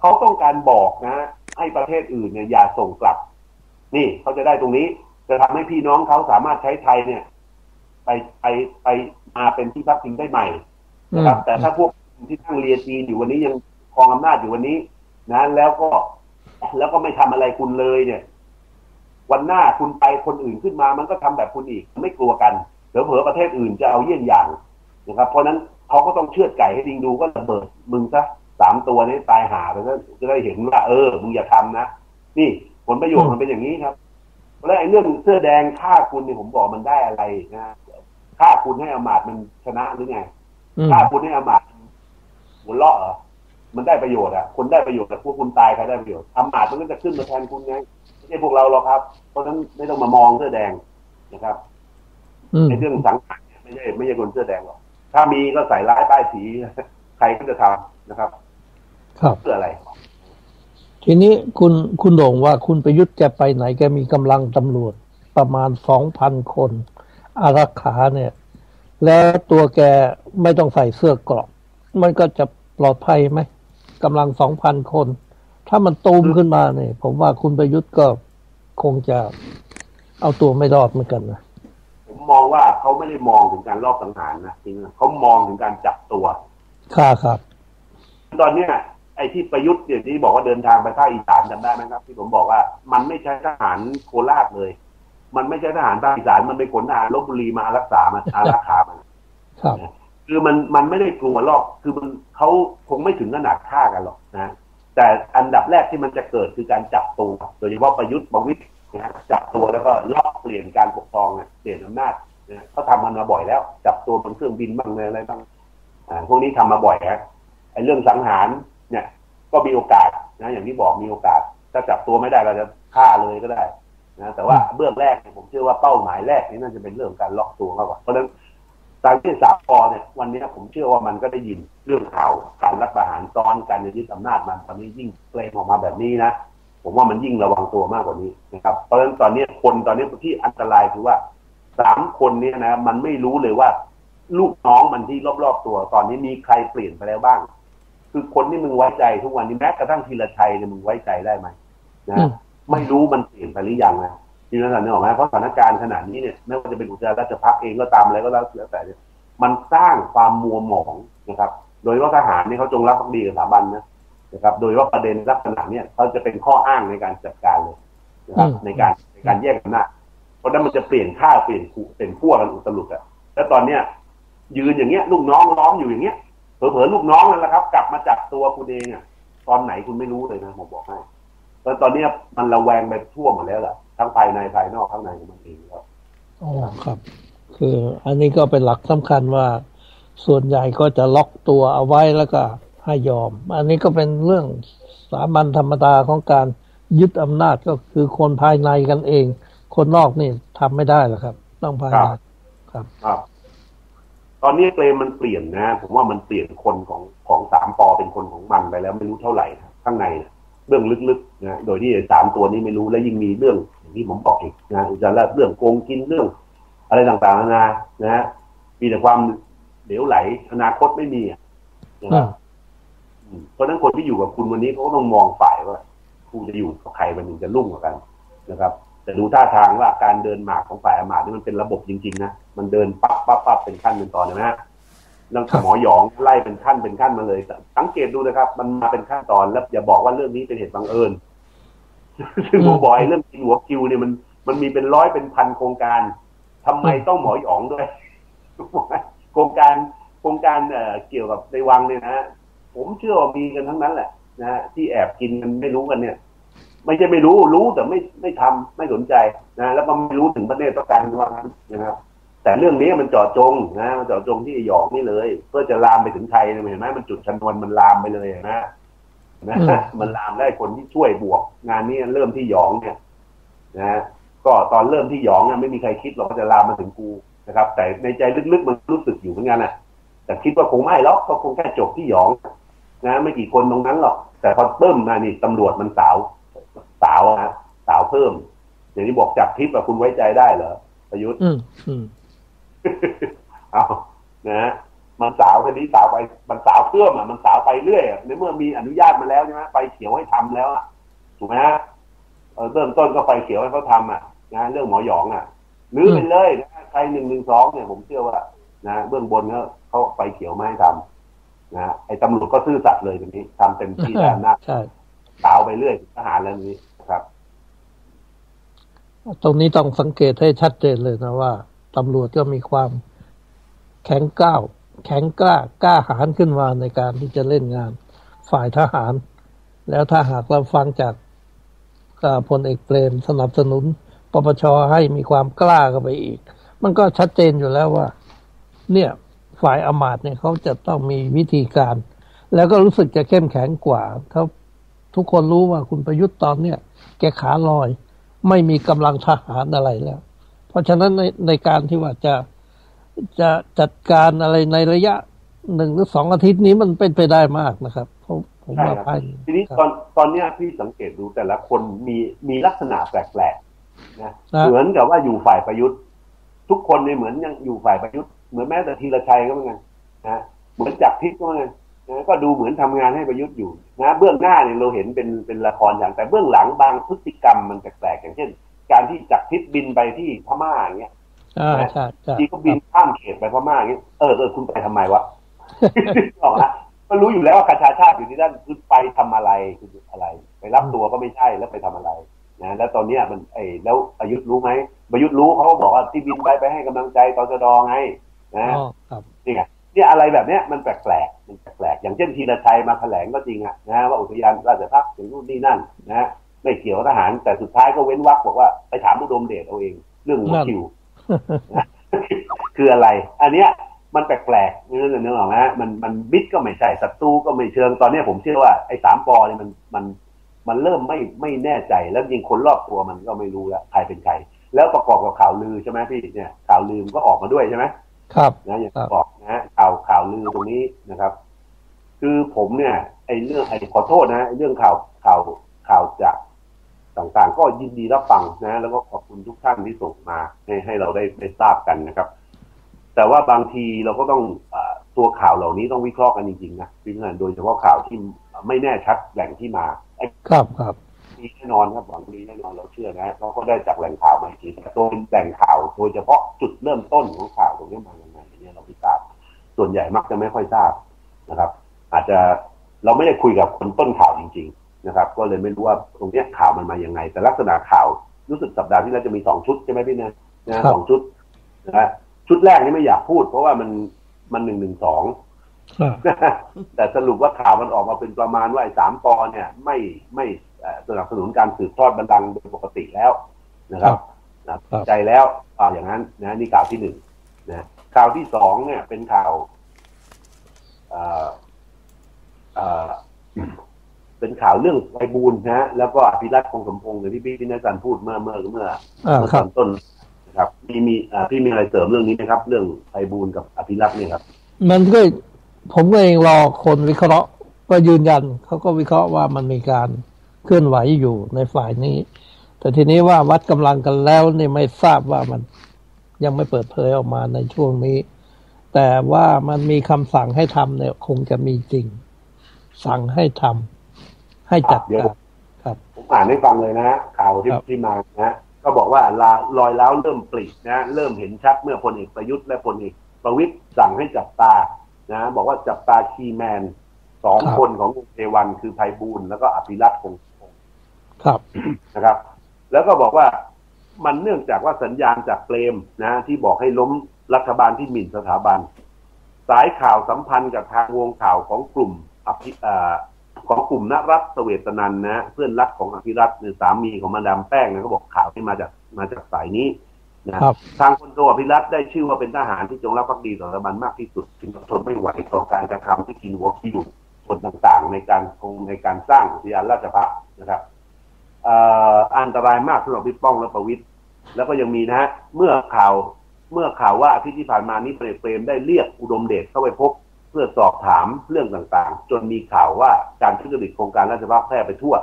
เขาต้องการบอกนะให้ประเทศอื่นเนี่ยอย่าส่งกลับนี่เขาจะได้ตรงนี้จะทำให้พี่น้องเขาสามารถใช้ไทยเนี่ยไปไปไปมาเป็นที่พักพิงได้ใหม่นะครับแต่ถ้าพวกที่ตั้งเรียจีนอยู่วันนี้ยังครองอำนาจอยู่วันนี้นะแล้วก็แล้วก็ไม่ทำอะไรคุณเลยเนี่ยวันหน้าคุณไปคนอื่นขึ้นมามันก็ทำแบบคุณอีกไม่กลัวกันเผลอๆประเทศอื่นจะเอาเยี่ยงอย่างนะครับเพราะนั้นเขาก็ต้องเชือดไก่ให้ลิงดูก็ระเบิดมึงซะสามตัวนี้ตายหาไปแล้วจะได้เห็นว่าเออมึงอย่าทำนะนี่ผลประโยชน์มันเป็นอย่างนี้ครับแล้วไอ้เรื่องเสื้อแดงฆ่าคุณเนี่ยผมบอกมันได้อะไรนะฆ่าคุณให้อำมาตย์มันชนะหรือไงฆ่าคุณให้อำมาตย์หัวเราะเหรอมันได้ประโยชน์อ่ะคนได้ประโยชน์แต่พวกคุณตายใครได้ประโยชน์อำมาตย์มันก็จะขึ้นมาแทนคุณไงไม่ใช่พวกเราหรอกครับเพราะนั้นไม่ต้องมามองเสื้อแดงนะครับในเรื่องสังหารไม่ใช่ไม่ใช่คนเสื้อแดงหรอกถ้ามีก็ใส่ร้ายป้ายสีใครก็จะทำนะครับครับเพื่ออะไรทีนี้คุณคุณโด่งว่าคุณประยุทธ์แกไปไหนแกมีกำลังตำรวจประมาณ สองพัน คนอารักขาเนี่ยแล้วตัวแกไม่ต้องใส่เสื้อเกราะมันก็จะปลอดภัยไหมกำลัง สองพัน คนถ้ามันตูมขึ้นมาเนี่ยผมว่าคุณประยุทธ์ก็คงจะเอาตัวไม่รอดเหมือนกันนะผมมองว่าเขาไม่ได้มองถึงการลอบสังหารนะจริงๆเขามองถึงการจับตัวค่ะครับตอนนี้ไอ้ที่ประยุทธ์เนี่ยที่บอกว่าเดินทางไปภาคอีสานจำได้ไหมครับที่ผมบอกว่ามันไม่ใช่ทหารโคราชเลยมันไม่ใช่ทหารภาคอีสานมันไปขนทหารลพบุรีมารักษามาอารักขามันครับคือมันมันไม่ได้กลัวหรอกคือมันเขาคงไม่ถึงขนาดฆ่ากันหรอกนะแต่อันดับแรกที่มันจะเกิดคือการจับตัวโดยเฉพาะประยุทธ์ประวิตรนะจับตัวแล้วก็ลอบเปลี่ยนการปกครองเปลี่ยนอำนาจนะเขาทำมันมาบ่อยแล้วจับตัวบนเครื่องบินบ้างอะไรบ้างอ่าพวกนี้ทำมาบ่อยฮะไอ้เรื่องสังหารเนี่ยก็มีโอกาสนะอย่างที่บอกมีโอกาสถ้าจับตัวไม่ได้เราจะฆ่าเลยก็ได้นะแต่ว่าเบื้องแรกผมเชื่อว่าเป้าหมายแรกนี่น่าจะเป็นเรื่องการล็อกตัวมากกว่าเพราะฉะนั้นทางที่สามปอเนี่ยวันนี้ผมเชื่อว่ามันก็ได้ยินเรื่องข่าวการรัฐประหารซ้อนการยึดอำนาจมันตอนนี้ยิ่งเปล่งออกมาแบบนี้นะผมว่ามันยิ่งระวังตัวมากกว่านี้นะครับเพราะฉะนั้นตอนนี้คนตอนนี้ที่อันตรายคือว่าสามคนนี้นะมันไม่รู้เลยว่าลูกน้องมันที่รอบๆตัวตอนนี้มีใครเปลี่ยนไปแล้วบ้างคือคนที่มึงไว้ใจทุกวันนี้แม้กระทั่งธีรชัยเนี่ยมึงไว้ใจได้ไหมนะไม่รู้มันเปลี่ยนไปหรือยังนะที่นั่นเนี่ยออกมาเพราะสถานการณ์ขนาดนี้เนี่ยไม่ว่าจะเป็นอุจจาระจะพักเองก็ตามอะไรก็แล้วแต่เนี่ยมันสร้างความมัวหมองนะครับโดยว่าทหารนี่เขาจงรักภักดีกับสถาบันนะนะครับโดยว่าประเด็นลักษณะเนี่ยเขาจะเป็นข้ออ้างในการจัดการเลยนะครับในการในการแยกกันนะเพราะนั้นมันจะเปลี่ยนข้าวเปลี่ยนขู่เปลี่ยนพวกกันอุตลุดอะแล้วตอนเนี้ยยืนอย่างเงี้ยลูกน้องล้อมอยู่อย่างเงี้ยเผลอๆลูกน้องนั่นแหละครับกลับมาจับตัวคุณเองอ่ะตอนไหนคุณไม่รู้เลยนะผมบอกให้เพราะตอนนี้มันระแวงไปทั่วหมดแล้วล่ะทั้งภายในภายนอกข้างในมันเองครับอ๋อครับคืออันนี้ก็เป็นหลักสำคัญว่าส่วนใหญ่ก็จะล็อกตัวเอาไว้แล้วก็ให้ยอมอันนี้ก็เป็นเรื่องสามัญธรรมดาของการยึดอำนาจก็คือคนภายในกันเองคนนอกนี่ทำไม่ได้หรอกครับต้องภายในครับครับตอนนี้เกมมันเปลี่ยนนะผมว่ามันเปลี่ยนคนของของสามปอเป็นคนของมันไปแล้วไม่รู้เท่าไหร่นะข้างในนะเรื่องลึกๆนะโดยที่สามตัวนี้ไม่รู้และยิ่งมีเรื่องอย่างที่ผมบอกอีกนะอุจจาระเรื่องโกงกินเรื่องอะไรต่างๆนานานะฮะมีแต่ความเหลวไหลอนาคตไม่มีอ่ะเพราะนั้นคนที่อยู่กับคุณวันนี้เขาก็ต้องมองฝ่ายว่าคุณจะอยู่กับใครวันหนึ่งจะรุ่งกันนะครับแต่ดูท่าทางว่าการเดินหมากของฝ่ายอามาตย์นี่มันเป็นระบบจริงๆนะมันเดินปั๊บปั๊บปั๊บเป็นขั้นเป็นตอนนะฮะเรื่องหมอหยองไล่เป็นขั้นเป็นขั้นมาเลยสังเกตดูนะครับมันมาเป็นขั้นตอนแล้วอย่าบอกว่าเรื่องนี้เป็นเหตุบังเอิญซึ่งผมบอกไอ้เรื่องกินหัวคิวเนี่ยมันมันมีเป็นร้อยเป็นพันโครงการทำไมต้องหมอหยองด้วยโครงการโครงการเอ่อเกี่ยวกับในวังเนี่ยนะผมเชื่อว่ามีกันทั้งนั้นแหละ นะฮะที่แอบกินมันไม่รู้กันเนี่ยไม่ใช่ไม่รู้รู้แต่ไม่ไม่ทำไม่สนใจนะแล้วก็ไม่รู้ถึงประเด็นประกันว่างั้นนะครับแต่เรื่องนี้มันเจาะจงนะมันเจาะจงที่หยองนี่เลยเพื่อจะลามไปถึงไทยนะเห็นไหมมันจุดชนวนมันลามไปเลยนะนะมันลามได้คนที่ช่วยบวกงานนี้เริ่มที่หยองเนี่ยนะก็ตอนเริ่มที่หยองเนี่ยไม่มีใครคิดหรอกว่าจะลามมาถึงกูนะครับแต่ในใจลึกๆมันรู้สึกอยู่เหมือนกันนะแต่คิดว่าคงไม่หรอกก็คงแค่จบที่หยองนะไม่กี่คนตรงนั้นหรอกแต่พอเพิ่มมานี่ตำรวจมันสาวสาวนะสาวเพิ่มอย่างที่บอกจับทิพย์อะคุณไว้ใจได้เหรอประยุทธ์อืมอืม เอานะมันสาวคดีสาวไปมันสาวเพิ่มอะมันสาวไปเรื่อยในเมื่อมีอนุญาตมาแล้วใช่ไหมไฟเขียวให้ทำแล้วอะถูกไหมฮะเริ่มต้นก็ไฟเขียวให้เขาทำอะนะเรื่องหมอหยองอะหรือไปเลยนะใครหนึ่งหนึ่งสองเนี่ยผมเชื่อว่านะเบื้องบนเขาเขาไฟเขียวไม่ให้ทำนะไอ้ตำรวจก็ซื่อสัตย์เลยแบบนี้ทำเต็มที่แล้วนะสาวไปเรื่อยทหารแล้วนี้ครับตรงนี้ต้องสังเกตให้ชัดเจนเลยนะว่าตำรวจก็มีความแข็งกล้าแข็งกล้ากล้าหาญขึ้นมาในการที่จะเล่นงานฝ่ายทหารแล้วถ้าหากเราฟังจากพลเอกเปรมสนับสนุนปปช.ให้มีความกล้าเข้าไปอีกมันก็ชัดเจนอยู่แล้วว่าเนี่ยฝ่ายอำมาตย์เนี่ยเขาจะต้องมีวิธีการแล้วก็รู้สึกจะเข้มแข็งกว่าเขาทุกคนรู้ว่าคุณประยุทธ์ตอนเนี้ยแกขาลอยไม่มีกำลังทหารอะไรแล้วเพราะฉะนั้นในในการที่ว่าจะจะจัดการอะไรในระยะหนึ่งหรือสองอาทิตย์นี้มันเป็นไปได้มากนะครับผมผมว่าไปทีนี้ตอนตอนนี้พี่สังเกตดูแต่ละคนมีมีลักษณะแปลกๆนะเหมือนกับว่าอยู่ฝ่ายประยุทธ์ทุกคนเนี่ยเหมือนยังอยู่ฝ่ายประยุทธ์เหมือนแม้แต่ธีรชัยก็เหมือนกันนะเหมือนจักรทิพย์ก็เหมือนกันนะก็ดูเหมือนทำงานให้ประยุทธ์อยู่นะเบื้องหน้าเนี่ยเราเห็นเป็นเป็นละครอย่างแต่เบื้องหลังบางพฤติกรรมมันแปลกๆอย่างเช่นการที่จักรทิพย์บินไปที่พม่าอย่างเงี้ยอ่าใช่ๆที่ก็บินข้ามเขตไปพม่าอย่างเงี้ยเออเออคุณไปทำไมวะออกนะก็รู้อยู่แล้วว่าประชาชาติอยู่ที่นั่นคือไปทำอะไรคืออะไรไปรับตัวก็ไม่ใช่แล้วไปทำอะไรนะแล้วตอนเนี้ยมันไอ้แล้วประยุทธ์รู้ไหมประยุทธ์รู้เขาก็บอกว่าที่บินไปไปให้กำลังใจตชด.ไงนะนี่ไงเนี่ยอะไรแบบเนี้ยมันแปลกๆมันแปลกๆอย่างเช่นธีรชัยมาแถลงก็จริงอะนะว่าอุทยานราชภัฏถึงนู่นนี่นั่นนะไม่เกี่ยวทหารแต่สุดท้ายก็เว้นวรรคบอกว่าไปถามอุดมเดชเอาเองเรื่องหัวคิว คืออะไรอันเนี้ยมันแปลกๆเรื่องนึงหรอกนะมันมันบิดก็ไม่ใช่ศัตรูก็ไม่เชิงตอนนี้ผมเชื่อว่าไอ้สามปอเนี่ยมันมันมันเริ่มไม่ไม่แน่ใจแล้วยิ่งคนรอบตัวมันก็ไม่รู้แล้วใครเป็นใครแล้วประกอบกับข่าวลือใช่ไหมพี่เนี่ยข่าวลือก็ออกมาด้วยใช่ไหมครับนะอย่างที่บอกนะข่าวข่าวลือตรงนี้นะครับคือผมเนี่ยไอ้เรื่องไอ้ขอโทษนะเรื่องข่าวข่าวข่าวจากต่างๆก็ยินดีรับฟังนะแล้วก็ขอบคุณทุกท่านที่ส่งมาให้ให้เราได้ได้ทราบกันนะครับแต่ว่าบางทีเราก็ต้องเอ่อตัวข่าวเหล่านี้ต้องวิเคราะห์กันจริงๆนะวิเคราะห์โดยเฉพาะข่าวที่ไม่แน่ชัดแหล่งที่มาครับครับมีแน่นอนครับหวังดีแน่นอนเราเชื่อนะเราก็ได้จากแหล่งข่าวมาจริงตัวเป็นแหล่งข่าวโดยเฉพาะจุดเริ่มต้นของข่าวตรงนี้มายังไงเนี่ยเราไม่ทราบส่วนใหญ่มักจะไม่ค่อยทราบนะครับอาจจะเราไม่ได้คุยกับคนต้นข่าวจริงๆนะครับก็เลยไม่รู้ว่าตรงนี้ข่าวมันมายังไงแต่ลักษณะข่าวรู้สึกสัปดาห์ที่แล้วจะมีสองชุดใช่ไหมพี่นะนะสองชุดนะชุดแรกนี่ไม่อยากพูดเพราะว่ามันมันหนึ่งหนึ่งสองแต่สรุปว่าข่าวมันออกมาเป็นประมาณว่าไอ้สามปอเนี่ยไม่ไม่สนับสนุนการสืบทอดบัลลังก์โดยปกติแล้วนะครับใจแล้วอ่าอย่างนั้นนะนี่ข่าวที่หนึ่งนะข่าวที่สองเนี่ยเป็นข่าวเอ่อเอ่อเป็นข่าวเรื่องไพบูลย์นะแล้วก็อภิรัตน์คงสมพงษ์ที่พี่พี่นัยสันพูดเมื่อเมื่อเมื่อตอนต้นครับมีมีพี่มีอะไรเสริมเรื่องนี้ไหมครับเรื่องไพบูลย์กับอภิรัตน์เนี่ยครับมันก็ผมเองรอคนวิเคราะห์ก็ยืนยันเขาก็วิเคราะห์ว่ามันมีการเคลื่อนไหวอยู่ในฝ่ายนี้แต่ทีนี้ว่าวัดกำลังกันแล้วนี่ไม่ทราบว่ามันยังไม่เปิดเผยออกมาในช่วงนี้แต่ว่ามันมีคำสั่งให้ทำเนี่ยคงจะมีจริงสั่งให้ทำให้จัดการครับผมอ่านให้ฟังเลยนะข่าวที่ที่มานะก็บอกว่าลอยแล้วเริ่มปลีกนะเริ่มเห็นชัดเมื่อพลเอกประยุทธ์และพลเอกประวิตรสั่งให้จับตานะบอกว่าจับตาคีแมนสองคนของกรุงเทวันคือไพบูลย์แล้วก็อภิรัตน์คงครับนะครับแล้วก็บอกว่ามันเนื่องจากว่าสัญญาณจากเปรมนะที่บอกให้ล้มรัฐบาลที่หมิ่นสถาบันสายข่าวสัมพันธ์กับทางวงข่าวของกลุ่มอภิ ของกลุ่มนรัตน์เสวตนันท์นะเพื่อนรักของอภิรัตน์หรือสามีของมาดามแป้งนะเขาบอกข่าวที่มาจากมาจากสายนี้นะทางคนตัวอภิรัตน์ได้ชื่อว่าเป็นทหารที่จงรักภักดีต่อสถาบันมากที่สุดถึงทนไม่ไหวต่อการกระทำที่กินหัวคิวคนต่างๆในการคงในการสร้างอุทยานราชภัฏนะครับอันตรายมากสำหรับพี่ป้องและประวิตรแล้วก็ยังมีนะฮะเมื่อข่าวเมื่อข่าวว่าอาทิตย์ที่ผ่านมานี้พลเอกเปรมได้เรียกอุดมเดชเข้าไปพบเพื่อสอบถามเรื่องต่างๆจนมีข่าวว่าการทุจริตโครงการราชภัฏแพร่ไปทั่ว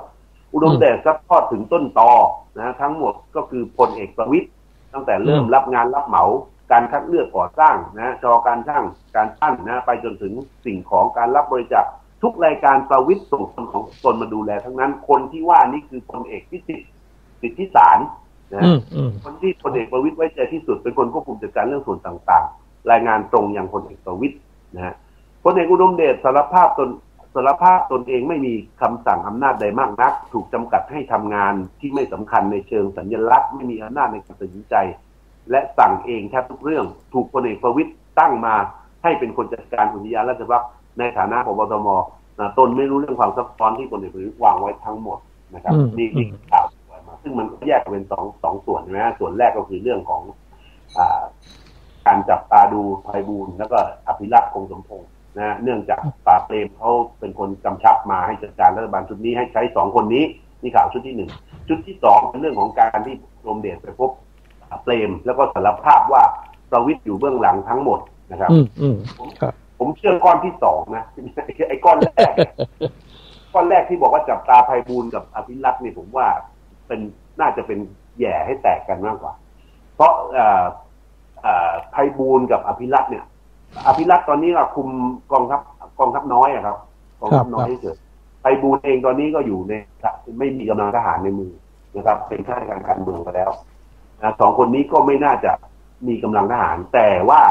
อุดมเดชซัดทอดถึงต้นตอนะฮะทั้งหมดก็คือพลเอกประวิตรตั้งแต่เริ่มรับงานรับเหมาการคัดเลือกก่อสร้างนะจอการช่างการปั้นนะไปจนถึงสิ่งของการรับบริจาคทุกรายการประวิตรส่งคนของตนมาดูแลทั้งนั้นคนที่ว่านี่คือพลเอกพิสิทธิ์สิทธิสารนะคนที่พลเอกประวิตรไว้ใจที่สุดเป็นคนควบคุมจัดการเรื่องส่วนต่างๆรายงานตรงอย่างพลเอกประวิตรนะพลเอกอุดมเดชสารภาพตนสารภาพตนเองไม่มีคำสั่งอำนาจใดมากนักถูกจำกัดให้ทำงานที่ไม่สำคัญในเชิงสัญลักษณ์ไม่มีอำนาจในการตัดสินใจและสั่งเองแทบทุกเรื่องถูกพลเอกประวิตรตั้งมาให้เป็นคนจัดการอุทยานราชภัฏในฐานะของบตมตนไม่รู้เรื่องความซับซ้อนที่คนอื่นวางไว้ทั้งหมดนะครับนี่นี่ข่าวส่วนมาซึ่งมันแยกเป็นสองสองส่วนใช่ไหมฮะส่วนแรกก็คือเรื่องของอ่าการจับตาดูไพบูลย์แล้วก็อภิรัตคงสมพงศ์นะเนื่องจากป่าเปรมเขาเป็นคนกำชับมาให้จัดการรัฐบาลชุดนี้ให้ใช้สองคนนี้นี่ข่าวชุดที่หนึ่งชุดที่สองเป็นเรื่องของการที่รมเดชไปพบเปรมแล้วก็สารภาพว่าประวิตรอยู่เบื้องหลังทั้งหมดนะครับอืมครับผมเชื่อก้อนที่สองนะไอ้ก้อนแรกก้อนแรกที่บอกว่าจับตาไพบูลย์กับอภิรัตน์เนี่ยผมว่าเป็นน่าจะเป็นแย่ให้แตกกันมากกว่าเพราะไพบูลย์กับอภิรัตน์เนี่ยอภิรัตน์ตอนนี้ก็คุมกองทัพกองทัพน้อยอะครับกองทัพน้อยที่สุดไพบูลย์เองตอนนี้ก็อยู่ในไม่มีกำลังทหารในมือนะครับเป็นข้าราชการการเมืองไปแล้วนะสองคนนี้ก็ไม่น่าจะมีกำลังทหารแต่ว่า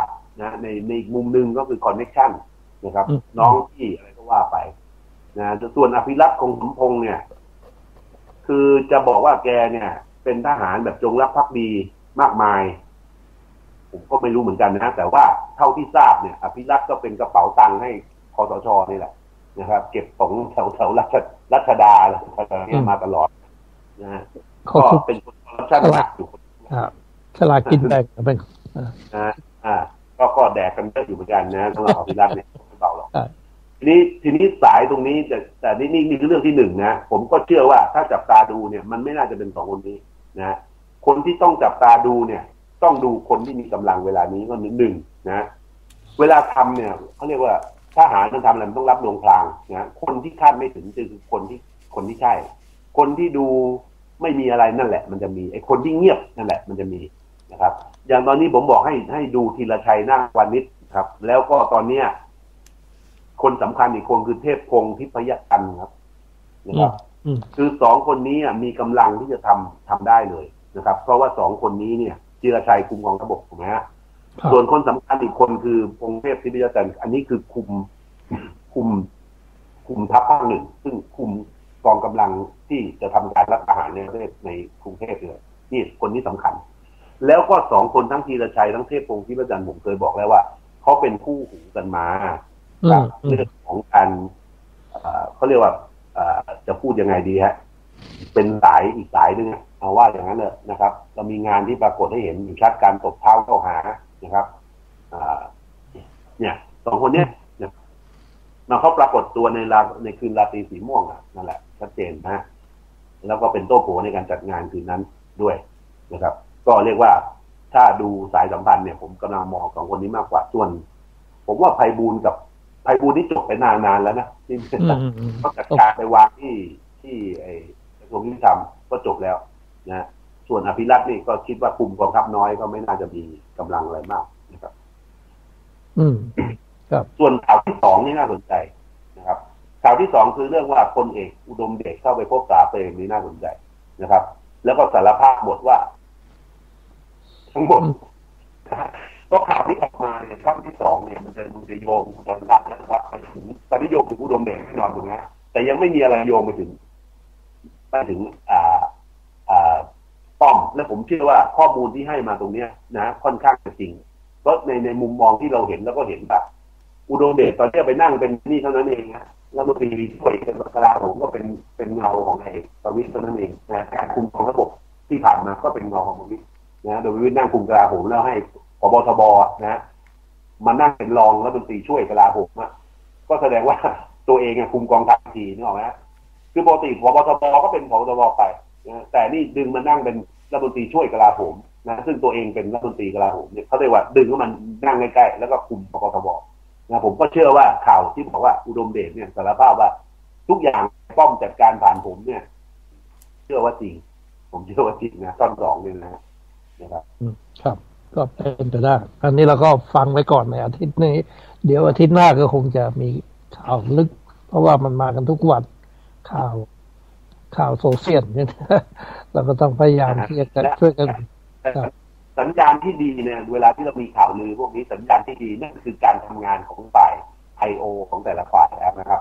นะในในอีกมุมหนึ่งก็คือคอนเนคชั่นนะครับน้องที่อะไรก็ว่าไปนะส่วนอภิรัตน์คงสมพงษ์เนี่ยคือจะบอกว่าแกเนี่ยเป็นทหารแบบจงรักภักดีมากมายผมก็ไม่รู้เหมือนกันนะแต่ว่าเท่าที่ทราบเนี่ยอภิรัตน์ก็เป็นกระเป๋าตังค์ให้คสช.นี่แหละนะครับเก็บของแถวแถวรัชรัชดาอะไรต่างๆมาตลอดนะก็เป็นคนคอร์รัปชั่นหนักอยู่คนฉลาดกินแดกเป็นอ่าอ่าก็ก็แดกกันเยอะอยู่เหมือนกันนะสำหรับอภิรัตน์เนี่ยไม่เบาหรอกทีนี้ทีนี้สายตรงนี้แต่แต่นี่นี่คือเรื่องที่หนึ่งนะผมก็เชื่อว่าถ้าจับตาดูเนี่ยมันไม่น่าจะเป็นสองคนนี้นะคนที่ต้องจับตาดูเนี่ยต้องดูคนที่มีกำลังเวลานี้ก็นิดหนึ่งนะเวลาทำเนี่ยเขาเรียกว่าถ้าหามันทำอะไรมันต้องรับลวงพลางนะคนที่คาดไม่ถึงคือคนที่คนที่ใช่คนที่ดูไม่มีอะไรนั่นแหละมันจะมีไอ้คนที่เงียบนั่นแหละมันจะมีนะครับอย่างตอนนี้ผมบอกให้ให้ดูธีรชัยนาควานิชครับแล้วก็ตอนเนี้ยคนสำคัญอีกคนคือเทพพงศ์ทิพยกัน ครับนะครับคือสองคนนี้มีกำลังที่จะทำทำได้เลยนะครับเพราะว่าสองคนนี้เนี่ยธีรชัยคุมของระบบถูกไหมฮะส่วนคนสำคัญอีกคนคือพงเทพทิพยกันอันนี้คือคุมคุมคุมทัพภาคหนึ่งซึ่งคุมกองกำลังที่จะทำการรัฐประหารในประเทศในกรุงเทพเลยนี่คนนี้สำคัญแล้วก็สองคนทั้งธีรชัยทั้งเทพพงศ์ที่พระอาจารย์ผมเคยบอกแล้วว่าเขาเป็นคู่หูกันมาจากเรื่องของการเขาเรียกว่าจะพูดยังไงดีฮะเป็นสายอีกสายหนึ่งเอาว่าอย่างนั้นเลยนะครับเรามีงานที่ปรากฏให้เห็นอยู่ชัดการตบเท้าเข้าหานะครับเนี่ยสองคนเนี้ยมาเขาปรากฏตัวในราในคืนราตรีสีม่วงอ่ะนั่นแหละชัดเจนนะแล้วก็เป็นโต้โผในการจัดงานคืนนั้นด้วยนะครับก็เรียกว่าถ้าดูสายสัมพันธ์เนี่ยผมกำลังมองสองคนนี้มากกว่าส่วนผมว่าไพบูลย์กับไพบูลย์นี่จบไปนานนานแล้วนะที่เขาจัดการไปวางที่ที่ไอกระทรวงยุติธรรมก็จบแล้วนะส่วนอภิรัตน์นี่ก็คิดว่ากลุ่มกองทัพน้อยก็ไม่น่าจะมีกำลังอะไรมากนะครับอืมครับส่วนข่าวที่สองนี่น่าสนใจนะครับข่าวที่สองคือเรื่องว่าพลเอกอุดมเดชเข้าไปพบป่าเปรมนี่น่าสนใจนะครับแล้วก็สารภาพบทว่าทั้งหมดก็ข่าวที่ออกมาเนี่ยข่าวที่สองเนี่ยมันจะมันจะโยงตอนแรกนะครับไปถึงตอนนี้โยงถึงอุดมเดชแน่นอนถูกไหมแต่ยังไม่มีอะไรโยงไปถึงไปถึงอ่าอ่าป้อมและผมเชื่อว่าข้อมูลที่ให้มาตรงเนี้ยนะค่อนข้างจริงเพราะในในมุมมองที่เราเห็นแล้วก็เห็นแบบอุดมเดชตอนนี้ไปนั่งเป็นนี่เท่านั้นเองนะ รัฐมนตรีช่วยกลาโหมก็เป็นเป็นเงาของไอ้ประวิตรนั่นเองนะการคุมของระบบที่ผ่านมาก็เป็นเงาของประวิตรนะโดยประวิตรนั่งคุมกลาโหมแล้วให้ผบ.ทบ.นะมานั่งเป็นรองรัฐมนตรีช่วยกลาโหมอ่ะก็แสดงว่าตัวเองคุมกองทัพทีนึกออกไหมคือปกติผบ.ทบ.ก็เป็นผบ.ทบ.ไปนะแต่นี่ดึงมานั่งเป็นรัฐมนตรีช่วยกลาโหมนะซึ่งตัวเองเป็นรัฐมนตรีกลาโหมเนี่ยเขาเรียกว่าดึงก็มันนั่งใกล้ๆแล้วก็คุมผบ.ทบ.นะผมก็เชื่อว่าข่าวที่บอกว่าอุดมเดชเนี่ยสารภาพว่าทุกอย่างป้อมจัดการผ่านผมเนี่ยเชื่อว่าจริงผมเชื่อว่าจริงนะต้นสองเนี่ยนะนะครับครับก็เป็นไปได้อันนี้เราก็ฟังไว้ก่อนในอาทิตย์นี้เดี๋ยวอาทิตย์หน้าก็คงจะมีข่าวลึกเพราะว่ามันมากันทุกวันข่าวข่าวโซเชียลเนี่ยเราก็ต้องพยายามที่จะช่วยกันสัญญาณที่ดีเนี่ยเวลาที่เรามีข่าวลือพวกนี้สัญญาณที่ดีนั่นคือการทำงานของฝ่าย ไอ โอ ของแต่ละฝ่ายแล้วนะครับ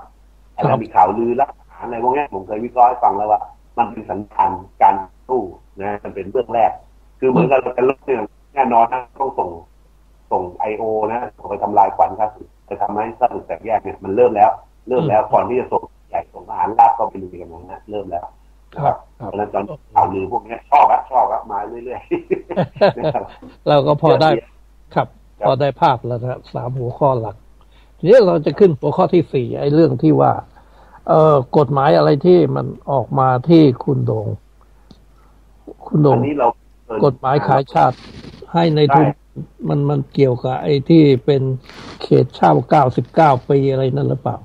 เรามีข่าวลือลักฐานอะไรพวกนี้ผมเคยวิเคราะห์ให้ฟังแล้วว่ามันเป็นสัญญาณการสู้นะมันเป็นเบื้องแรกคือเหมือนกับการลบเนี่ยแน่นอนต้องส่งส่ง ไอ โอ นะส่งไปทำลายขวัญครับจะทำให้สร้างแตกแยกเนี่ยมันเริ่มแล้วเริ่มแล้วก่อนที่จะส่งใหญ่ส่งทหารลาบก็ไปลุยกันนะเริ่มแล้วครับเพราะนั้นตอนข่าวลือพวกนี้ชอบครับชอบครับมาเรื่อยๆเราก็พอได้ครับพอได้ภาพแล้วนะสามหัวข้อหลักทีนี้เราจะขึ้นหัวข้อที่สี่ไอ้เรื่องที่ว่าเอ่อกฎหมายอะไรที่มันออกมาที่คุณโด่งคุณโด่งกฎหมายขายชาติให้ในทุนมันมันเกี่ยวกับไอ้ที่เป็นเขตเช่าเก้าสิบเก้าปีอะไรนั่นหรือเปล่า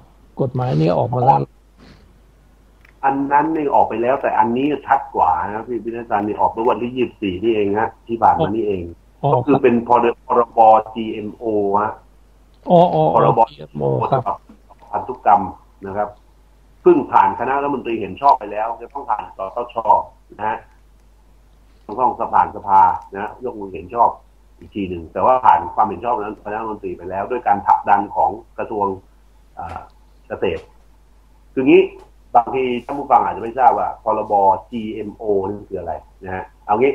กฎหมายนี้ออกมาแล้วอันนั้นนี่ออกไปแล้วแต่อันนี้ชัดกว่านะพี่พิณาจารย์นี่ออกเมื่อวันที่ยี่สิบสี่นี่เองฮะที่ผ่านมานี่เองก็คือเป็นพรบ จี เอ็ม โอ ฮะอ๋อพรบ จี เอ็ม โอ พันธุกรรมนะครับเพิ่งผ่านคณะรัฐมนตรีเห็นชอบไปแล้วจะต้องผ่านสตช.นะฮะต้องสภาสภานะยกมือเห็นชอบอีกทีหนึ่งแต่ว่าผ่านความเห็นชอบนั้นคณะรัฐมนตรีไปแล้วด้วยการผลักดันของกระทรวงเกษตรคืองี้บางทีท่านผู้ฟังอาจจะไม่ทราบว่าพรบ จี เอ็ม โอ นี่คืออะไรนะฮะเอางี้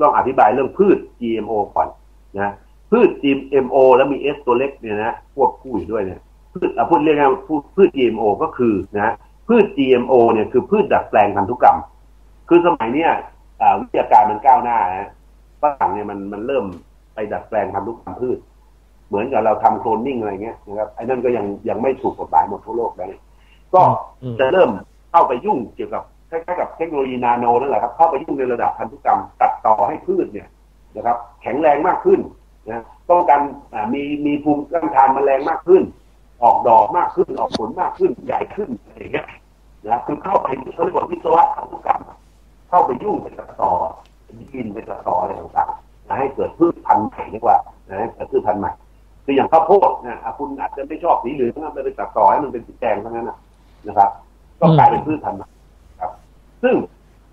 ต้องอธิบายเรื่องพืช จี เอ็ม โอ ก่อนนะพืช จี เอ็ม โอ แล้วมี S ตัวเล็กเนี่ยนะควบคู่อยู่ด้วยเนี่ยพืชพูดเรียกง่ายๆพืช จี เอ็ม โอ ก็คือนะพืช จี เอ็ม โอ เนี่ยคือพืชดัดแปลงพันธุกรรมคือสมัยเนี้ยวิทยาการมันก้าวหน้านะฝรั่งเนี่ยมันมันเริ่มไปดัดแปลงพันธุกรรมพืชเหมือนกับเราทำโคลนนิ่งอะไรเงี้ยนะครับไอ้นั่นก็ยังยังไม่ถูกกฎหมายหมดทั่วโลกเลยก็จะเริ่มเข้าไปยุ่งเกี่ยวกับคล้ายๆกับเทคโนโลยีนาโนนั่นแหละครับเข้าไปยุ่งในระดับพันธุกรรมตัดต่อให้พืชเนี่ยนะครับแข็งแรงมากขึ้นนะต้องการมีมีภูมิต้านทานแมลงมากขึ้นออกดอกมากขึ้นออกผลมากขึ้นใหญ่ขึ้นอะไรอย่างเงี้ยนะคือเข้าไปเขาเรียกว่าวิศวะพันธุกรรมเข้าไปยุ่งไปตัดต่อยีนไปตัดต่ออะไรต่างๆนะให้เกิดพืชพันธุ์ใหม่ดีกว่านะให้เกิดพืชพันธุ์ใหม่คืออย่างข้าวโพดนะคุณอาจจะไม่ชอบสีเหลืองนะไปตัดต่อให้มันเป็นสีแดงเท่านั้นนะนะครับก็กลายเป็นพืชพันธุ์ครับซึ่ง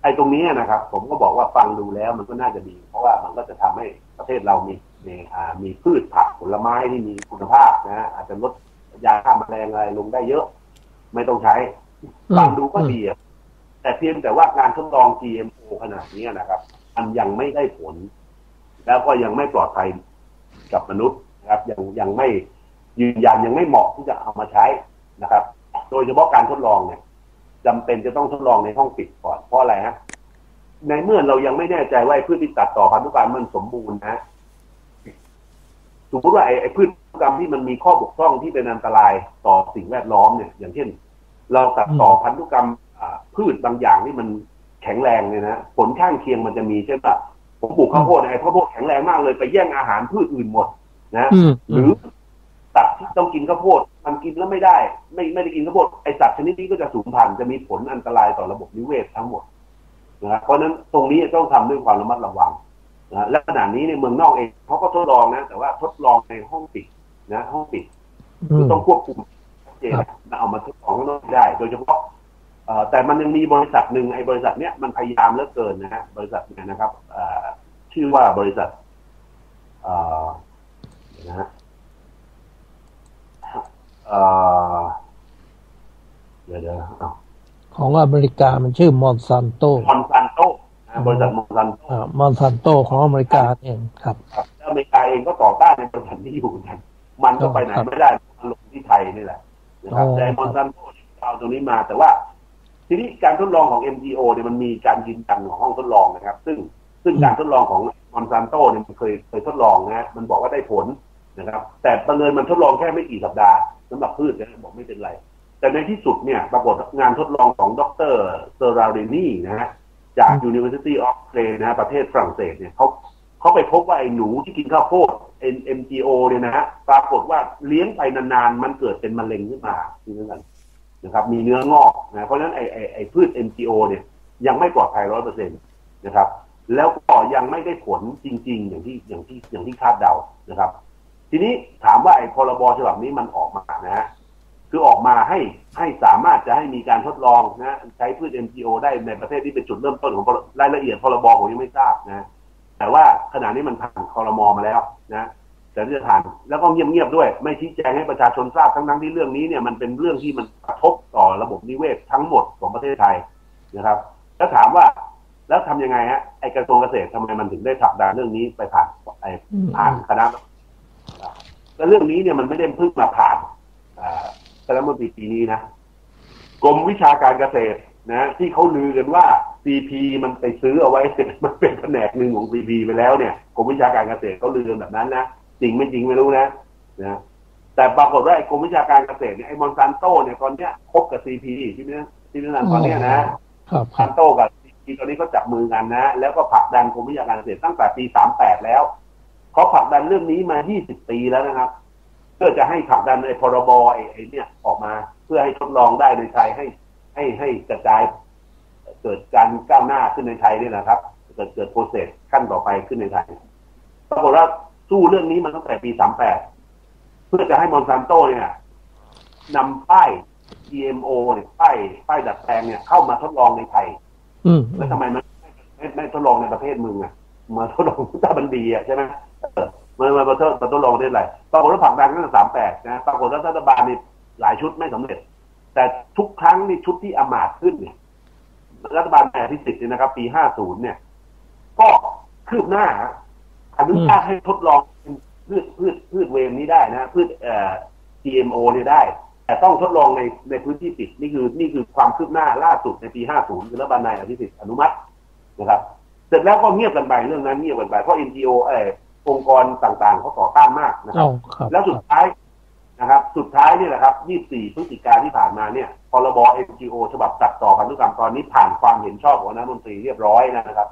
ไอ้ตรงนี้นะครับผมก็บอกว่าฟังดูแล้วมันก็น่าจะดีเพราะว่ามันก็จะทำให้ประเทศเรามีมีมีพืชผักผลไม้ที่มีคุณภาพนะอาจจะลดยาฆ่าแมลงอะไรลงได้เยอะไม่ต้องใช้ฟังดูก็ดีแต่เพียงแต่ว่าการทดลอง จี เอ็ม โอ ขนาดนี้นะครับมันยังไม่ได้ผลแล้วก็ยังไม่ปลอดภัยกับมนุษย์นะครับยังยังไม่ยืนยันยังไม่เหมาะที่จะเอามาใช้นะครับโดยเฉพาะการทดลองเนี่ยจำเป็นจะต้องทดลองในห้องปิดก่อนเพราะอะไรฮะในเมื่อเรายังไม่แน่ใจว่าพืชที่ตัดต่อพันธุกรรมมันสมบูรณ์นะสมมติว่าไอ้ไอ้พืชพันธุกรรมที่มันมีข้อบกพร่องที่เป็นอันตรายต่อสิ่งแวดล้อมเนี่ยอย่างเช่นเราตัดต่อพันธุกรรมพืชบางอย่างที่มันแข็งแรงเลยนะผลข้างเคียงมันจะมีเช่นแบบผมปลูกข้าวโพดไอ้ข้าวโพดแข็งแรงมากเลยไปแย่งอาหารพืชอื่นหมดนะหรือสัตว์ที่ต้องกินข้าวโพดมันกินแล้วไม่ได้ไม่ไม่ได้กินข้าวโพดไอสัตว์ชนิดนี้ก็จะสูญพันธุ์จะมีผลอันตรายต่อระบบนิเวศทั้งหมดนะเพราะนั้นตรงนี้ต้องทำด้วยความระมัดระวังนะและขณะนี้ในเมืองนอกเองเขาก็ทดลองนะแต่ว่าทดลองในห้องปิดนะห้องปิดคือต้องควบคุมเจนเอามาทดลองข้างนอกได้โดยเฉพาะแต่มันยังมีบริษัทหนึ่งไอบริษัทเนี้ยมันพยายามเหลือเกินนะฮะบริษัทนี้นะครับชื่อว่าบริษัทนะฮะเดี๋ยวๆของอเมริกามันชื่อมอนซันโตมอนซันโตบริษัทมอนซันโตมอนซันโตของอเมริกาเองครับอเมริกาเองก็ต่อต้านในบริษัทนี้อยู่กันมันก็ไปไหนไม่ได้ลงที่ไทยนี่แหละ นะครับแต่มอนซันโตเอาตรงนี้มาแต่ว่าทีนี้การทดลองของ เอ็ม จี โอ เนี่ยมันมีการยืนยันของห้องทดลองนะครับซึ่งซึ่งการทดลองของมอนซันโตเนี่ยมันเคยเคยทดลองนะมันบอกว่าได้ผลนะครับแต่ประเมินมันทดลองแค่ไม่กี่สัปดาห์สำหรับพืชนะบอกไม่เป็นไรแต่ในที่สุดเนี่ยปรากฏงานทดลองของดรเซราเรนี่นะฮะจาก University of Clay นะฮะประเทศฝรั่งเศสเนี่ยเขาเขาไปพบว่าไอ้หนูที่กินข้าวโพด เอ็ม จี โอ เนี่ยนะฮะปรากฏว่าเลี้ยงไปนานๆมันเกิดเป็นมะเร็งขึ้นมาที่นั่นนะครับมีเนื้องอกนะเพราะฉะนั้นไอ้ไอ้ไอ้พืช เอ็ม จี โอ เนี่ยยังไม่ปลอดภัย ร้อยเปอร์เซ็นต์ นะครับแล้วก็ยังไม่ได้ผลจริงๆอย่างที่อย่างที่อย่างที่คาดเดานะครับทีนี้ถามว่าไอ้พรบฉบับนี้มันออกมานะฮะคือออกมาให้ให้สามารถจะให้มีการทดลองนะใช้พืช เอ็ม จี โอ ได้ในประเทศที่เป็นจุดเริ่มต้นของรายละเอียดพรบผมยังไม่ทราบนะแต่ว่าขณะนี้มันผ่านครม.มาแล้วนะแต่เรื่องผ่านแล้วก็เงียบๆด้วยไม่ชี้แจงให้ประชาชนทราบทั้งๆที่เรื่องนี้เนี่ยมันเป็นเรื่องที่มันกระทบต่อระบบนิเวศทั้งหมดของประเทศไทยนะครับแล้วถามว่าแล้วทำยังไงฮะไอ้กระทรวงเกษตรทำไมมันถึงได้ผลักดันเรื่องนี้ไปผ่านไอ้ผ่านคณะแล้วเรื่องนี้เนี่ยมันไม่ได้เพิ่งมาผ่านแต่ละเมื่อปีปีนี้นะกรมวิชาการเกษตรนะที่เขาลือกันว่า ซี พี มันไปซื้อเอาไว้มันเป็นแผนกหนึ่งของ ซี พี ไปแล้วเนี่ยกรมวิชาการเกษตรเขาลือกันแบบนั้นนะจริงไม่จริงไม่รู้นะนะแต่ปรากฏว่าไอ้กรมวิชาการเกษตรเนี่ยไอ้มอนซันโตเนี่ยตอนเนี้ยคบกับ ซี พี ที่นี่ที่นี่ตอนเนี้ยนะมอนซันโตกับ ซี พี ตอนนี้ก็จับมือกันนะแล้วก็ผลักดันกรมวิชาการเกษตรตั้งแต่ปีสามสิบแปดแล้วเขาผลักดันเรื่องนี้มายี่สิบปีแล้วนะครับเพื่อจะให้ผลักดันไอ้พรบไอ้เนี่ยออกมาเพื่อให้ทดลองได้ในไทยให้ให้ให้กระจายเกิดการก้าวหน้าขึ้นในไทยนี่นะครับเกิดเกิดโปรเซสขั้นต่อไปขึ้นในไทยปรากฏว่าสู้เรื่องนี้มาตั้งแต่ปีสามสิบแปดเพื่อจะให้มอนซันโตเนี่ยนำป้าย จี เอ็ม โอ เนี่ยป้ายป้ายดัดแปลงเนี่ยเข้ามาทดลองในไทยแล้วทำไมมันไม่ไม่ทดลองในประเทศมึงอ่ะมาทดลองพุทธบัณฑีอ่ะใช่ไหมมันมาประเทศมาทดลองได้ไรปรากฏว่าผลักดันตั้งแต่สามแปดนะปรากฏว่ารัฐบาลนี่หลายชุดไม่สำเร็จแต่ทุกครั้งนี่ชุดที่อำมาตย์ขึ้นเนี่ยรัฐบาลแปดที่สิบเนี่ยนะครับปีห้าศูนย์เนี่ยก็คืบหน้าอนุญาตให้ทดลองพืชพืชพืชเวมนี้ได้นะพืชเอ่อ จี เอ็ม โอ เนี่ยได้แต่ต้องทดลองในในพื้นที่ปิดนี่คือนี่คือความคืบหน้าล่าสุดในปีห้าศูนย์คือรัฐบาลนายอภิสิทธิ์อนุมัตินะครับเสร็จแล้วก็เงียบกันไปเรื่องนั้นเงียบกันไปเพราะ เอ็น จี โอ เอ่อองค์กรต่างๆเขาต่อต้านมากนะครับแล้วสุดท้ายนะครับสุดท้ายนี่แหละครับยี่สิบสี่พฤศจิกายนที่ผ่านมาเนี่ยพรบ เอ็น จี โอ ฉบับตัดต่อพันธุกรรมตอนนี้ผ่านความเห็นชอบของรัฐมนตรีเรียบร้อยนะครับ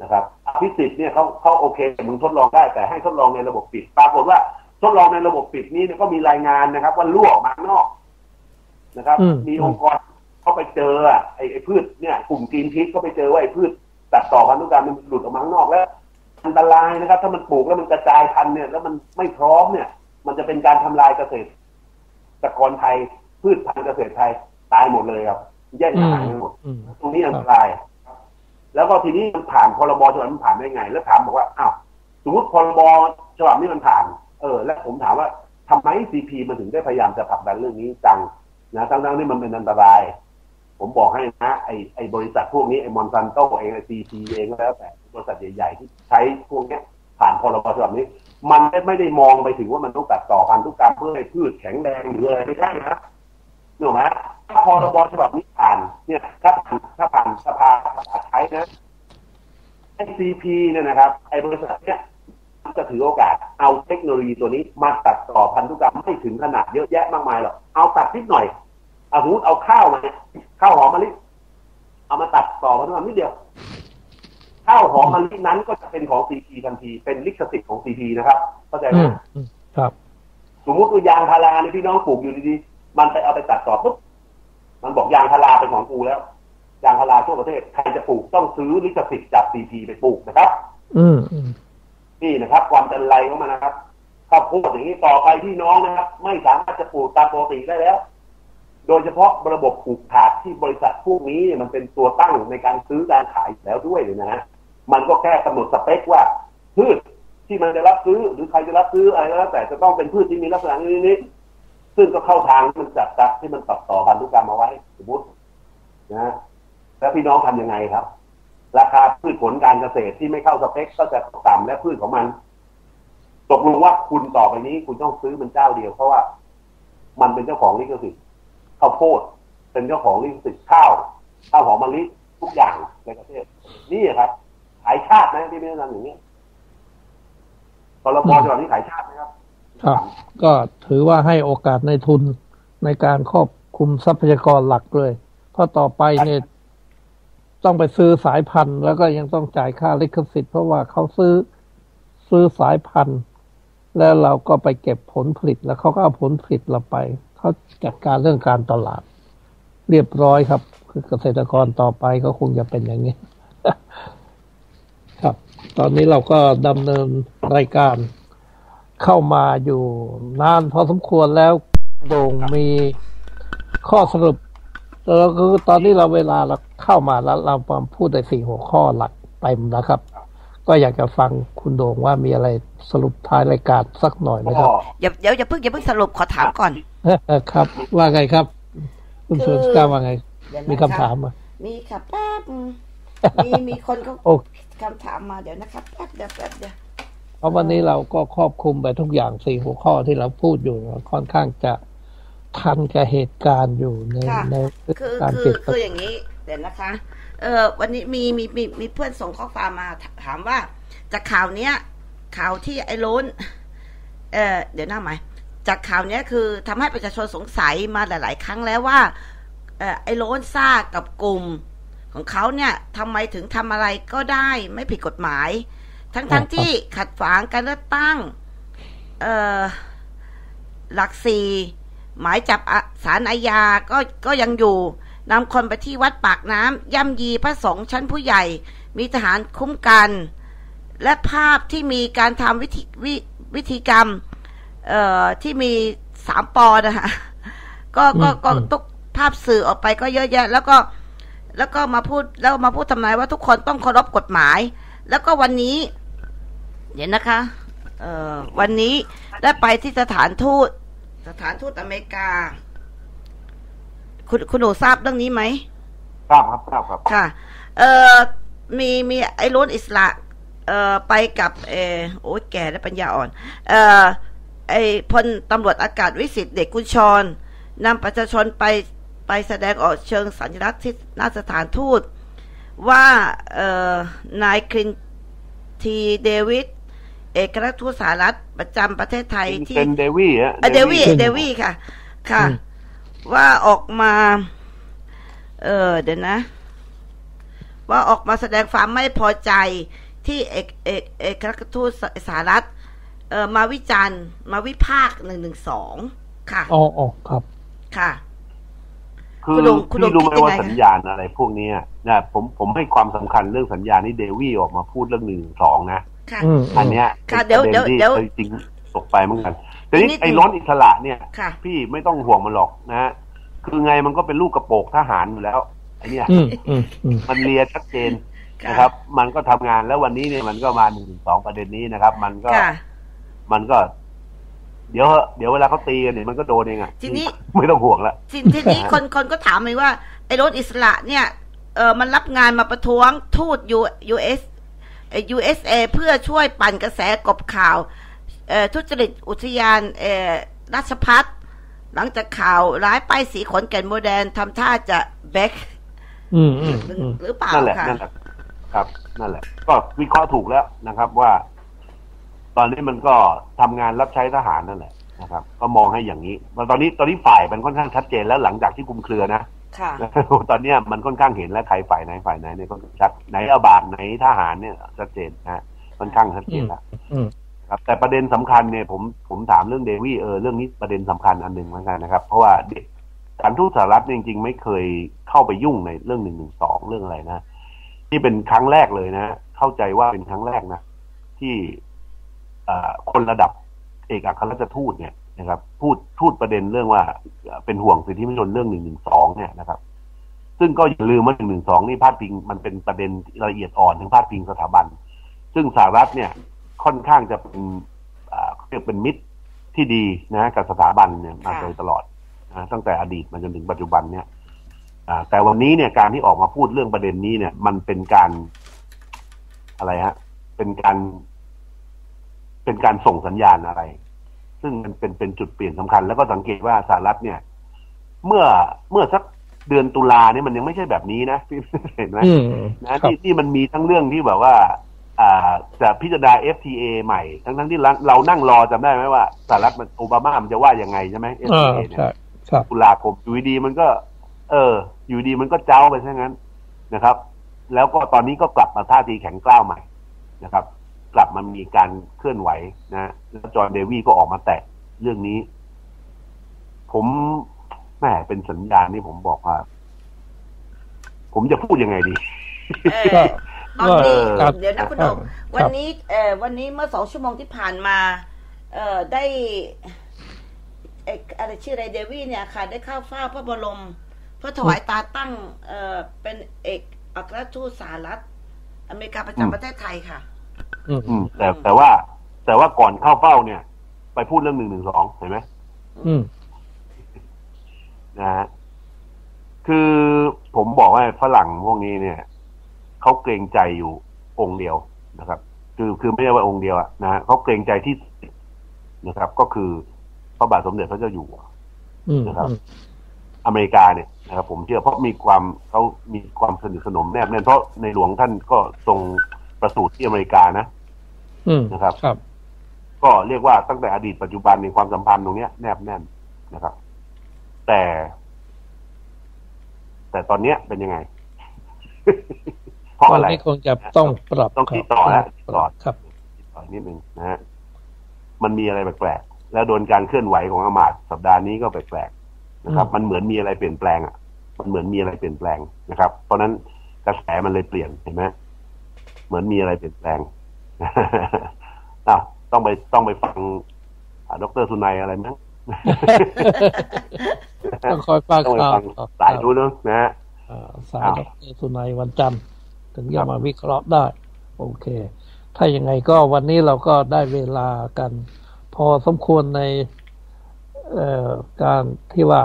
นะครับอภิสิทธิ์เนี่ยเขาเขาโอเคมึงทดลองได้แต่ให้ทดลองในระบบปิดปรากฏว่าทดลองในระบบปิดนี้เนี่ยก็มีรายงานนะครับว่ารั่วออกมานอกนะครับมีองค์กรเขาไปเจอไอ้พืชเนี่ยกลุ่มกรีนพีซก็ไปเจอว่าไอ้พืชตัดต่อพันธุกรรมมันหลุดออกมานอกแล้วอันตรายนะครับถ้ามันปลูกแล้วมันกระจายพันธุ์เนี่ยแล้วมันไม่พร้อมเนี่ยมันจะเป็นการทำลายเกษตรกรไทยพืชพันธุ์เกษตรไทยตายหมดเลยครับแย่งอาหารหมดตรงนี้อันตรายแล้วก็ทีนี้มันผ่านพรบฉบับมันผ่านได้ไงแล้วถามบอกว่าอ้าวสมมติพรบฉบับนี้มันผ่านเออแล้วผมถามว่าทำไม ซี พี มันถึงได้พยายามจะผลักดันเรื่องนี้จังนะทั้งๆที่มันเป็นอันตรายผมบอกให้นะไอไอบริษัทพวกนี้ไอมอนซันโตเองไอซีพีเองก็แล้วแต่บริษัทใหญ่ๆที่ใช้พวกนี้ผ่านพรบฉบับนี้มันไม่ได้มองไปถึงว่ามันต้องตัดต่อพันธุกรรมเพื่อให้พืชแข็งแรงหรืออะไรไม่ได้นะถูกไหมถ้าพรบฉบับนี้ผ่านเนี่ยถ้าผ่านถ้าผ่านสภาใช้นะไอซีพีเนี่ยนะครับไอบริษัทเนี่ยจะถือโอกาสเอาเทคโนโลยีตัวนี้มาตัดต่อพันธุกรรมไม่ถึงขนาดเยอะแยะมากมายหรอกเอาตัดนิดหน่อยเอาหูเอาข้าวมาข้าวหอมมะลิเอามาตัดต่อพันธุกรรมนิดเดียวข้าวหอมมะลินั้นก็จะเป็นของ ซี พี ทันทีเป็นลิขสิทธิ์ของ ซี พี นะครับเข้าใจไหมครับสมมติว่ายางพาราเนี่ยพี่น้องปลูกอยู่ดีๆมันไปเอาไปตัดต่อปุ๊บมันบอกยางพาราเป็นของกูแล้วยางพาราทั่วประเทศใครจะปลูกต้องซื้อลิขสิทธิ์จาก ซี พี ไปปลูกนะครับอืมนี่นะครับความเป็นไรของมันนะครับถ้าพูดอย่างนี้ต่อไปพี่น้องนะครับไม่สามารถจะปลูกตามปกติได้แล้วโดยเฉพาะระบบผูกขาดที่บริษัทพวกนี้เนี่ยมันเป็นตัวตั้งในการซื้อการขายแล้วด้วยเลยนะฮะมันก็แค่กำหนดสเปคว่าพืชที่มันจะรับซื้อหรือใครจะรับซื้ออะไรก็แล้วแต่จะต้องเป็นพืชที่มีลักษณะนี้นี้ซึ่งก็เข้าทางมันจัดจัดที่มันตัดต่อพันธุกรรมเอาไว้สมมตินะแล้วพี่น้องทำยังไงครับราคาพืชผลการเกษตรที่ไม่เข้าสเปคก็จะต่ำและพืชของมันตกลงว่าคุณต่อไปนี้คุณต้องซื้อมันเจ้าเดียวเพราะว่า มันเป็นเจ้าของลิขสิทธิ์ข้าวโพดเป็นเจ้าของลิขสิทธิ์ข้าวข้าวหอมมะลิทุกอย่างในประเทศนี่ครับขายชาตินะที่ไม่ได้ทำอย่างนี้พรบฉบับนี้ขายชาติไหมครับครับก็ถือว่าให้โอกาสในทุนในการครอบคลุมทรัพยากรหลักเลยเพราะต่อไปเนี่ยต้องไปซื้อสายพันธุ์แล้วก็ยังต้องจ่ายค่าลิขสิทธิ์เพราะว่าเขาซื้อซื้อสายพันธุ์แล้วเราก็ไปเก็บผลผลิตแล้วเขาก็เอาผลผลิตเราไปเขาจัดการเรื่องการตลาดเรียบร้อยครับคือเกษตรกรต่อไปก็คงจะเป็นอย่างนี้ครับตอนนี้เราก็ดำเนินรายการเข้ามาอยู่นานพอสมควรแล้วโด่งมีข้อสรุปแล้วคือตอนนี้เราเวลาเราเข้ามาแล้วเราพูดในสี่หัวข้อหลักเต็มแล้วครับก็อยากจะฟังคุณโด่งว่ามีอะไรสรุปท้ายรายการสักหน่อยไหมครับอย่าอย่าอย่าเพิ่งอย่าเพิ่งสรุปขอถามก่อนครับว่าไงครับคุณสุสกาว่าไงมีคำถามมามีครับแป๊บมีมีคนก็คำถามมาเดี๋ยวนะครับแป๊บเดี๋ยวแป๊บเดี๋ยวเพราะวันนี้เราก็ครอบคลุมไปทุกอย่างสี่หัวข้อที่เราพูดอยู่ค่อนข้างจะทันกับเหตุการณ์อยู่ในในคือคือคืออย่างนี้เดี๋ยวนะคะเออวันนี้มีมีมีมีเพื่อนส่งข้อความมาถามว่าจากข่าวเนี้ยข่าวที่ไอ้ล้นเออเดี๋ยวหน้าใหม่จากข่าวเนี้ยคือทำให้ประชาชนสงสัยมาหลายๆครั้งแล้วว่าเออไอ้ล้นซ่ากับกลุ่มของเขาเนี่ยทำไมถึงทำอะไรก็ได้ไม่ผิดกฎหมายทั้งๆ ท, ที่ขัดขวางการเลือกตั้งเอ่อหลักสี่หมายจับศาลอาญาก็ก็ยังอยู่นำคนไปที่วัดปากน้ำย่ำยีพระสงฆ์ชั้นผู้ใหญ่มีทหารคุ้มกันและภาพที่มีการทำวิธีวิวิธีกรรมเอ่อที่มีสามปอนะฮะก็ก็ก็ทุกภาพสื่อออกไปก็เยอะแยะแล้วก็แล้วก็มาพูดแล้วมาพูดทำนายว่าทุกคนต้องเคารพกฎหมายแล้วก็วันนี้เดี๋ยวนะคะเอ่อวันนี้ได้ไปที่สถานทูตสถานทูตอเมริกาคุณคุณโอทราบเรื่องนี้ไหมทราบครับทราบครับค่ะเอ่อมีมีไอ้ล้นอิสระเอ่อไปกับเออโอ้ยแก่และปัญญาอ่อนเอ่อไอ้พลตำรวจอากาศวิสิทธิ์เดชกุญชรนำประชาชนไปไปแสดงออกเชิงสัญลักษณ์ที่หน้าสถานทูตว่าเอ่อนายคลินทีเดวิดเอกอัครทูตสหรัฐประจำประเทศไทยที่เป็นเดวี่ฮะเดวี่เดวี่ค่ะค่ะว่าออกมาเออเดี๋ยวนะว่าออกมาแสดงความไม่พอใจที่เอกเอกเอกอัครทูตสหรัฐเอ่อมาวิจารณ์มาวิพากษ์หนึ่งหนึ่งสองค่ะอ๋ออ๋อครับค่ะคือที่รู้ไหมว่าสัญญาณอะไรพวกนี้นะผมผมให้ความสำคัญเรื่องสัญญาณที่เดวี่ออกมาพูดเรื่องหนึ่งสองนะอันเนี้ยเดวี่จริงตกไปเหมือนกันแต่นี่ไอ้ล้นอิสระเนี่ยพี่ไม่ต้องห่วงมันหรอกนะคือไงมันก็เป็นลูกกระโปรงทหารอยู่แล้วไอ้เนี่ยมันเลียชัดเจนนะครับมันก็ทำงานแล้ววันนี้เนี่ยมันก็มาหนึ่งสองประเด็นนี้นะครับมันก็มันก็เดี๋ยวเดี๋ยวเวลาเขาตีกันเนี่ยมันก็โดนเองอ่ะทีนี้ไม่ต้องห่วงละทีนี้คนคนก็ถามเลยว่าไอ้รถอิสระเนี่ยเออมันรับงานมาประท้วงทูตยูยูเอสยูเอสเอเพื่อช่วยปั่นกระแสกบข่าวเอ่อทุจริตอุทยานเอ่อราชภัฏหลังจากข่าวร้ายป้ายสีขอนแก่นโมเดลทำท่าจะแบ็คอืมหรือเปล่าค่ะนั่นแหละครับนั่นแหละก็วิเคราะห์ถูกแล้วนะครับว่าตอนนี้มันก็ทำงานรับใช้ทหารนั่นแหละนะครับก็มองให้อย่างนี้ตอนนี้ตอนนี้ฝ่ายมันค่อนข้างชัดเจนแล้วหลังจากที่คุมเครือนะตอนนี้มันค่อนข้างเห็นแล้วใครฝ่ายไหนฝ่ายไหนเนี่ยก็ชัดไหนอาบาดไหนทหารเนี่ยชัดเจนนะค่อนข้างชัดเจนแล้วครับแต่ประเด็นสำคัญเนี่ยผมผมถามเรื่องเดวี่เออเรื่องนี้ประเด็นสำคัญอันหนึ่งเหมือนกันนะครับเพราะว่าสถานทูตสหรัฐจริงๆไม่เคยเข้าไปยุ่งในเรื่องหนึ่งหนึ่งสองเรื่องอะไรนะนี่เป็นครั้งแรกเลยนะเข้าใจว่าเป็นครั้งแรกนะที่คนระดับเอกอัครราชทูตเนี่ยนะครับพูดทูตประเด็นเรื่องว่าเป็นห่วงสิทธิมนุษยชนเรื่องหนึ่งหนึ่งสองเนี่ยนะครับซึ่งก็อย่าลืมว่าหนึ่งหนึ่งสองนี่พาดพิงมันเป็นประเด็นละเอียดอ่อนถึงพาดพิงสถาบันซึ่งสหรัฐเนี่ยค่อนข้างจะเป็นเอ่อเรียกเป็นมิตรที่ดีนะกับสถาบันเนี่ยมาโดยตลอดนะตั้งแต่อดีตมาจนถึงปัจจุบันเนี่ยอ่าแต่วันนี้เนี่ยการที่ออกมาพูดเรื่องประเด็นนี้เนี่ยมันเป็นการอะไรฮะเป็นการเป็นการส่งสัญญาณอะไร ซึ่งมันเป็นเป็นจุดเปลี่ยนสำคัญแล้วก็สังเกตว่าสหรัฐเนี่ยเมื่อเมื่อสักเดือนตุลาเนี่ยมันยังไม่ใช่แบบนี้นะพี่เห็นไหมนะที่ที่มันมีทั้งเรื่องที่แบบว่าอ่าจะพิจารณา เอฟ ที เอ ใหม่ทั้งทั้งที่เรานั่งรอจำได้ไหมว่าสหรัฐมันโอบามามันจะว่ายังไงใช่ไหม เอฟ ที เอ เนี่ยตุลาคมอยู่ดีมันก็เอออยู่ดีมันก็เจ้าไปซะงั้นนะครับแล้วก็ตอนนี้ก็กลับมาท่าทีแข็งกร้าวใหม่นะครับกลับมามีการเคลื่อนไหวนะแล้วจอห์นเดวีก็ออกมาแตะเรื่องนี้ผมแหมเป็นสัญญาณที่ผมบอกว่าผมจะพูดยังไงดีตอนนี้เดี๋ยวนะคุณโด่งวันนี้เอ่อวันนี้เมื่อสองชั่วโมงที่ผ่านมาเอ่อได้ไอ้อะไรชื่อไรเดวีเนี่ยค่ะได้เข้าเฝ้าพระบรมเพื่อถวายตาตั้งเอ่อเป็นเอกอัครราชทูตสหรัฐอเมริกาประจำประเทศไทยค่ะอืมแต่แต่ว่าแต่ว่าก่อนเข้าเฝ้าเนี่ยไปพูดเรื่องหนึ่งหนึ่งสองเห็นไหมอืมนะคือผมบอกว่าฝรั่งพวกนี้เนี่ยเขาเกรงใจอยู่องค์เดียวนะครับคือคือไม่ใช่ว่าองค์เดียวอะนะเขาเกรงใจที่นะครับก็คือพระบาทสมเด็จพระเจ้าอยู่หัวนะครับอเมริกาเนี่ยนะครับผมเชื่อเพราะมีความเขามีความสนิทสนมแนบแน่นเพราะในหลวงท่านก็ทรงประสูติที่อเมริกานะนะครับครับก็เรียกว่าตั้งแต่อดีตปัจจุบันในความสัมพันธ์ตรงนี้แนบแน่นนะครับแต่แต่ตอนนี้เป็นยังไงเพราะอะไรคงจะต้องปรับต้องคิดต่อนะปรับครับต่อนิดนึงนะฮะมันมีอะไรแปลกๆแล้วโดนการเคลื่อนไหวของอามาตย์สัปดาห์นี้ก็แปลกๆนะครับมันเหมือนมีอะไรเปลี่ยนแปลงอ่ะมันเหมือนมีอะไรเปลี่ยนแปลงนะครับเพราะนั้นกระแสมันเลยเปลี่ยนเห็นไหมเหมือนมีอะไรเปลี่ยนแปลงอ้าวต้องไปต้องไปฟังดรสุนัยอะไรมั้งต้องคอยฟังสายดูนึงนะฮะสายดรสุนัยวันจันทร์ถึงจะมาวิเคราะห์ได้โอเคถ้ายังไงก็วันนี้เราก็ได้เวลากันพอสมควรในการที่ว่า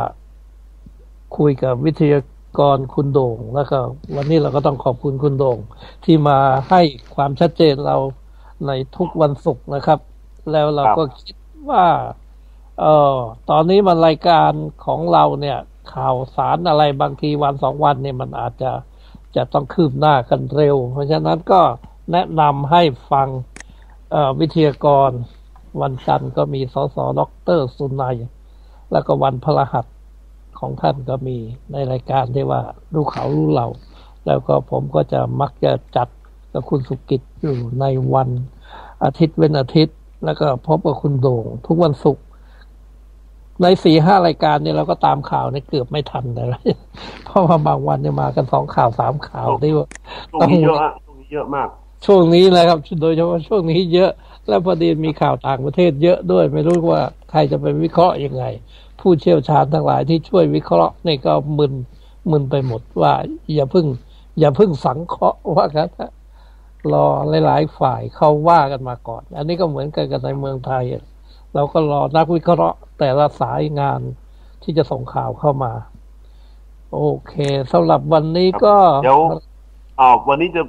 คุยกับวิทยากรคุณโด่งแล้วก็วันนี้เราก็ต้องขอบคุณคุณโด่งที่มาให้ความชัดเจนเราในทุกวันศุกร์นะครับแล้วเราก็คิดว่าเออตอนนี้มันรายการของเราเนี่ยข่าวสารอะไรบางทีวันสองวันเนี่ยมันอาจจะจะต้องคืบหน้ากันเร็วเพราะฉะนั้นก็แนะนำให้ฟังวิทยากรวันจันทร์ก็มีสสดร.สุนัยแล้วก็วันพฤหัสของท่านก็มีในรายการที่ว่ารู้เขารู้เราแล้วก็ผมก็จะมักจะจัดกับคุณสุกิจอยู่ในวันอาทิตย์เว้นอาทิตย์แล้วก็พบกับคุณโด่งทุกวันศุกร์ใน สี่ห้ารายการเนี่ยเราก็ตามข่าวเนี่ยเกือบไม่ทันเลยเพราะว่าบางวันเนี่ยมากันสองข่าวสามข่าวที่ว่าช่วงนี้เยอะช่วงนี้เยอะมากช่วงนี้เลยครับโดยเฉพาะช่วงนี้เยอะแล้วพอดีมีข่าวต่างประเทศเยอะด้วยไม่รู้ว่าใครจะไปวิเคราะห์ยังไงผู้เชี่ยวชาญทั้งหลายที่ช่วยวิเคราะห์นี่ก็มึนมึนไปหมดว่าอย่าเพิ่งอย่าเพิ่งสังเคราะห์ว่ากันรอหลายๆฝ่ายเข้าว่ากันมาก่อนอันนี้ก็เหมือนกันกับในเมืองไทยเราก็รอนักวิเคราะห์แต่ละสายงานที่จะส่งข่าวเข้ามาโอเคสำหรับวันนี้ก็เดี๋ยวอ้าววันนี้จะ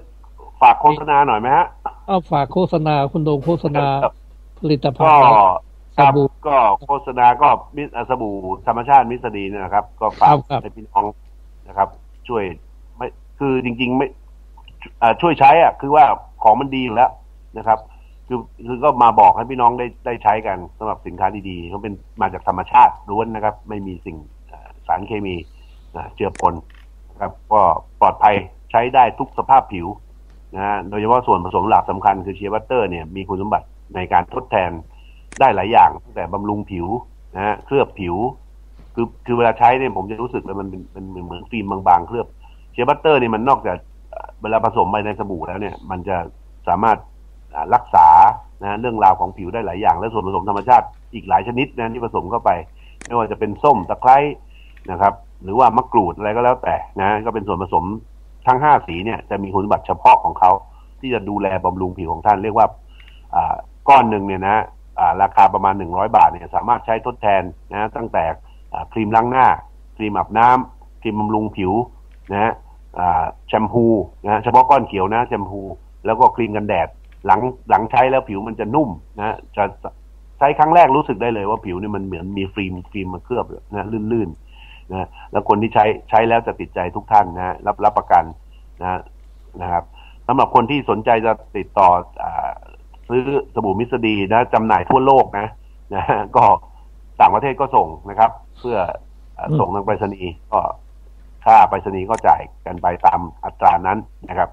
ฝากโฆษณาหน่อยไหมฮะอ้าวฝากโฆษณาคุณโด่งโฆษณาผลิตภัณฑ์สบู่ก็โฆษณาก็มิสสบู่ธรรมชาติมิสดีนะครับก็ฝากให้พี่น้องนะครับช่วยไม่คือจริงๆไม่ช่วยใช้อ่ะคือว่าของมันดีอยู่แล้วนะครับคือคือก็มาบอกให้พี่น้องได้ได้ใช้กันสำหรับสินค้าดีๆเขาเป็นมาจากธรรมชาติล้วนนะครับไม่มีสิ่งสารเคมีเจือปนนะครับก็ปลอดภัยใช้ได้ทุกสภาพผิวนะโดยเฉพาะส่วนผสมหลักสำคัญคือเชียร์บัตเตอร์เนี่ยมีคุณสมบัติในการทดแทนได้หลายอย่างตั้งแต่บำรุงผิวนะฮะเคลือบผิวคือคือเวลาใช้เนี่ยผมจะรู้สึกว่ามันเป็นเป็นเหมือนฟิล์มบางๆเคลือบเชียร์บัตเตอร์เนี่ยมันนอกจากเวลาผสมไปในสบู่แล้วเนี่ยมันจะสามารถรักษานะเรื่องราวของผิวได้หลายอย่างและส่วนผสมธรรมชาติอีกหลายชนิดนะที่ผสมเข้าไปไม่ว่าจะเป็นส้มตะไคร้นะครับหรือว่ามะกรูดอะไรก็แล้วแต่นะก็เป็นส่วนผสมทั้งห้าสีเนี่ยจะมีคุณสมบัติเฉพาะของเขาที่จะดูแลบำรุงผิวของท่านเรียกว่าก้อนหนึ่งเนี่ยนะราคาประมาณหนึ่งร้อยบาทเนี่ยสามารถใช้ทดแทนนะตั้งแต่ครีมล้างหน้าครีมอาบน้ำครีมบำรุงผิวนะแชมพูนะเฉพาะก้อนเขียวนะแชมพูแล้วก็ครีมกันแดดหลังหลังใช้แล้วผิวมันจะนุ่มนะจะ ใช้ครั้งแรกรู้สึกได้เลยว่าผิวเนี่ยมันเหมือนมีฟิล์มฟิล์มมาเคลือบนะลื่นๆนะแล้วคนที่ใช้ใช้แล้วจะติดใจทุกท่านนะรับรับประกันนะนะครับสำหรับคนที่สนใจจะติดต่อซื้อสบู่มิสดีนะจำหน่ายทั่วโลกนะนะก็ต่างประเทศก็ส่งนะครับเพื่อส่งทางไปรษณีย์ก็ค่าไปรษณีย์ก็จ่ายกันไปตามอัตรานั้นนะครับ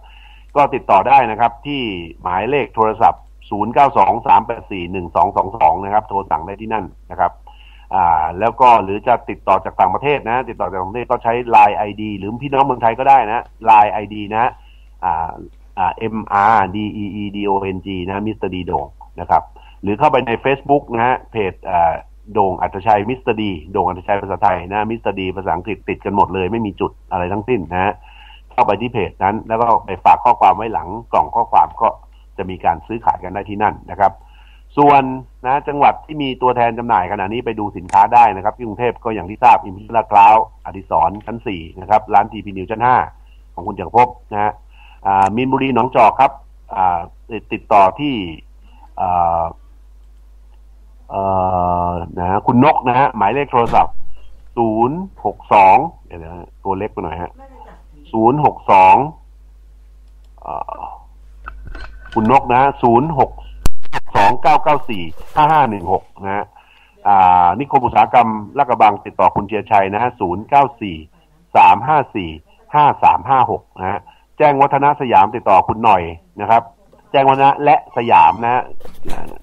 ก็ติดต่อได้นะครับที่หมายเลขโทรศัพท์ศูนย์ เก้า สอง สาม แปด สี่ หนึ่ง สอง สอง สองนะครับโทรสั่งได้ที่นั่นนะครับอ่าแล้วก็หรือจะติดต่อจากต่างประเทศนะติดต่อจากต่างประเทศก็ใช้ ไลน์ ไอ ดี หรือพี่น้องเมืองไทยก็ได้นะ ไลน์ ไอ ดี นะอ่าอ่า เอ็ม อาร์ ดี อี อี ดี โอ เอ็น จี นะมิสเตอร์ดีโด่งนะครับหรือเข้าไปใน Facebook นะฮะเพจอ่าโด่งอัจฉชัยมิสเตอร์ดีโด่งอัจฉชัยภาษาไทยนะมิสเตอร์ดีภาษาอังกฤษติดกันหมดเลยไม่มีจุดอะไรทั้งสิ้นนะฮะเข้าไปที่เพจนั้นแล้วก็ไปฝากข้อความไว้หลังกล่องข้อความก็จะมีการซื้อขายกันได้ที่นั่นนะครับส่วนนะจังหวัดที่มีตัวแทนจำหน่ายขณะนี้ไปดูสินค้าได้นะครับที่กรุงเทพก็อย่างที่ทราบอิมพีเรียลลาดพร้าวอดิศรชั้นสี่นะครับร้านทีพีนิวชั้นห้าของคุณจักรภพนะฮะมีนบุรีหนองจอกครับติดต่อที่นะคุณนกนะฮะหมายเลขโทรศัพท์ศูนย์ หก สองเดี๋ยวนะตัวเล็กไปหน่อยฮะศูนย์ หก สองคุณนกนะศูนย์ หก สอง เก้า เก้า สี่ ห้า ห้า หนึ่ง หกนะฮะอ่านิคมอุตสาหกรรมลาดกระบังติดต่อคุณเจียชัยนะฮะศูนย์ เก้า สี่ สาม ห้า สี่ ห้า สาม ห้า หกนะฮะแจ้งวัฒนะสยามติดต่อคุณหน่อยนะครับแจ้งวัฒนะและสยามนะฮะ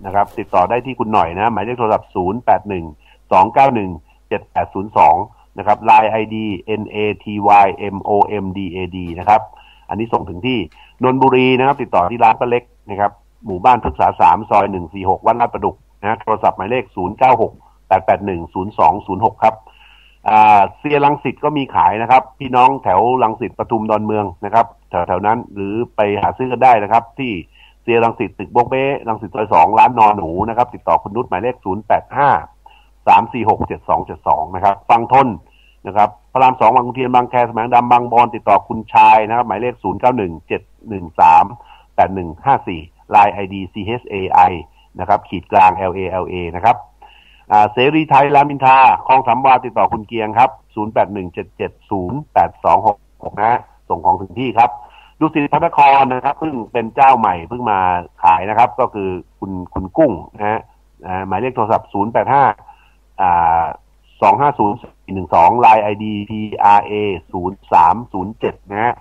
นะครับติดต่อได้ที่คุณหน่อยนะหมายเลขโทรศัพท์ศูนย์ แปด หนึ่ง สอง เก้า หนึ่ง เจ็ด แปด ศูนย์ สองนะครับ ไลน์ ไอ ดี เอ็น เอ ที วาย เอ็ม โอ เอ็ม ดี เอ ดี นะครับอันนี้ส่งถึงที่นนบุรีนะครับติดต่อที่ร้านป้าเล็กนะครับหมู่บ้านพฤกษาสามซอยหนึ่งสี่หกวัดลาดประดุกนะโทรศัพท์หมายเลขศูนย์ เก้า หก แปด แปด หนึ่ง ศูนย์ สอง ศูนย์ หกครับอ่าเซียรังสิตก็มีขายนะครับพี่น้องแถวรังสิตปทุมดอนเมืองนะครับแถวๆนั้นหรือไปหาซื้อกันได้นะครับที่เซียรังสิตตึกโบกเบ้รังสิตซอยสองร้านนอนหนูนะครับติดต่อคุณนุชหมายเลขศูนย์ แปด ห้า สาม สี่ หก เจ็ด สอง เจ็ด สองนะครับฟังทนนะครับพระรามสองบางขุนเทียนบางแคสแสมงดำบางบอนติดต่อคุณชายนะครับหมายเลขศูนย์ เก้า หนึ่ง เจ็ด หนึ่ง สาม แปด หนึ่ง ห้า สี่ ไลน์ ไอ ดี ซี เอช เอ ไอ นะครับขีดกลาง แอล เอ แอล เอ นะครับอ่าเสรีไทยรามอินทราคลองสามวาติดต่อคุณเกียงครับศูนย์ แปด หนึ่ง เจ็ด เจ็ด ศูนย์ แปด สอง หก หกนะส่งของถึงที่ครับดุสิตพระนครนะครับเพิ่งเป็นเจ้าใหม่เพิ่งมาขายนะครับก็คือคุณคุณกุ้งนะฮะหมายเลขโทรศัพท์ศูนย์ แปด ห้าอ่าสอง ห้า ศูนย์ สี่ หนึ่ง สอง ไลน์ ไอ ดี พี อาร์ เอ ศูนย์ สาม ศูนย์ เจ็ดนะฮะ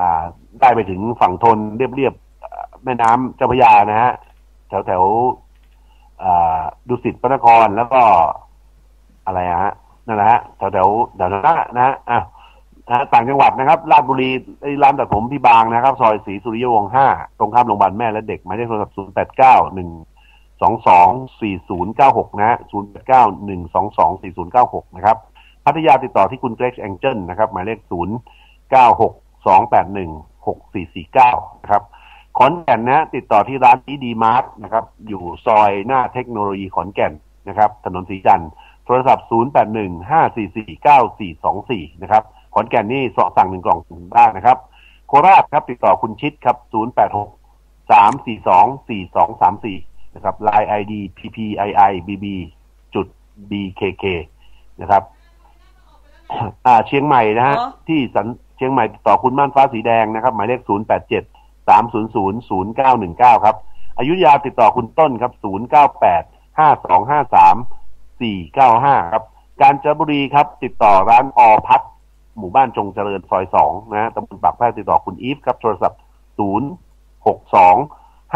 อ่าได้ไปถึงฝั่งทนเรียบๆแม่น้ำเจ้าพระยานะฮะแถวๆอ่าดุสิตพระนครแล้วก็อะไรฮะนั่นแหละฮะแถวๆแถวๆนะฮะอ่ะต่างจังหวัดนะครับราชบุรีร้านตัดผมพี่บางนะครับซอยศรีสุริยวงศ์ห้าตรงข้ามโรงพยาบาลแม่และเด็กหมายเลขโทรศัพท์ศูนย์ แปด เก้า หนึ่ง สอง สอง สี่ ศูนย์ เก้า หกนะฮะศูนย์ แปด เก้า หนึ่ง สอง สอง สี่ ศูนย์ เก้า หกนะครับพัทยาติดต่อที่คุณเกรกแองเจิลนะครับหมายเลขศูนย์ เก้า หก สอง แปด หนึ่ง หก สี่ สี่ เก้านะครับขอนแก่นนะติดต่อที่ร้านดีดีมาร์ทนะครับอยู่ซอยหน้าเทคโนโลยีขอนแก่นนะครับถนนสีจันทร์โทรศัพท์ศูนย์ แปด หนึ่ง ห้า สี่ สี่ เก้า สี่ สอง สี่นะครับขอนแก่นนี่สอบสั่งหนึ่งกล่องได้นะครับโคราชครับติดต่อคุณชิดครับศูนย์ แปด หก สาม สี่ สอง สี่ สอง สาม สี่นะครับ ไลน์ ไอ ดี พี พี ไอ ไอ บี บี จุด บี เค เค นะครับอ่าเชียงใหม่นะฮะที่สันเชียงใหม่ติดต่อคุณม่านฟ้าสีแดงนะครับหมายเลขศูนย์ แปด เจ็ด สาม ศูนย์ ศูนย์ ศูนย์ เก้า หนึ่ง เก้าครับอยุธยาติดต่อคุณต้นครับศูนย์ เก้า แปด ห้า สอง ห้า สาม สี่ เก้า ห้าครับกาญจนบุรีครับติดต่อร้านอพัฒน์หมู่บ้านจงเจริญซอยสองนะฮะตำบลปากแพรติดต่อคุณอีฟครับโทรศัพท์ศูนย์ หก สอง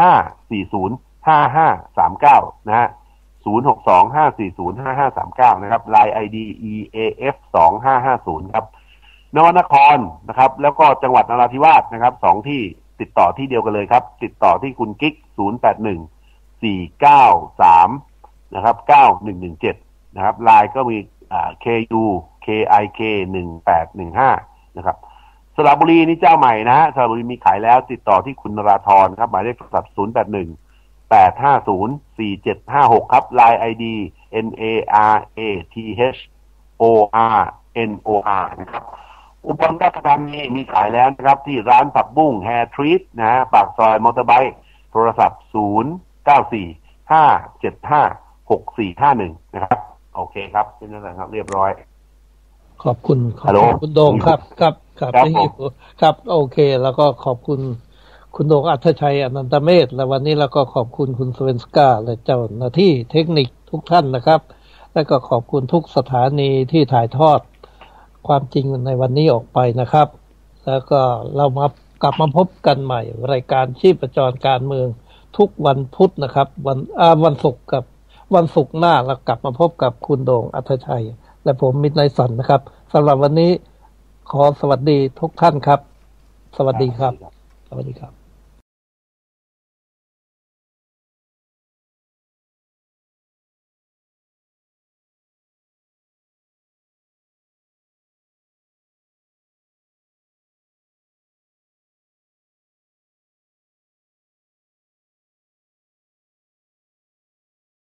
ห้า สี่ ศูนย์ ห้า ห้า สาม เก้านะฮะศูนย์ หก สอง ห้า สี่ ศูนย์ ห้า ห้า สาม เก้านะครับ ไลน์ ไอ ดี อี เอ เอฟ สอง ห้า ห้า ศูนย์ครับนวนครนะครับแล้วก็จังหวัดนราธิวาสนะครับสองที่ติดต่อที่เดียวกันเลยครับติดต่อที่คุณกิ๊กศูนย์ แปด หนึ่ง สี่ เก้า สามนะครับเก้า หนึ่ง หนึ่ง เจ็ดนะครับ ไลน์ ก็มีอ่า เค ยู เค ไอ เค หนึ่ง แปด หนึ่ง ห้านะครับสระบุรีนี่เจ้าใหม่นะฮะสระบุรีมีขายแล้วติดต่อที่คุณนราธรครับหมายเลขโทรศัพท์ศูนย์ แปด หนึ่ง แปด ห้า ศูนย์ สี่ เจ็ด ห้า หกครับ ไลน์ ไอ ดี เอ็น เอ อาร์ เอ ที เอช โอ อาร์ เอ็น โอ อาร์ นะครับอุปกรณ์ราชการนี้มีขายแล้วนะครับที่ร้านผักบุ้งแฮร์ทรีทนะฮะปากซอยมอเตอร์ไบค์โทรศัพท์ ศูนย์ เก้า สี่ ห้า เจ็ด ห้า หก หกสี่ห้าหนึ่งนะครับโอเคครับเป็นนั่นแหละครับเรียบร้อยขอบคุณขอบคุณโดงครับครับครับครับโอเคแล้วก็ขอบคุณคุณโดงอัธชัยอนันตเมธและวันนี้เราก็ขอบคุณคุณสเวนสกาและเจ้าหน้าที่เทคนิคทุกท่านนะครับและก็ขอบคุณทุกสถานีที่ถ่ายทอดความจริงในวันนี้ออกไปนะครับแล้วก็เรามากลับมาพบกันใหม่รายการชีพจรการเมืองทุกวันพุธนะครับวันอ่าวันศุกร์กับวันศุกร์หน้าเรากลับมาพบกับคุณโดงอัธชัยและผมมิตรนายสันนะครับสำหรับวันนี้ขอสวัสดีทุกท่านครับสวัสดีครับสวัสดีครับ